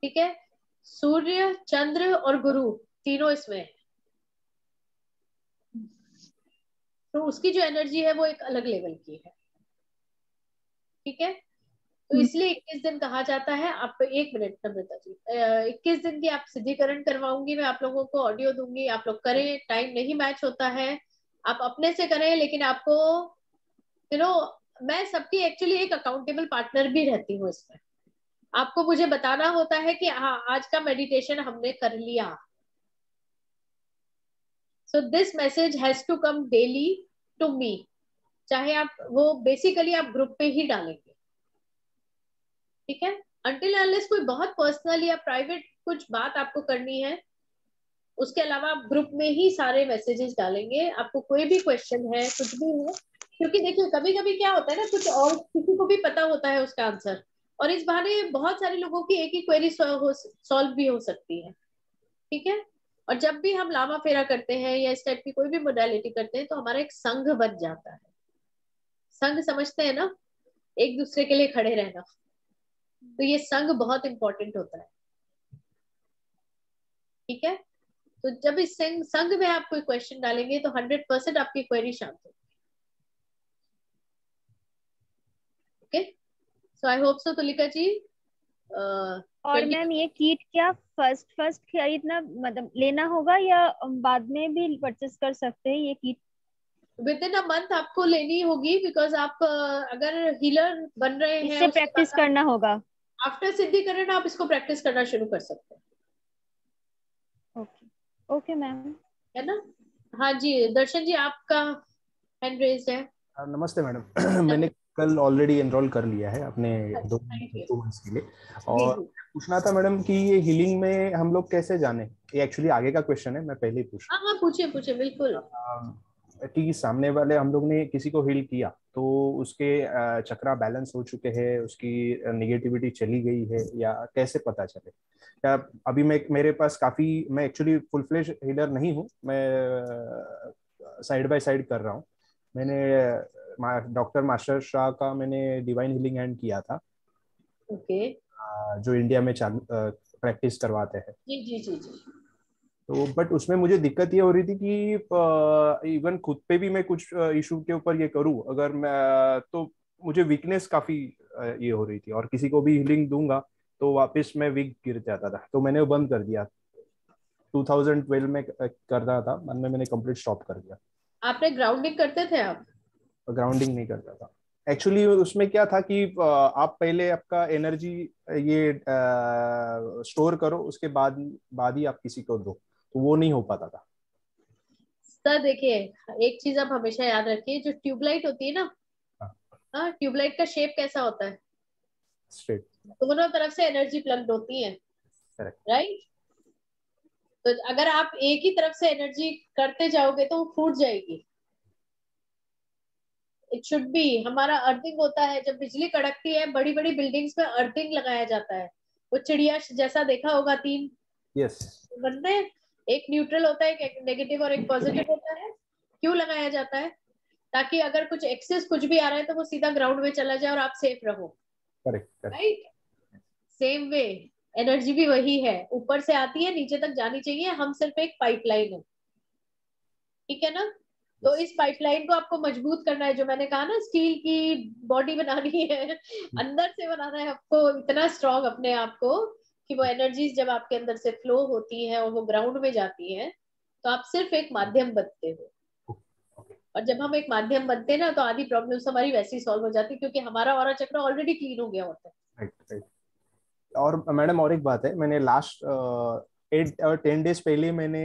ठीक है, सूर्य, चंद्र और गुरु तीनों इसमें है, तो उसकी जो एनर्जी है वो एक अलग लेवल की है। ठीक है, तो इसलिए इक्कीस दिन कहा जाता है। आप एक मिनट नम्रता जी, इक्कीस दिन की आप सिद्धिकरण करवाऊंगी मैं, आप लोगों को ऑडियो दूंगी, आप लोग करें। टाइम नहीं मैच होता है, आप अपने से करें, लेकिन आपको यू नो मैं सबकी एक्चुअली एक अकाउंटेबल पार्टनर भी रहती हूँ इसमें। आपको मुझे बताना होता है कि हाँ आज का मेडिटेशन हमने कर लिया। So this message has to come daily to me, चाहे आप वो बेसिकली आप ग्रुप पे ही डालेंगे। ठीक है, until unless कोई बहुत पर्सनल या प्राइवेट कुछ बात आपको करनी है, उसके अलावा आप ग्रुप में ही सारे मैसेजेस डालेंगे। आपको कोई भी क्वेश्चन है, कुछ भी है, क्योंकि देखिए कभी कभी क्या होता है ना, कुछ और किसी को भी पता होता है उसका आंसर, और इस बहाने बहुत सारे लोगों की एक ही क्वेरी सॉल्व भी हो सकती है। ठीक है, और जब भी हम लामा फेरा करते हैं या इस टाइप की कोई भी मोडालिटी करते हैं, तो हमारा एक संघ बन जाता है। संघ समझते हैं ना, एक दूसरे के लिए खड़े रहना, तो ये संघ बहुत इंपॉर्टेंट होता है। ठीक है, तो जब इस संघ में आप कोई क्वेश्चन डालेंगे, तो हंड्रेड परसेंट आपकी क्वेरी शांत होगी। Okay, so I hope so. Tulika ji, uh, और मैम ये किट क्या फर्स्ट फर्स्ट खरीदना मतलब लेना होगा या बाद में भी परचेस कर सकते हैं? ये kit within a month आपको लेनी होगी, बिकॉज आप अगर हीलर बन रहे हैं, इससे प्रैक्टिस करना होगा। आफ्टर सिद्धिकरण आप इसको प्रैक्टिस करना शुरू कर सकते हैं। ओके ओके मैम, है ना। हाँ जी, दर्शन जी आपका हैंड रेज है। नमस्ते मैडम, मैंने कल ऑलरेडी एनरोल कर लिया है अपने दो मंथ्स के लिए, और पूछना था मैडम कि ये हीलिंग में हम लोग कैसे जाने? ये एक्चुअली आगे का क्वेश्चन है, मैं पहले ही पूछ रहा हूँ। पूछिए पूछिए, बिल्कुल। कि सामने वाले हम लोग ने किसी को हील किया, तो उसके चक्रा बैलेंस हो चुके हैं, उसकी निगेटिविटी चली गई है, या कैसे पता चले? या अभी मैं मेरे पास काफी, मैं एक्चुअली फुल फ्लेश हीलर नहीं हूँ, मैं साइड बाय साइड कर रहा हूँ। मैंने डॉक्टर मास्टर शाह का मैंने डिवाइन हीलिंग हैंड किया था, ओके okay. जो इंडिया में चालू प्रैक्टिस करवाते हैं। जी जी जी जी। तो बट उसमें मुझे दिक्कत ये हो रही थी कि इवन खुद पे भी मैं कुछ इशू के ऊपर ये करूं अगर मैं, तो मुझे वीकनेस काफी ये हो रही थी, और किसी को भी हीलिंग दूंगा तो वापस मैं वीक गिर जाता था, तो मैंने वो बंद कर दिया। दो हज़ार बारह में कर रहा था, बाद में मैंने कंप्लीट स्टॉप कर दिया। आपने ग्राउंडिंग करते थे? आप ग्राउंडिंग नहीं करता था एक्चुअली। उसमें क्या था कि आप पहले आपका एनर्जी ये स्टोर करो, उसके बाद बाद ही आप किसी को दो, तो वो नहीं हो पाता था सर। देखिए एक चीज आप हमेशा याद रखिए, जो ट्यूबलाइट होती है ना, ट्यूबलाइट का शेप कैसा होता है? स्ट्रेट, दोनों तरफ से एनर्जी प्लग्ड होती है, राइट? तो अगर आप एक ही तरफ से एनर्जी करते जाओगे तो वो फूट जाएगी। इट शुड बी, हमारा अर्थिंग होता है, जब बिजली कड़कती है बड़ी बड़ी बिल्डिंग्स में अर्थिंग लगाया जाता है, वो चिड़िया जैसा देखा होगा, तीन yes. बनते हैं, एक न्यूट्रल होता है, एक नेगेटिव और एक पॉजिटिव होता है। क्यों लगाया जाता है? ताकि अगर कुछ एक्सेस कुछ भी आ रहा है तो वो सीधा ग्राउंड में चला जाए और आप सेफ रहो, राइट? सेम वे एनर्जी भी वही है, ऊपर से आती है, नीचे तक जानी चाहिए। हम सिर्फ एक पाइपलाइन है, ठीक है ना? तो इस पाइपलाइन को आपको मजबूत करना है, जो मैंने कहा ना, स्टील की बॉडी बनानी है, अंदर से बनाना है आपको इतना स्ट्रॉन्ग अपने आप को कि वो एनर्जीज जब आपके अंदर से फ्लो होती है और वो ग्राउंड में जाती है, तो आप सिर्फ एक माध्यम बनते हो। और जब हम एक माध्यम बनते हैं ना, तो आधी प्रॉब्लम्स हमारी वैसे ही सॉल्व हो जाती है, क्योंकि हमारा ऑरा चक्र ऑलरेडी क्लीन हो गया होता है। right, right. और मैडम और एक बात है, मैंने लास्ट एट और टेन डेज पहले मैंने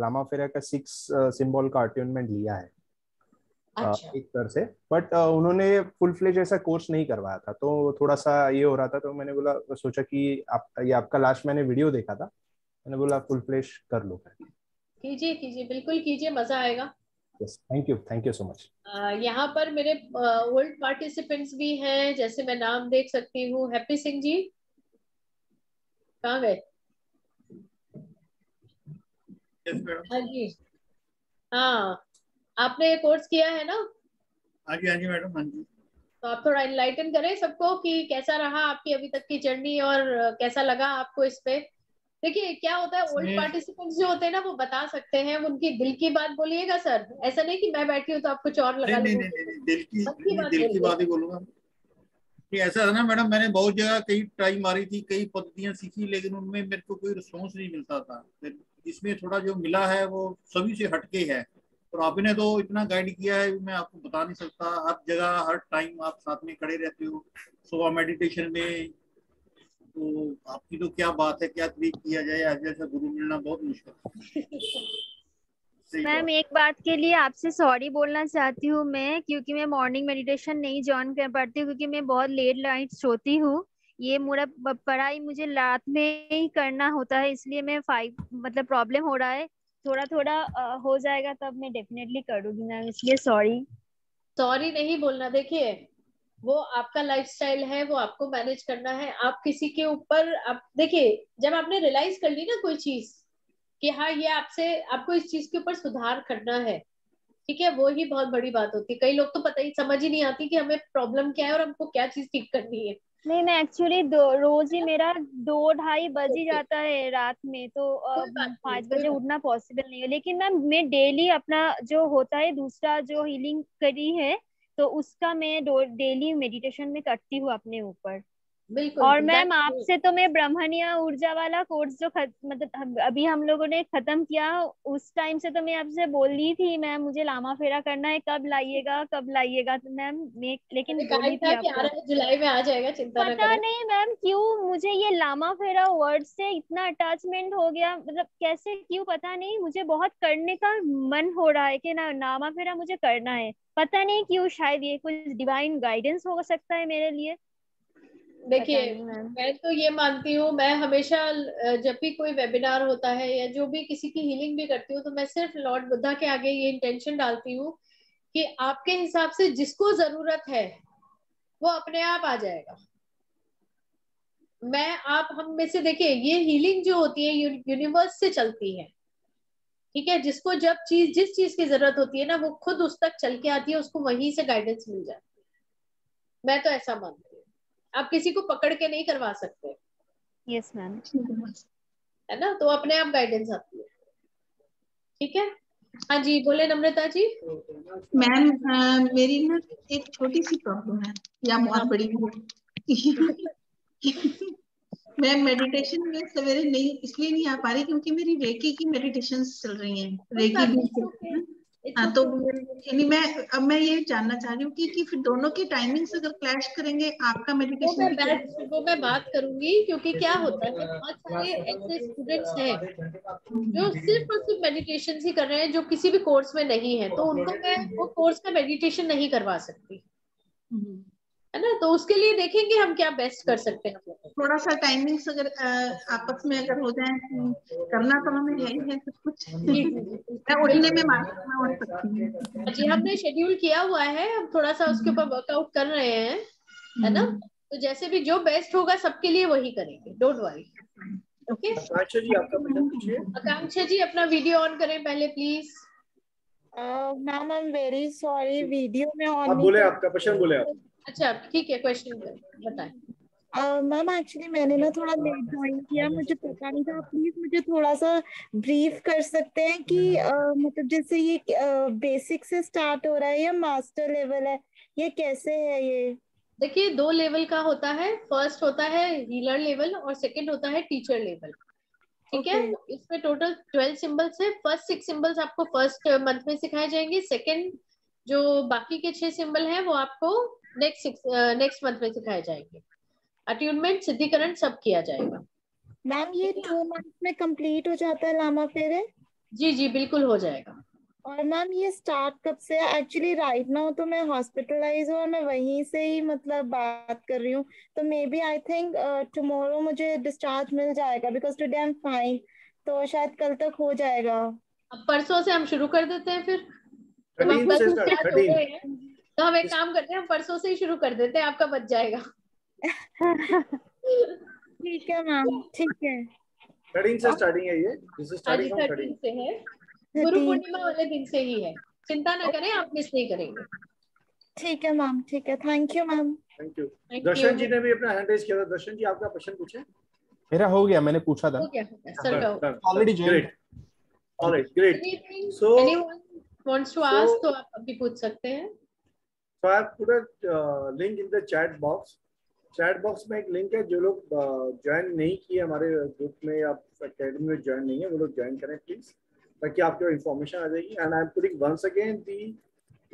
लामा फेरा का सिक्स सिंबल का अट्यूनमेंट लिया है, अच्छा। एक तरह से, बट उन्होंने फुल फ्लेज ऐसा कोर्स नहीं करवाया था, तो थोड़ा सा ये हो रहा था, तो मैंने बोला सोचा कि आप ये आपका लास्ट मैंने वीडियो देखा था, मैंने बोला फुल फ्लेज कर लो। कीजिए कीजिए, बिल्कुल कीजिए, मजा आएगा। Yes, thank you, thank you so much. यहाँ पर मेरे ओल्ड uh, पार्टिसिपेंट्स भी हैं, जैसे मैं नाम देख सकती हूँ, हैप्पी सिंह जी कहाँ गए? हाँ जी, हाँ आपने कोर्स किया है ना? हाँ जी, हाँ जी मैडम, हाँ जी। तो आप थोड़ा इनलाइटन करें सबको कि कैसा रहा आपकी अभी तक की जर्नी और कैसा लगा आपको इस पे। देखिए क्या होता है, ओल्ड पार्टिसिपेंट्स जो होते हैं ना वो बता सकते हैं, उनकी दिल की बात बोलिएगा सर, ऐसा नहीं कि मैं बैठी हूँ तो आप कुछ और लगा नहीं, नहीं, नहीं, नहीं, दिल की, नहीं, बात, दिल की बात ही बोलूंगा। ऐसा है ना मैडम, मैंने बहुत जगह कई ट्राई मारी थी, कई पद्धतियां सीखी, लेकिन उनमें मेरे को कोई रिस्पॉन्स नहीं मिलता था। इसमें थोड़ा जो मिला है वो सभी से हटके है, और आपने तो इतना गाइड किया है मैं आपको बता नहीं सकता। हर जगह हर टाइम आप साथ में खड़े रहते हो, सुबह मेडिटेशन में, तो आपकी तो क्या बात है, क्या ट्रीट किया जाए, आज जैसा गुरु मिलना बहुत मुश्किल। मैम एक बात के लिए आपसे सॉरी बोलना चाहती हूँ मैं, क्योंकि मैं मॉर्निंग मेडिटेशन नहीं ज्वाइन कर पाती हूँ, क्योंकि मैं बहुत लेट नाइट सोती हूँ, ये मेरा पढ़ाई मुझे रात में ही करना होता है, इसलिए मैं फाइव मतलब प्रॉब्लम हो रहा है, थोड़ा थोड़ा हो जाएगा तब मैं डेफिनेटली करूंगी मैम, इसलिए सॉरी। सॉरी नहीं बोलना, देखिए वो आपका लाइफस्टाइल है, वो आपको मैनेज करना है, आप किसी के ऊपर आप देखिए जब आपने रियलाइज कर ली ना कोई चीज कि हाँ ये आपसे आपको इस चीज के ऊपर सुधार करना है, ठीक है, वो ही बहुत बड़ी बात होती है। कई लोग तो पता ही समझ ही नहीं आती कि हमें प्रॉब्लम क्या है और हमको क्या चीज ठीक करनी है। नहीं मैं एक्चुअली रोज ही मेरा दो ढाई बज ही जाता है रात में, तो पाँच बजे उठना पॉसिबल नहीं है, लेकिन मैम मैं डेली अपना जो होता है दूसरा जो हीलिंग करी है तो उसका मैं डेली मेडिटेशन में करती हूँ अपने ऊपर। बिल्कुल। और मैम आपसे तो मैं ब्रह्मणीय ऊर्जा वाला कोर्स जो खत, मतलब अभी हम लोगों ने खत्म किया, उस टाइम से तो मैं आपसे बोली थी मैम मुझे लामा फेरा करना है, कब लाइएगा कब लाइएगा तो मैम मैं लेकिन बोली थी आपको जुलाई में आ जाएगा, चिंता न करें। पता नहीं मैम क्यों मुझे ये लामा फेरा वर्ड से इतना अटैचमेंट हो गया, मतलब कैसे क्यों पता नहीं, मुझे बहुत करने का मन हो रहा है कि ना लामा फेरा मुझे करना है, पता नहीं क्यों, शायद ये कुछ डिवाइन गाइडेंस हो सकता है मेरे लिए। देखिए मैं तो ये मानती हूँ, मैं हमेशा जब भी कोई वेबिनार होता है या जो भी किसी की हीलिंग भी करती हूँ तो मैं सिर्फ लॉर्ड बुद्धा के आगे ये इंटेंशन डालती हूँ कि आपके हिसाब से जिसको जरूरत है वो अपने आप आ जाएगा। मैं आप हम में से देखिए ये हीलिंग जो होती है यू, यूनिवर्स से चलती है, ठीक है, जिसको जब चीज जिस चीज की जरूरत होती है ना वो खुद उस तक चल के आती है, उसको वहीं से गाइडेंस मिल जाती है। मैं तो ऐसा मानती हूँ, आप किसी को पकड़ के नहीं करवा सकते। यस मैम, है ना, तो अपने आप गाइडेंस आती है, ठीक है। हाँ जी बोले नम्रता जी। मैम मेरी ना एक छोटी सी प्रॉब्लम है या बहुत बड़ी है। मैं मेडिटेशन में सवेरे नहीं इसलिए नहीं आ पा रही क्योंकि मेरी रेकी की मेडिटेशंस चल रही हैं, रेकी भी। हाँ तो मैं अब मैं ये जानना चाह रही हूँ कि, कि फिर दोनों की टाइमिंग्स अगर क्लैश करेंगे आपका मेडिटेशन तो मैं, तो मैं बात करूंगी, क्योंकि क्या होता है बहुत सारे ऐसे स्टूडेंट्स हैं जो सिर्फ और सिर्फ मेडिटेशन ही कर रहे हैं, जो किसी भी कोर्स में नहीं है, तो उनको मैं वो कोर्स का मेडिटेशन नहीं करवा सकती, है ना, तो उसके लिए देखेंगे हम क्या बेस्ट कर सकते हैं। थोड़ा सा टाइमिंग्स अगर आपस में अगर हो जाए, करना तो हमें है ही है सब कुछ, मैं उड़ने में मानना उड़ सकती हूं। जी हमने शेड्यूल किया हुआ है, हम थोड़ा सा उसके ऊपर वर्कआउट कर रहे हैं, है ना, तो जैसे भी जो बेस्ट होगा सबके लिए वही करेंगे, don't worry. Okay Akanksha ji, आपका प्रश्न पूछिए। आकांक्षा जी अपना वीडियो ऑन करें पहले please. Ma'am I am very sorry, video में ऑन बोले, आपका प्रश्न बोले आप। अच्छा ठीक है, क्वेश्चन बताएं। मैम एक्चुअली मैंने ना थोड़ा लेट ज्वाइन किया, मुझे पता नहीं था, प्लीज मुझे थोड़ा सा ब्रीफ कर सकते हैं कि uh, मतलब जैसे ये बेसिक uh, से स्टार्ट हो रहा है या मास्टर लेवल है, ये कैसे है ये? देखिए दो लेवल का होता है, फर्स्ट होता है हीलर लेवल और सेकंड होता है टीचर लेवल, ठीक है। okay. इसमें टोटल ट्वेल्व सिंबल्स है, फर्स्ट सिक्स सिंबल्स आपको फर्स्ट मंथ में सिखाए जाएंगे, सेकेंड जो बाकी के छह सिंबल है वो आपको नेक्स्ट नेक्स्ट मंथ में सिखाए जाएंगे, अट्यूनमेंट सिद्धिकरण सब किया जाएगा। मैम ये टू मंथ में कंप्लीट हो जाता है लामा फेरे? जी जी बिल्कुल हो जाएगा। और मैम ये स्टार्ट कब से? एक्चुअली राइट नाउ तो मैं हॉस्पिटलाइज हूँ और मैं वहीं से ही मतलब बात कर रही हूँ, तो may be I think tomorrow मुझे डिस्चार्ज मिल जाएगा because today I am fine, तो शायद कल तक हो जाएगा। अब परसों से हम शुरू कर देते हैं फिर हम तो हम एक काम करते हैं, हम परसों से ही शुरू कर देते हैं, आपका बच जाएगा। ठीक है मैम, ठीक है। थर्टीन से स्टार्टिंग है ये, this is starting from thirteen से है, गुरु पूर्णिमा वाले दिन से ही है, चिंता ना करें आप, मिस नहीं करेंगे। ठीक है मैम, ठीक है, thank you ma'am, thank you. Darshan ji ने भी अपना हैंड रेज किया था, दर्शन जी आपका प्रश्न पूछे? मेरा हो गया, मैंने पूछा था, हो गया सर का already join. Alright, great. So anyone wants to ask तो आप अभी पूछ सकते हैं। So I put a link in the chat box, chat box में एक लिंक है, जो लोग ज्वाइन नहीं किए हमारे ग्रुप में या अकेडमी में ज्वाइन नहीं है वो लोग ज्वाइन करें प्लीज, ताकि आपको इन्फॉर्मेशन आ जाएगी। And I am putting once again the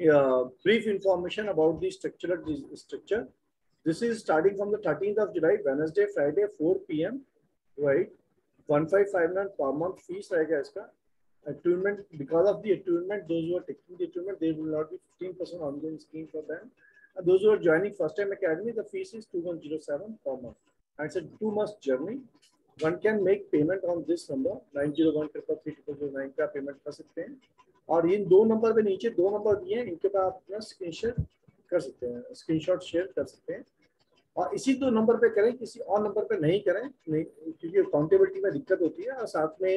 brief information about the structural structure. This is starting from the thirteenth of July, Wednesday Friday four P M, right. One five five nine पर मंथ फीस रहेगा इसका। Attunement, because of the attunement those who are taking the attunement there will not be fifteen percent ongoing scheme for them. And those who are joining first time academy, the fees is two thousand one hundred seven per month. And it's a two month journey. One can make payment on this number nine zero one three three three zero nine का payment कर सकते हैं। और इन दो नंबर पे नीचे दो नंबर दिए हैं, इनके पास अपना स्क्रीनशॉट कर सकते हैं, स्क्रीनशॉट शेयर कर सकते हैं। और इसी दो नंबर पे करें, किसी और नंबर पे नहीं करें, नहीं क्योंकि अकाउंटेबिलिटी में दिक्कत होती है। और साथ में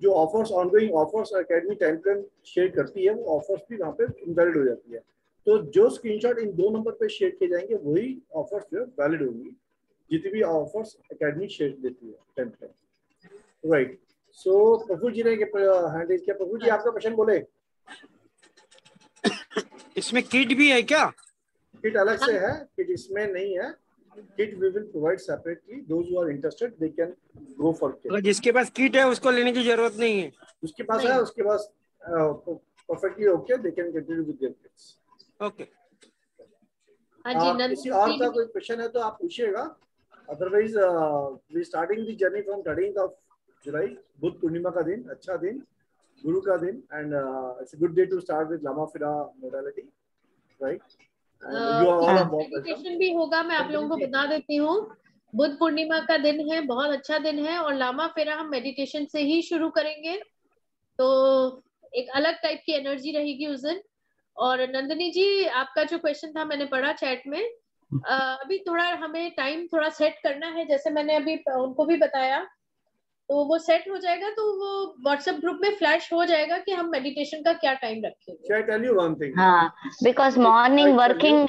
जो offers, ongoing offers academy time frame share करती है, वो ऑफर्स भी वहाँ पे इनवैलिड हो जाती है। तो जो स्क्रीनशॉट इन दो नंबर पे शेयर किए जाएंगे वही ऑफर्स जो है वैलिड होंगी, जितनी भी ऑफर्स एकेडमी शेयर देती है time time, right. So Prabhu ji ने हैंड रेज किया, प्रभु जी आपका क्वेश्चन बोले। इसमें किट भी है क्या? किट अलग से है, किट इसमें नहीं है। Kit we will provide separately, those who are interested they can go for kit. जिसके पास किट है उसको लेने की जरूरत नहीं है, उसके पास है, उसके पास perfectly okay, they can continue with their kits. Okay okay. किसी और का कोई क्वेश्चन है तो आप पूछिएगा, otherwise we starting the journey from thirteen of July, Buddha Purnima का दिन, अच्छा दिन, गुरु का दिन, and it's a good day to start with लामा फेरा मोडालिटी, राइट। एजुकेशन भी होगा, मैं आप लोगों को बता देती हूँ, बुद्ध पूर्णिमा का दिन है, बहुत अच्छा दिन है, और लामा फेरा हम मेडिटेशन से ही शुरू करेंगे, तो एक अलग टाइप की एनर्जी रहेगी उस दिन। और नंदिनी जी आपका जो क्वेश्चन था मैंने पढ़ा चैट में, आ, अभी थोड़ा हमें टाइम थोड़ा सेट करना है, जैसे मैंने अभी उनको भी बताया, तो वो सेट हो जाएगा तो वो व्हाट्सएप ग्रुप में फ्लैश हो जाएगा कि हम मेडिटेशन का क्या टाइम रखेंगे। हाँ, because morning working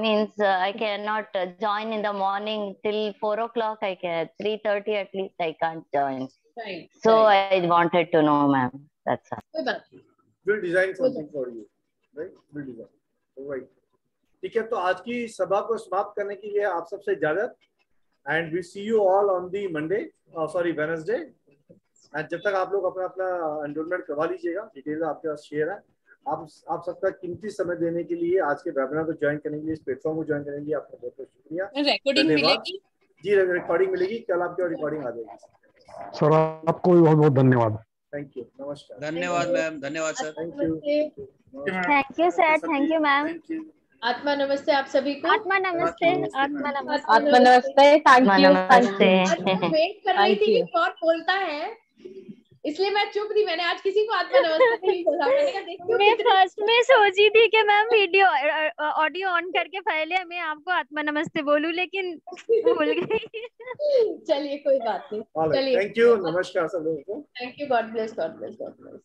means I can not join in the morning till four o'clock, I can three thirty at least I can't join, so I wanted to know ma'am, that's all. ठीक है, तो आज की सभा को समाप्त करने के लिए आप सबसे इजाजत, and we see you all on the Monday, sorry Wednesday. एंड जब तक आप लोग अपना अपना एनरोलमेंट करवा लीजिएगा, डिटेल आपके पास शेयर है। आप आप सबका कीमती समय देने के लिए, आज के वेबिनार को ज्वाइन करने के लिए, इस प्लेटफॉर्म को ज्वाइन करने के लिए आपका बहुत बहुत शुक्रिया। रिकॉर्डिंग मिलेगी जी, रिकॉर्डिंग मिलेगी कल, आपकी रिकॉर्डिंग आ जाएगी। सर आपको भी बहुत बहुत धन्यवाद, थैंक यू, नमस्कार, धन्यवाद मैम, धन्यवाद sir, thank you, thank you sir, thank you ma'am, आत्मा नमस्ते आप सभी को, आत्मा नमस्ते, आत्मा नमस्ते, आत्मा नमस्ते, थैंक यू, नमस्ते। वेट कर रही थी कि कौन बोलता है, इसलिए मैं चुप थी, मैंने आज किसी को आत्मा नमस्ते नहीं बोला, मैंने कहा देखो, मैं फर्स्ट में सोची थी कि मैम वीडियो ऑडियो ऑन करके पहले मैं आपको आत्मा नमस्ते बोलूं, लेकिन भूल गई। चलिए कोई बात नहीं, चलिए थैंक यू, नमस्कार सब लोगों को, thank you, God bless, God bless, God bless.